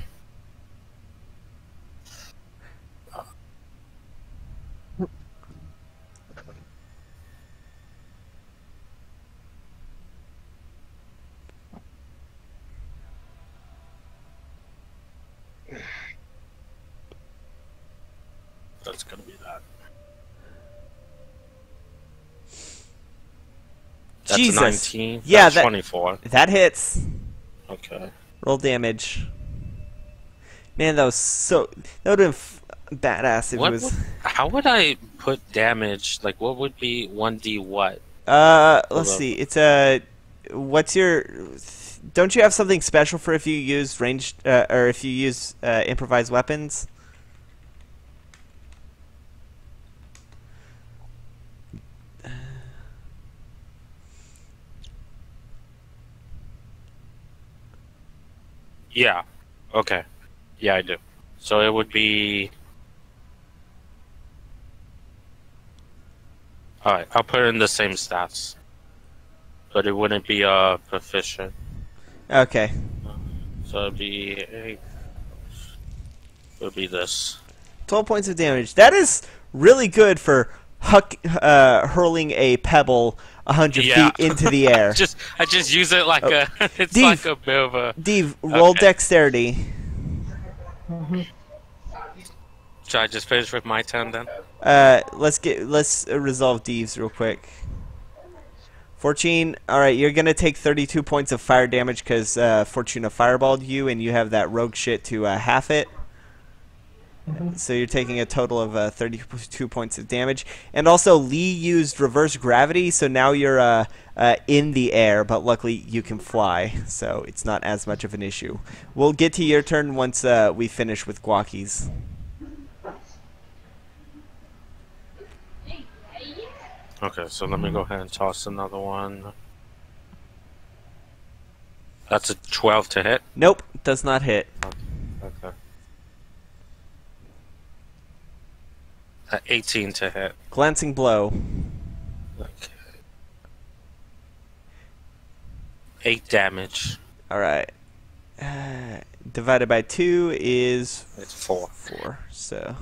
That's gonna be that. That's Jesus. A 19. Yeah, that's 24. That hits. Okay. Roll damage. Man, that was so. That would have been badass if it was. How would I put damage? Like, what would be 1d what? Let's see. It's a. What's your? Don't you have something special for if you use ranged or if you use improvised weapons? Yeah. Okay. Yeah, I do. So it would be... Alright, I'll put in the same stats. But it wouldn't be proficient. Okay. So it'd be... It would be this. 12 points of damage. That is really good for hurling a pebble 100 feet into the air. I just use it like it's Dave, like a bit of a... Dave, roll dexterity. Should I just finish with my turn then? Let's resolve Dave's real quick. 14. All right, you're gonna take 32 points of fire damage because Fortuna fireballed you, and you have that rogue shit to half it. So you're taking a total of 32 points of damage. And also, Lee used reverse gravity, so now you're in the air, but luckily you can fly, so it's not as much of an issue. We'll get to your turn once we finish with Gwaki's. Okay, so let me go ahead and toss another one. That's a 12 to hit? Nope, does not hit. Okay. 18 to hit. Glancing blow. Okay. 8 damage. Alright. Divided by 2 is... It's 4. 4, so...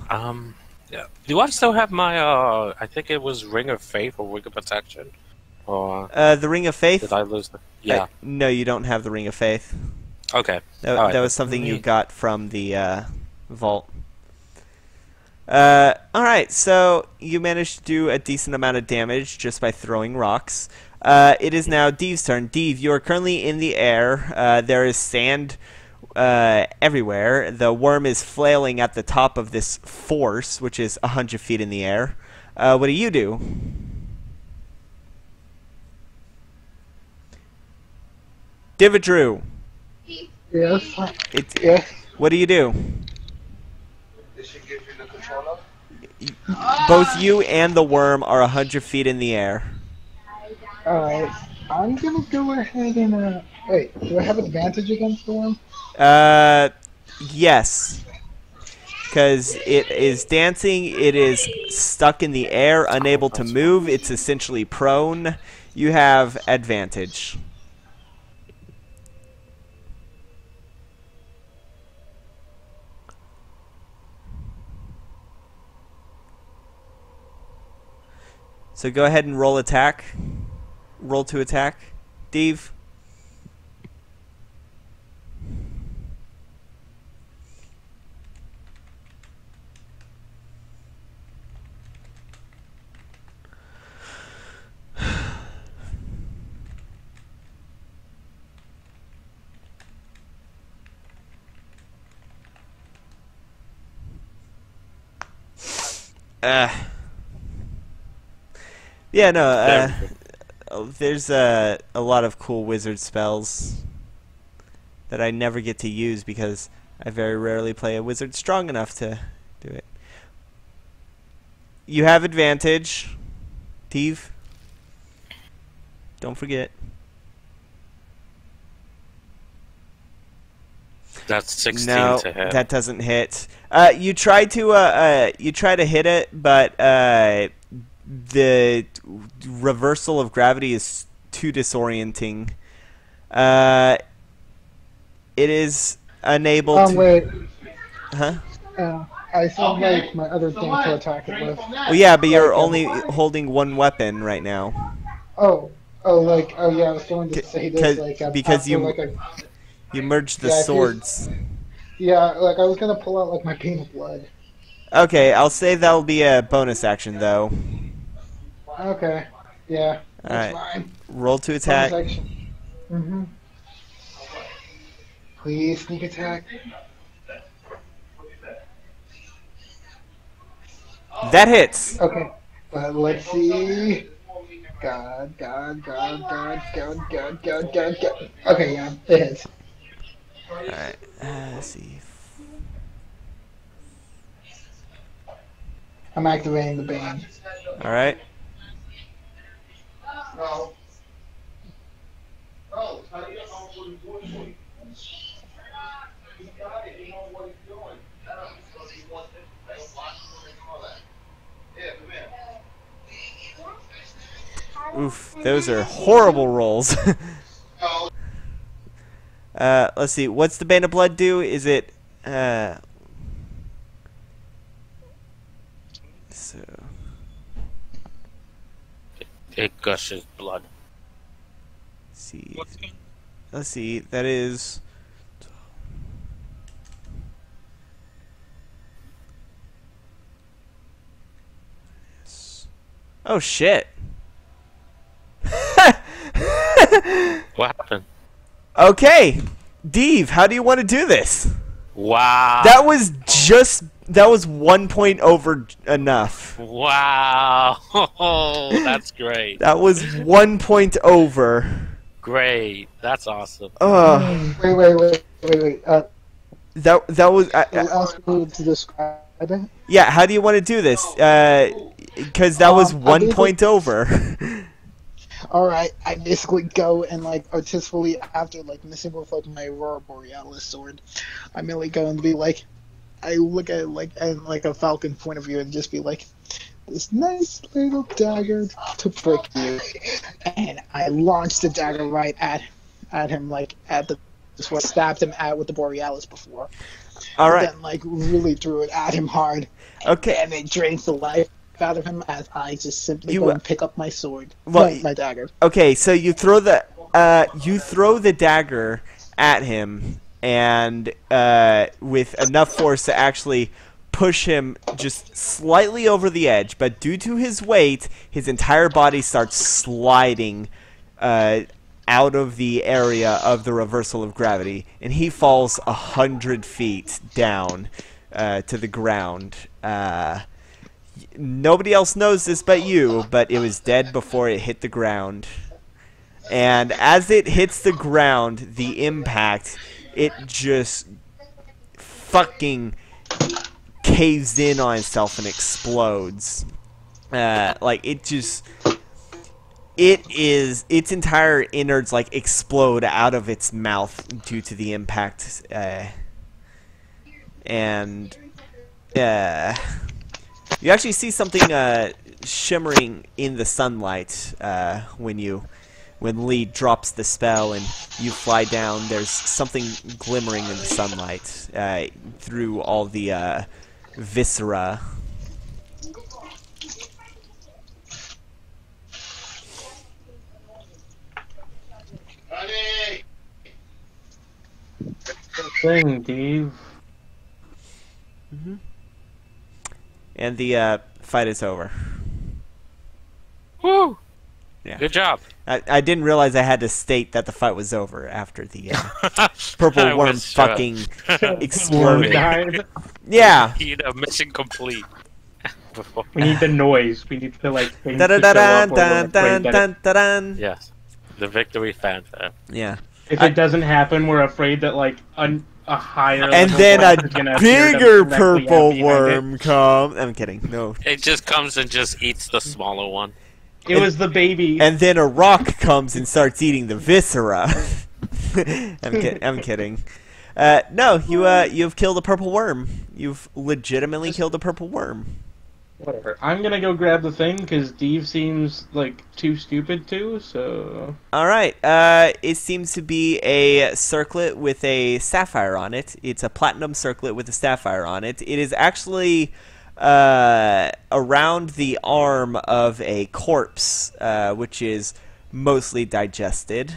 Yeah. Do I still have my, I think it was Ring of Faith or Ring of Protection? Or... the Ring of Faith? Did I lose the... Yeah. No, you don't have the Ring of Faith. Okay. That was something you got from the, vault. Alright, so you managed to do a decent amount of damage just by throwing rocks. It is now Deve's turn. Deve, you are currently in the air. There is sand everywhere. The worm is flailing at the top of this force, which is 100 feet in the air. What do you do? Dividru. Yes. What do you do? Both you and the worm are 100 feet in the air. Alright, I'm gonna go ahead and, wait, do I have advantage against the worm? Yes. Because it is dancing, it is stuck in the air, unable to move, it's essentially prone. You have advantage. So go ahead and roll attack. Roll to attack. Dave. Yeah, no, there's a lot of cool wizard spells that I never get to use because I very rarely play a wizard strong enough to do it. You have advantage, Teve. Don't forget. That's 16 to hit. No, that doesn't hit. You try to hit it, but the reversal of gravity is too disorienting. It is unable to... Wait. Huh? I still have my other thing to attack it with. Well, yeah, but you're only holding one weapon right now. Oh. Oh, like... Oh, yeah, I was going to say this. Like, because you... Like a, you merged the swords. Yeah, like I was gonna pull out like my paint blood. Okay, I'll say that'll be a bonus action though. Okay. Yeah. All right. Roll to attack. Mm-hmm. Please sneak attack. That hits. Okay. But let's see. God. Okay, yeah, it hits. Alright, let's see. I'm activating the band. Alright. Oof, those are horrible rolls. Let's see. What's the Band of Blood do? Is it so it gushes blood. Let's see. Let's see. That is oh shit. What happened? Okay, Dave, how do you want to do this? Wow. That was just, that was 1 point over enough. Wow. Oh, that's great. That was 1 point over. Great. That's awesome. Wait. That was... to describe it? Yeah, how do you want to do this? Because that was 1 point over. Alright, I basically go and, like, artistfully, after, like, missing with, like, my Aurora Borealis sword, I merely go and be like, I look at it, like, and, like, a falcon point of view and just be like, this nice little dagger to prick you. And I launch the dagger right at him, like, at the, just what I stabbed him at with the Borealis before. Alright. Then, like, really threw it at him hard. Okay. And it drains the life out of him as I just simply go and pick up my sword, my dagger. Okay, so you throw the dagger at him, and with enough force to actually push him just slightly over the edge. But due to his weight, his entire body starts sliding out of the area of the reversal of gravity, and he falls 100 feet down to the ground. Nobody else knows this but you, but it was dead before it hit the ground. And as it hits the ground, the impact, it just fucking caves in on itself and explodes. Like, it just... It is... Its entire innards, like, explode out of its mouth due to the impact. You actually see something shimmering in the sunlight when Lee drops the spell and you fly down. There's something glimmering in the sunlight through all the viscera. Good thing, Dave. Mm-hmm. And the fight is over. Woo! Yeah. Good job. I didn't realize I had to state that the fight was over after the purple worm fucking exploded. Yeah. Mission complete. before. We need the noise. We need the like things to show up or yes, the victory fanfare. Yeah. If it doesn't happen, we're afraid that like a higher and then a bigger purple worm comes. I'm kidding. No. It just comes and just eats the smaller one. It was the baby. And then a rock comes and starts eating the viscera. I'm kidding. No, you've killed a purple worm. You've legitimately killed a purple worm. Whatever. I'm gonna go grab the thing because Dave seems like too stupid to. So. All right. It seems to be a circlet with a sapphire on it. It's a platinum circlet with a sapphire on it. It is actually around the arm of a corpse, which is mostly digested.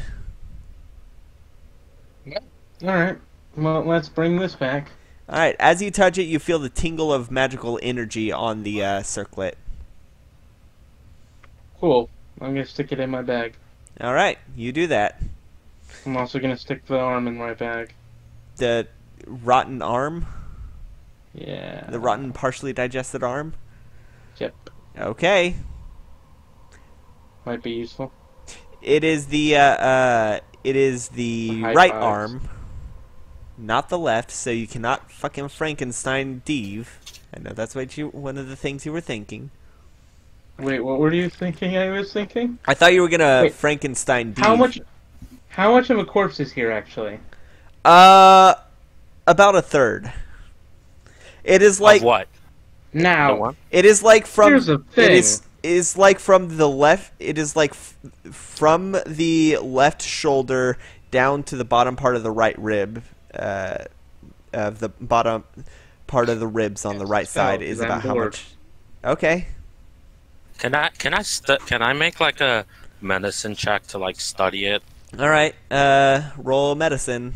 Yeah. All right. Well, let's bring this back. Alright, as you touch it, you feel the tingle of magical energy on the circlet. Cool. I'm going to stick it in my bag. Alright, you do that. I'm also going to stick the arm in my bag. The rotten arm? Yeah. The rotten, partially digested arm? Yep. Okay. Might be useful. It is the, right arm. Not the left, so you cannot fucking Frankenstein Dave. I know that's what one of the things you were thinking. Wait, what were you thinking? I was thinking. I thought you were gonna Frankenstein Dave. How much of a corpse is here actually? About a third. It is like of what? Now it is like from. Here's the thing. It is like from the left. It is like from the left shoulder down to the bottom part of the right rib. Of the bottom part of the ribs on the right side is about how much. Okay. Can I make like a medicine check to like study it? All right. Roll medicine.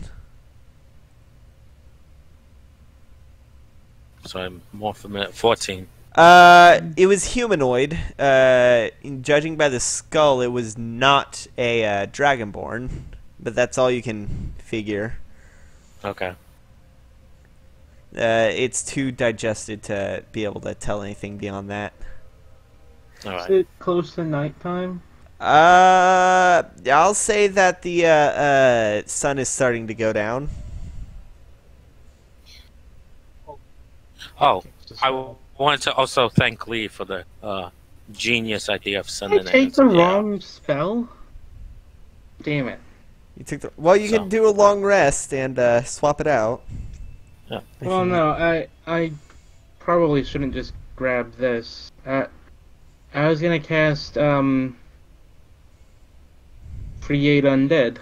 So I'm more familiar. 14. It was humanoid. Judging by the skull, it was not a dragonborn, but that's all you can figure. Okay. It's too digested to be able to tell anything beyond that. All right. Is it close to nighttime? I'll say that the sun is starting to go down. Oh, I wanted to also thank Lee for the genius idea of sending it. Did I take the wrong spell? Damn it. You took the, well, you can do a long rest and swap it out. Yeah. Well, no, I probably shouldn't just grab this. I was gonna cast create undead.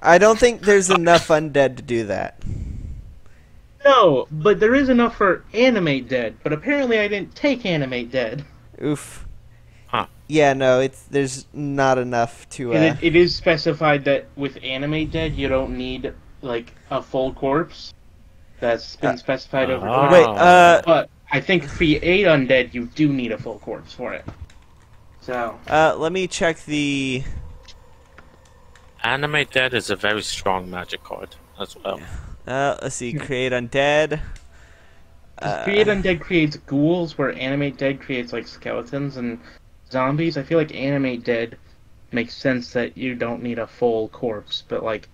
I don't think there's enough undead to do that. No, but there is enough for animate dead. But apparently, I didn't take animate dead. Oof. Huh. Yeah, no, there's not enough to. It is specified that with animate dead, you don't need like a full corpse. That's been specified over time. But I think create undead, you do need a full corpse for it. So. Let me check the. Animate dead is a very strong magic card as well. Let's see, create undead. Create undead creates ghouls, where animate dead creates like skeletons and. Zombies, I feel like animate dead makes sense that you don't need a full corpse, but like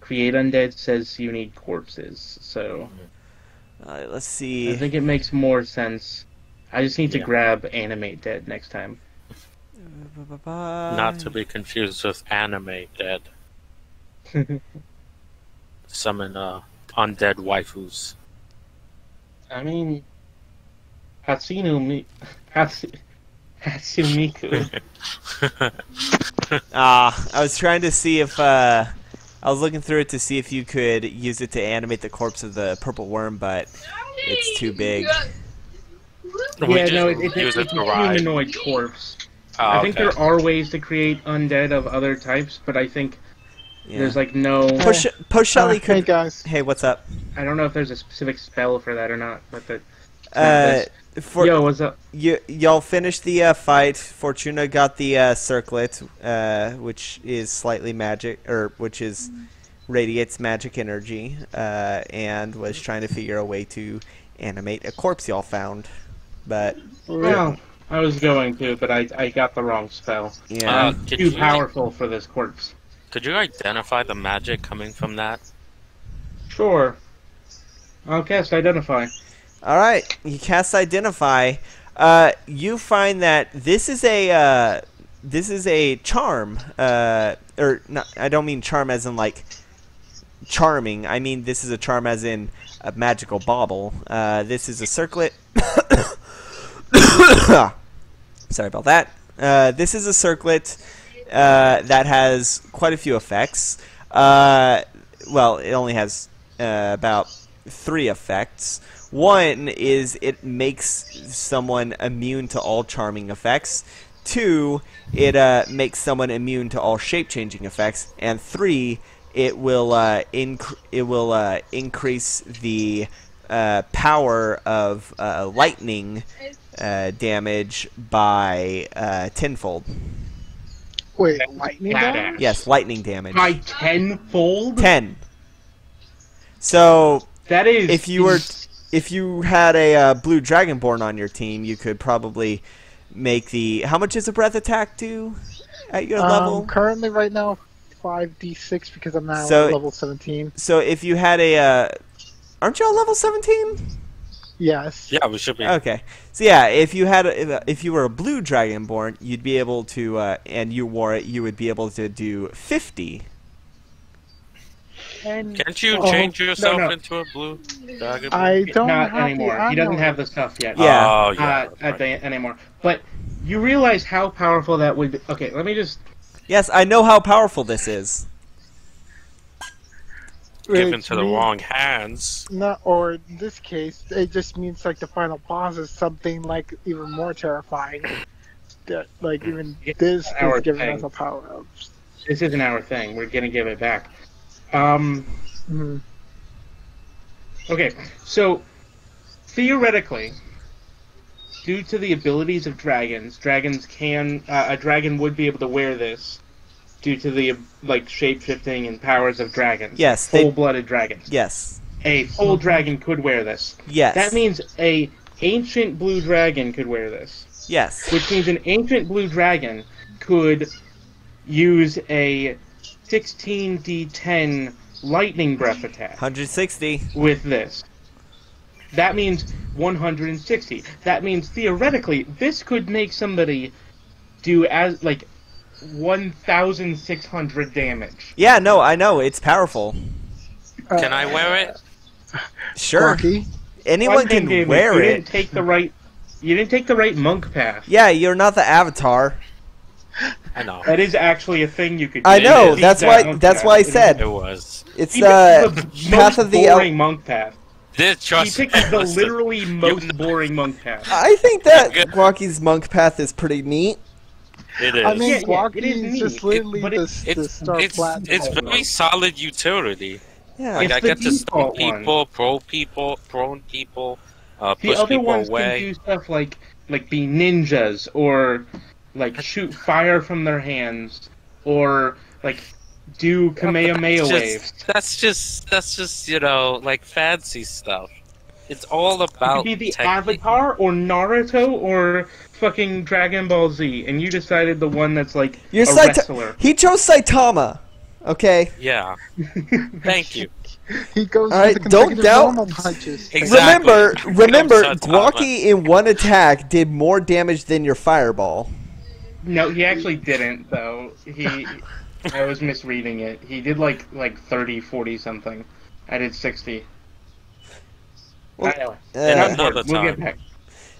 create undead says you need corpses, so let's see. I think it makes more sense. I just need to grab animate dead next time. Bye-bye. Not to be confused with animate dead. Summon undead waifus. I mean, Hatsumiku. I was trying to see if I was looking through it to see if you could use it to animate the corpse of the purple worm, but it's too big. It's a humanoid corpse. I think there are ways to create undead of other types, but I think there's like no. Poshali could. Hey guys. Hey, what's up? I don't know if there's a specific spell for that or not, but the. Yo, what's up? Y'all finished the fight. Fortuna got the circlet, which is slightly magic, or which is radiates magic energy, and was trying to figure a way to animate a corpse y'all found, but... Well, I was going to, but I got the wrong spell. Yeah. Too powerful for this corpse. Could you identify the magic coming from that? Sure. I'll cast Identify. Alright, you cast Identify. You find that this is a charm, or not, I don't mean charm as in like charming. I mean this is a charm as in a magical bauble. This is a circlet. Sorry about that. This is a circlet that has quite a few effects. Well, it only has about 3 effects. One is it makes someone immune to all charming effects. 2, it makes someone immune to all shape-changing effects. And 3, it will increase the power of lightning damage by tenfold. Wait, lightning damage? Yes, lightning damage. By tenfold? 10. So that is if you had a blue dragonborn on your team, you could probably make the how much is a breath attack do at your level? Currently, right now, 5d6 because I'm now level 17. So if you had a, aren't you all level 17? Yes. Yeah, we should be. Okay. So yeah, if you had a, if you were a blue dragonborn, you'd be able to, and you wore it, you would be able to do 50. And, can't you change yourself into a blue dragon? I don't Not have anymore. The, I he doesn't know. Have the stuff yet. Yeah. Oh, yeah. Right. Anymore. But you realize how powerful that would be. Okay, let me just... Yes, I know how powerful this is. Given to the wrong hands. No, or in this case, it just means like the final boss is something like even more terrifying. That, like even this is giving us a power up. This isn't our thing. We're going to give it back. Okay, so theoretically, due to the abilities of dragons, a dragon would be able to wear this due to the like shape-shifting and powers of dragons. Yes, full-blooded dragons. Yes, a full dragon could wear this. Yes, that means a ancient blue dragon could wear this. Yes, which means an ancient blue dragon could use a 16d10 lightning breath attack. 160. With this. That means 160. That means theoretically this could make somebody do as like 1,600 damage. Yeah, no, I know. It's powerful. Can I wear it? Sure. Lucky. Anyone can wear it. You didn't take the right monk path. Yeah, you're not the Avatar. I know. That is actually a thing you could do. I know. That's why I said it was. It's the path of the boring monk path. He picked the literally most boring monk path. I think that Guaki's monk path is pretty neat. It is. I mean, yeah, Guaki is just literally the star platform. It's very solid utility. Yeah, like I get to stun people, prone people, push people away. The other ones can do stuff like be ninjas or. Like shoot fire from their hands, or like do Kamehameha waves. That's just you know like fancy stuff. It's all about. You could be the Avatar or Naruto or fucking Dragon Ball Z, and you decided the one that's like a wrestler. He chose Saitama. Okay. Yeah. Thank you. He goes. All right, don't doubt. Exactly. Remember, Guaki in one attack did more damage than your fireball. No, he actually didn't, though. I was misreading it. He did, like 30, 40-something. I did 60. Well, we'll get back.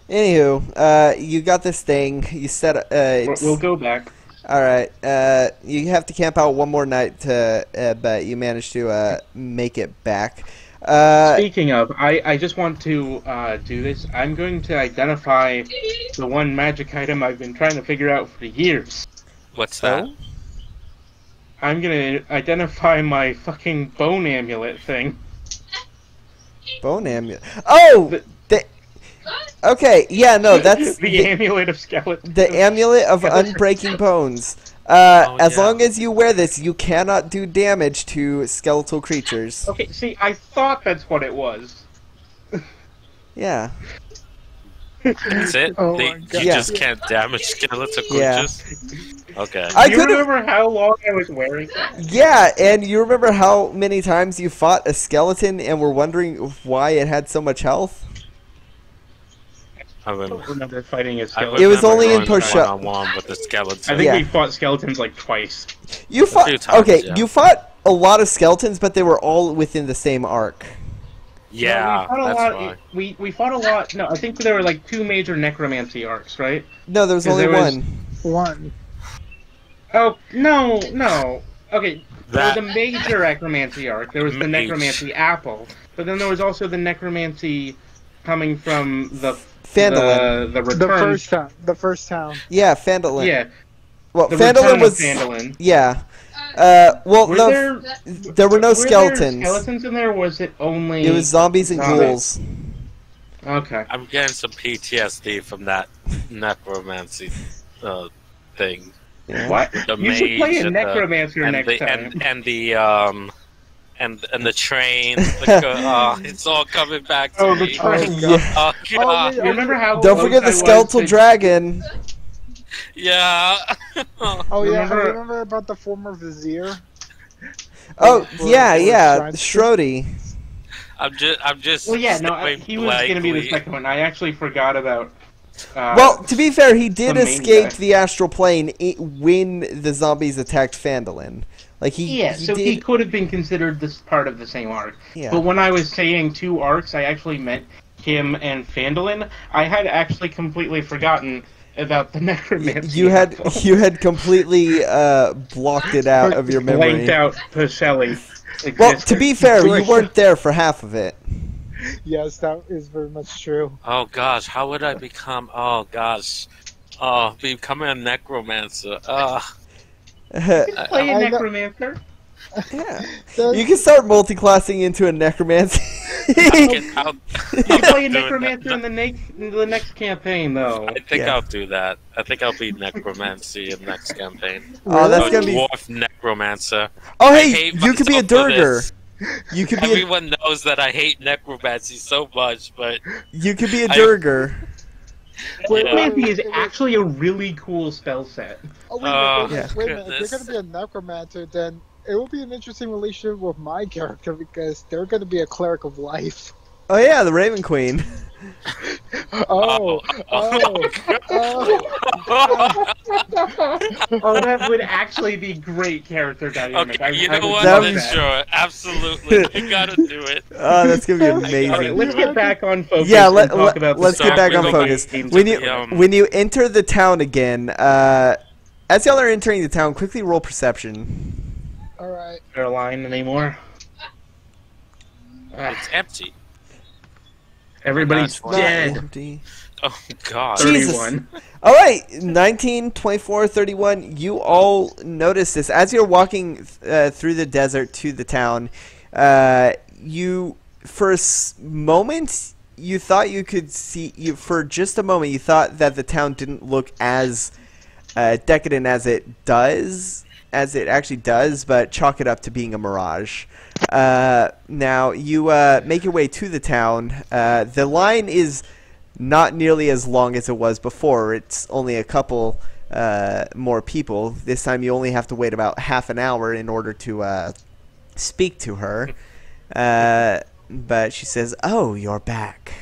Anywho, you got this thing. You set we'll go back. Alright, you have to camp out one more night, but you managed to make it back. Speaking of, I just want to do this. I'm going to identify the one magic item I've been trying to figure out for years. What's that? I'm going to identify my fucking bone amulet thing. Bone amulet? Oh! Okay, yeah, no, that's... the amulet of skeletons. The amulet of unbreaking bones. As long as you wear this, you cannot do damage to skeletal creatures. Okay, see, I thought that's what it was. Yeah. That's it? Oh you just can't damage skeletal glitches? Yeah. Okay. Do you remember how long I was wearing that? Yeah, and you remember how many times you fought a skeleton and were wondering why it had so much health? I remember fighting a skeleton. It was only in push-up. With the skeleton. I think we fought skeletons like twice. You fought... You fought a lot of skeletons, but they were all within the same arc. Yeah, no, we fought a lot. No, I think there were like 2 major necromancy arcs, right? No, there was only one. Oh no, no. Okay, there was a major necromancy arc. There was the necromancy apple, but then there was also the necromancy coming from the Phandalin. The first town. Yeah, Phandalin. Yeah. Well, Phandalin was. Phandalin. Yeah. Well, there were no skeletons in there, was it only... It was zombies and ghouls. Okay. I'm getting some PTSD from that necromancy thing. What? You should play a necromancer next time. And the train. It's all coming back to me. The train. Oh, yeah. Remember how... Don't forget the skeletal dragon. Yeah. Oh yeah, remember about the former vizier? Oh yeah, yeah, Schrody. I'm just. Well, yeah, no, he was going to be the second one. I actually forgot about. Well, to be fair, he did escape the astral plane when the zombies attacked Phandalin. Like he could have been considered this part of the same arc. Yeah. But when I was saying 2 arcs, I actually meant him and Phandalin. I had actually completely forgotten about the necromancy. You had completely blocked it out of your memory. Blanked out Pacelli. Well, to be fair, you weren't there for half of it. Yes, that is very much true. Oh gosh, how would I become? Oh gosh, becoming a necromancer. You can play a necromancer. Yeah. You can start multi-classing into a necromancer. I'll play a necromancer in the next campaign, though. I think I'll do that. I think I'll be necromancy in the next campaign. Oh, that's gonna be dwarf necromancer. Oh, hey, you could be a durger. You could be. Everyone knows that I hate necromancy so much, but you could be a durger. Necromancy is actually a really cool spell set. Oh wait a minute! If you're gonna be a necromancer, then it will be an interesting relationship with my character because they're going to be a cleric of life. Oh yeah, the Raven Queen. Oh, that would actually be great character dynamic. Okay, you know what? Sure, absolutely. You gotta do it. Oh, that's gonna be amazing. All right, let's get back on focus. Yeah, let's get back on focus. When you enter the town again, as y'all are entering the town, quickly roll perception. All right. Airline anymore? It's empty. Everybody's dead. Empty. Oh God. Jesus. 31. All right, 19, 24, 31. You all notice this as you're walking through the desert to the town. For just a moment you thought that the town didn't look as decadent as it does. As it actually does, but chalk it up to being a mirage. Now, you make your way to the town. The line is not nearly as long as it was before. It's only a couple more people. This time you only have to wait about half an hour in order to speak to her. But she says, "Oh, you're back."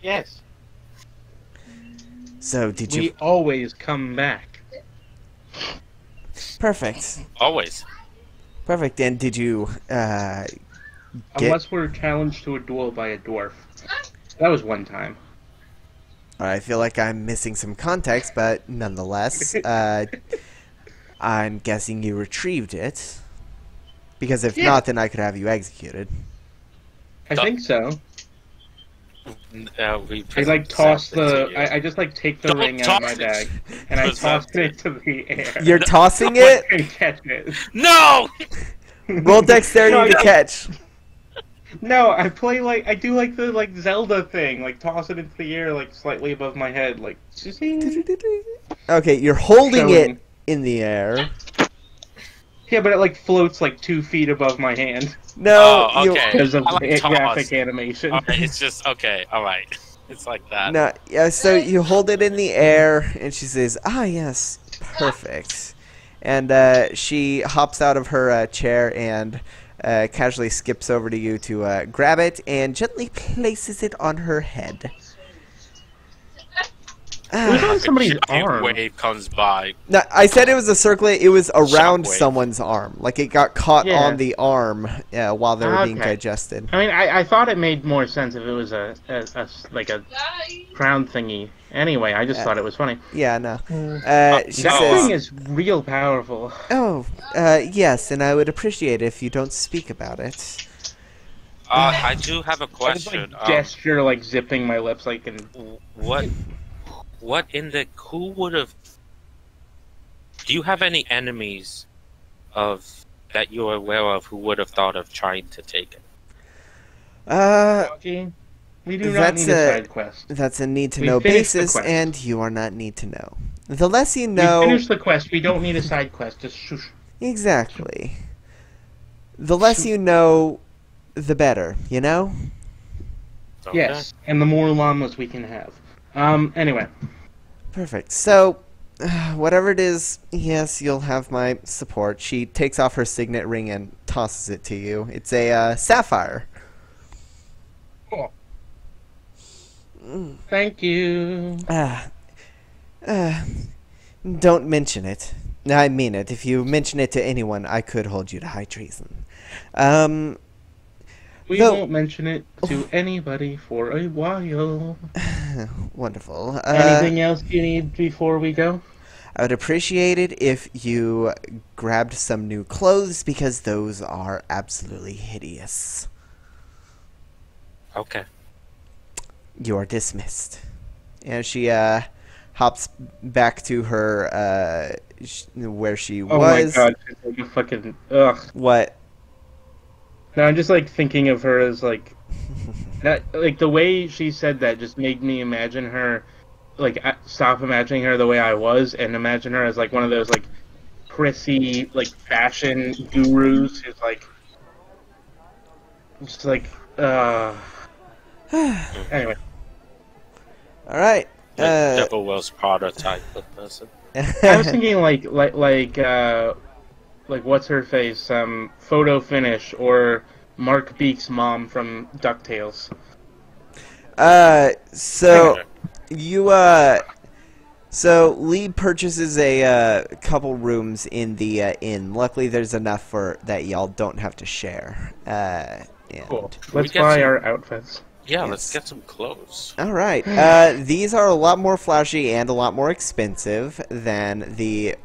Yes. So did you... We always come back. Perfect. Always. Perfect. And did you, unless we're challenged to a duel by a dwarf. That was one time. I feel like I'm missing some context, but nonetheless, I'm guessing you retrieved it. Because if not, then I could have you executed. I think so. I like toss the. I just like take the ring out of my bag and I toss it to the air. You're tossing it? And catch it. No. Roll dexterity to catch. No, I play like I do like the like Zelda thing, like toss it into the air, like slightly above my head, like. Okay, you're holding it in the air. Yeah, but it like floats like 2 feet above my hand. No, oh, okay. Because of like graphic animation. Okay, it's just okay. All right, it's like that. No, yeah. So you hold it in the air, and she says, "Ah, yes, perfect." And she hops out of her chair and casually skips over to you to grab it and gently places it on her head. It was on somebody's arm. Wave comes by. No, I said it was a circlet. It was around someone's arm. Like it got caught on the arm while they were being digested. I mean, I thought it made more sense if it was a like a crown thingy. Anyway, I just thought it was funny. Yeah, no. That thing is real powerful. Oh, yes, and I would appreciate it if you don't speak about it. I do have a question. I just, like, gesture, like zipping my lips, like in what. What in the... Who would have... Do you have any enemies of... that you're aware of who would have thought of trying to take it? We do not need a side quest. That's a need-to-know basis, and you are not need-to-know. The less you know... We finished the quest. We don't need a side quest. Just shush. Exactly. The less you know, the better, you know? Okay. Yes, and the more llamas we can have. Anyway. Perfect. So, whatever it is, yes, you'll have my support. She takes off her signet ring and tosses it to you. It's a sapphire. Cool. Mm. Thank you. Don't mention it. I mean it. If you mention it to anyone, I could hold you to high treason. We won't mention it to anybody for a while. Wonderful. Anything else you need before we go? I would appreciate it if you grabbed some new clothes, because those are absolutely hideous. Okay. You are dismissed. And she hops back to her where she was. Oh my god, she's like a fucking... Ugh. What? No, I'm just, like, thinking of her as, like... That, like, the way she said that just made me imagine her... Like, stop imagining her the way I was and imagine her as, like, one of those, like, prissy, like, fashion gurus who's, like... Just, like, Anyway. Alright, Devil Wells Potter type of person. I was thinking, like what's-her-face, Photo Finish, or Mark Beak's mom from DuckTales. So Lee purchases a couple rooms in the inn. Luckily, there's enough for that y'all don't have to share. Cool. Let's buy our outfits. Yeah, let's get some clothes. All right. These are a lot more flashy and a lot more expensive than the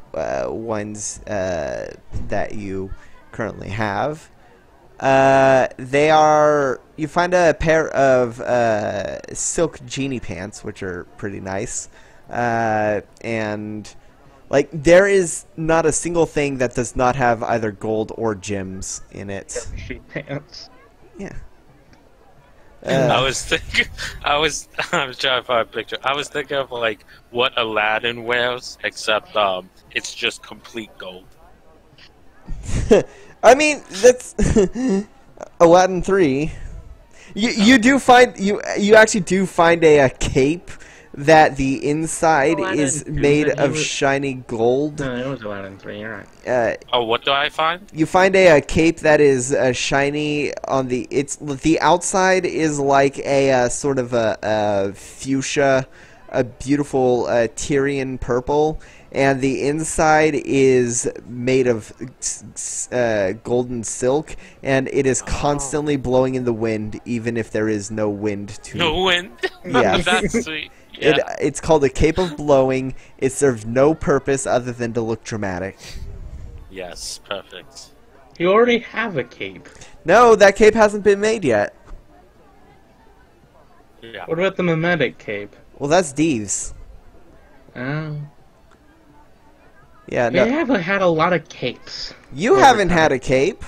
ones that you currently have. They are... You find a pair of silk genie pants, which are pretty nice. And, like, there is not a single thing that does not have either gold or gems in it. Genie pants. Yeah. I was trying to find a picture. I was thinking of like what Aladdin wears, except it's just complete gold. I mean, that's Aladdin 3. You do find you actually do find a cape that the inside is made of shiny gold. No, it was Aladdin 3, you're right. What do I find? You find a cape that is shiny on the... The outside is like a sort of a fuchsia, a beautiful Tyrian purple, and the inside is made of golden silk, and it is constantly blowing in the wind, even if there is no wind to... No wind? Yeah. That's sweet. Yeah. It's called a cape of blowing. It serves no purpose other than to look dramatic. Yes, perfect. You already have a cape. No, that cape hasn't been made yet. Yeah. What about the mimetic cape? Well, that's Deeves. Oh. Yeah, no. They haven't had a lot of capes. You haven't had a cape.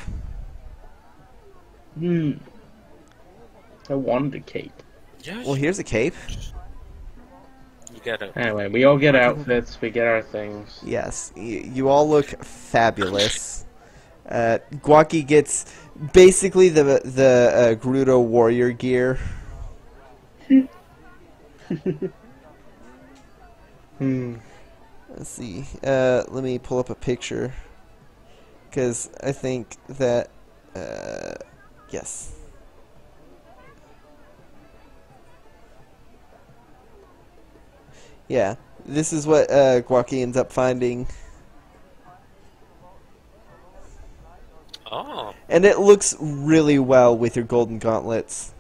Hmm. I wanted a cape. Well, here's a cape. Anyway, we all get outfits, we get our things. Yes, you all look fabulous. Gwaki gets basically the Gerudo warrior gear. Let's see. Let me pull up a picture, because I think that yes. Yeah, this is what Gwaki ends up finding. Oh. And it looks really well with your golden gauntlets.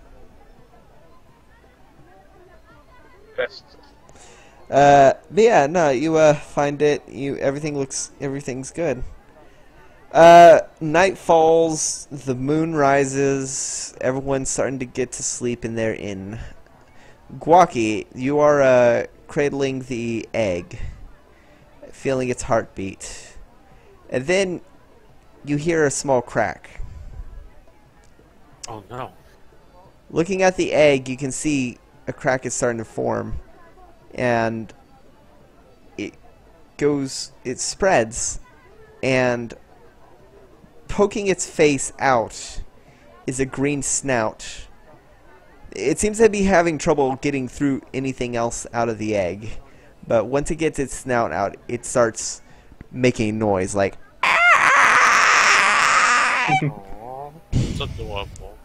Best. But yeah, no, you find it. Everything's good. Night falls, the moon rises. Everyone's starting to get to sleep in their inn. Gwaki, you are cradling the egg, feeling its heartbeat, and then you hear a small crack. Oh no. Looking at the egg, you can see a crack is starting to form, and it spreads, and poking its face out is a green snout. It seems to be having trouble getting through anything else out of the egg. But once it gets its snout out, it starts making noise like... Aww, that's adorable.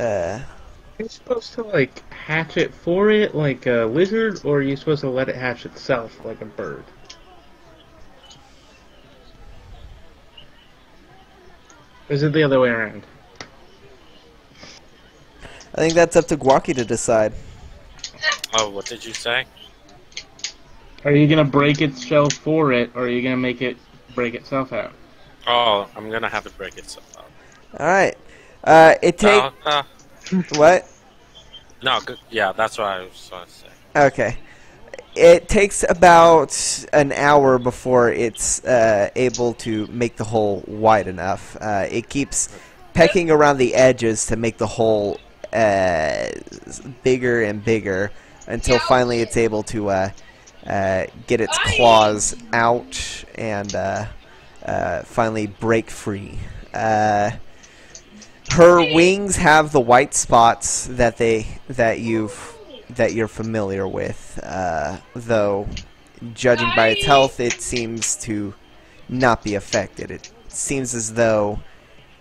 Are you supposed to, like, hatch it for it like a lizard, or are you supposed to let it hatch itself like a bird? Or is it the other way around? I think that's up to Gwaki to decide. Oh, what did you say? Are you gonna break its shell for it, or are you gonna make it break itself out? Oh, I'm gonna have it break itself out. Alright. It takes... What? No, yeah, that's what I was trying to say. Okay. It takes about an hour before it's able to make the hole wide enough. It keeps pecking around the edges to make the hole bigger and bigger until finally it's able to get its claws out and finally break free. Her wings have the white spots that you're familiar with, though judging by its health, it seems to not be affected. It seems as though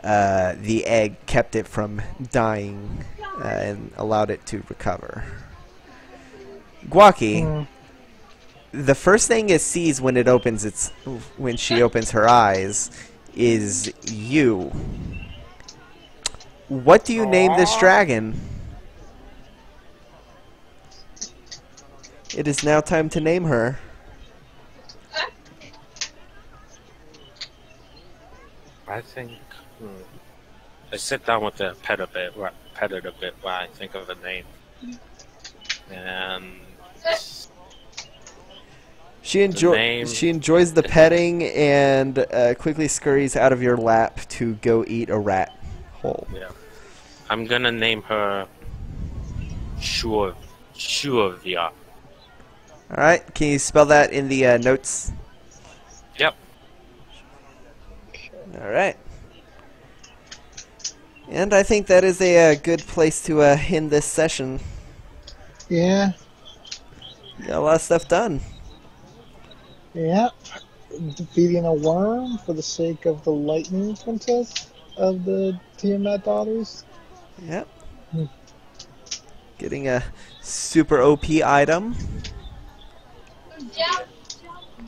the egg kept it from dying and allowed it to recover. Gwaki, the first thing it sees when it opens its when she opens her eyes is you. What do you name this dragon? It is now time to name her. I think I sit down with the pet a bit, while I think of a name. And she enjoys the petting and quickly scurries out of your lap to go eat a rat hole. Yeah, I'm gonna name her Shulva. All right, can you spell that in the notes? Yep. All right. And I think that is a good place to end this session. Yeah. Got a lot of stuff done. Yeah. Defeating a worm for the sake of the lightning princess of the Tiamat daughters. Yep. Getting a super OP item.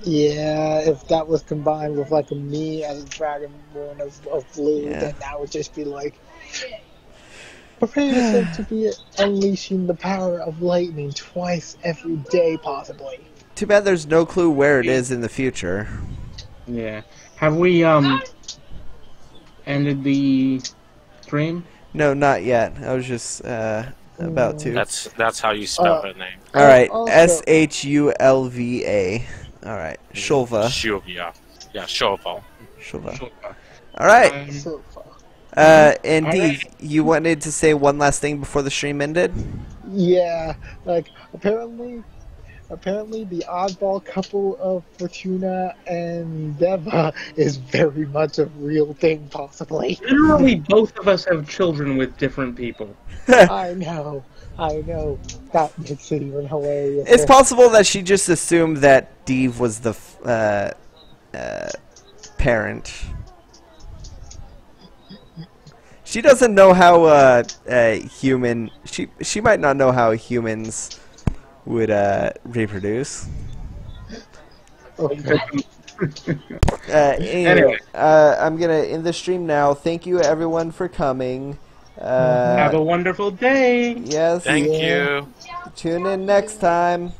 Yeah, if that was combined with like a me as a dragonborn of blue, then that would just be like... Prepare yourself to be unleashing the power of lightning twice every day, possibly. Too bad there's no clue where it is in the future. Yeah. Have we, ended the stream? No, not yet. I was just, about to. That's how you spell her name. Alright, S-H-U-L-V-A. Alright, Shulva. Shulva. Yeah, Shulva. Shulva. Alright. Shulva. Indeed, you wanted to say one last thing before the stream ended? Yeah, like, apparently Apparently, the oddball couple of Fortuna and Deva is very much a real thing, possibly. Literally, both of us have children with different people. I know. That makes it even hilarious. It's possible that she just assumed that Deve was the parent. She doesn't know how She might not know how humans would reproduce. Okay. Anyway, I'm gonna end the stream now. Thank you everyone for coming. Have a wonderful day. Yes. Thank you. Tune in next time.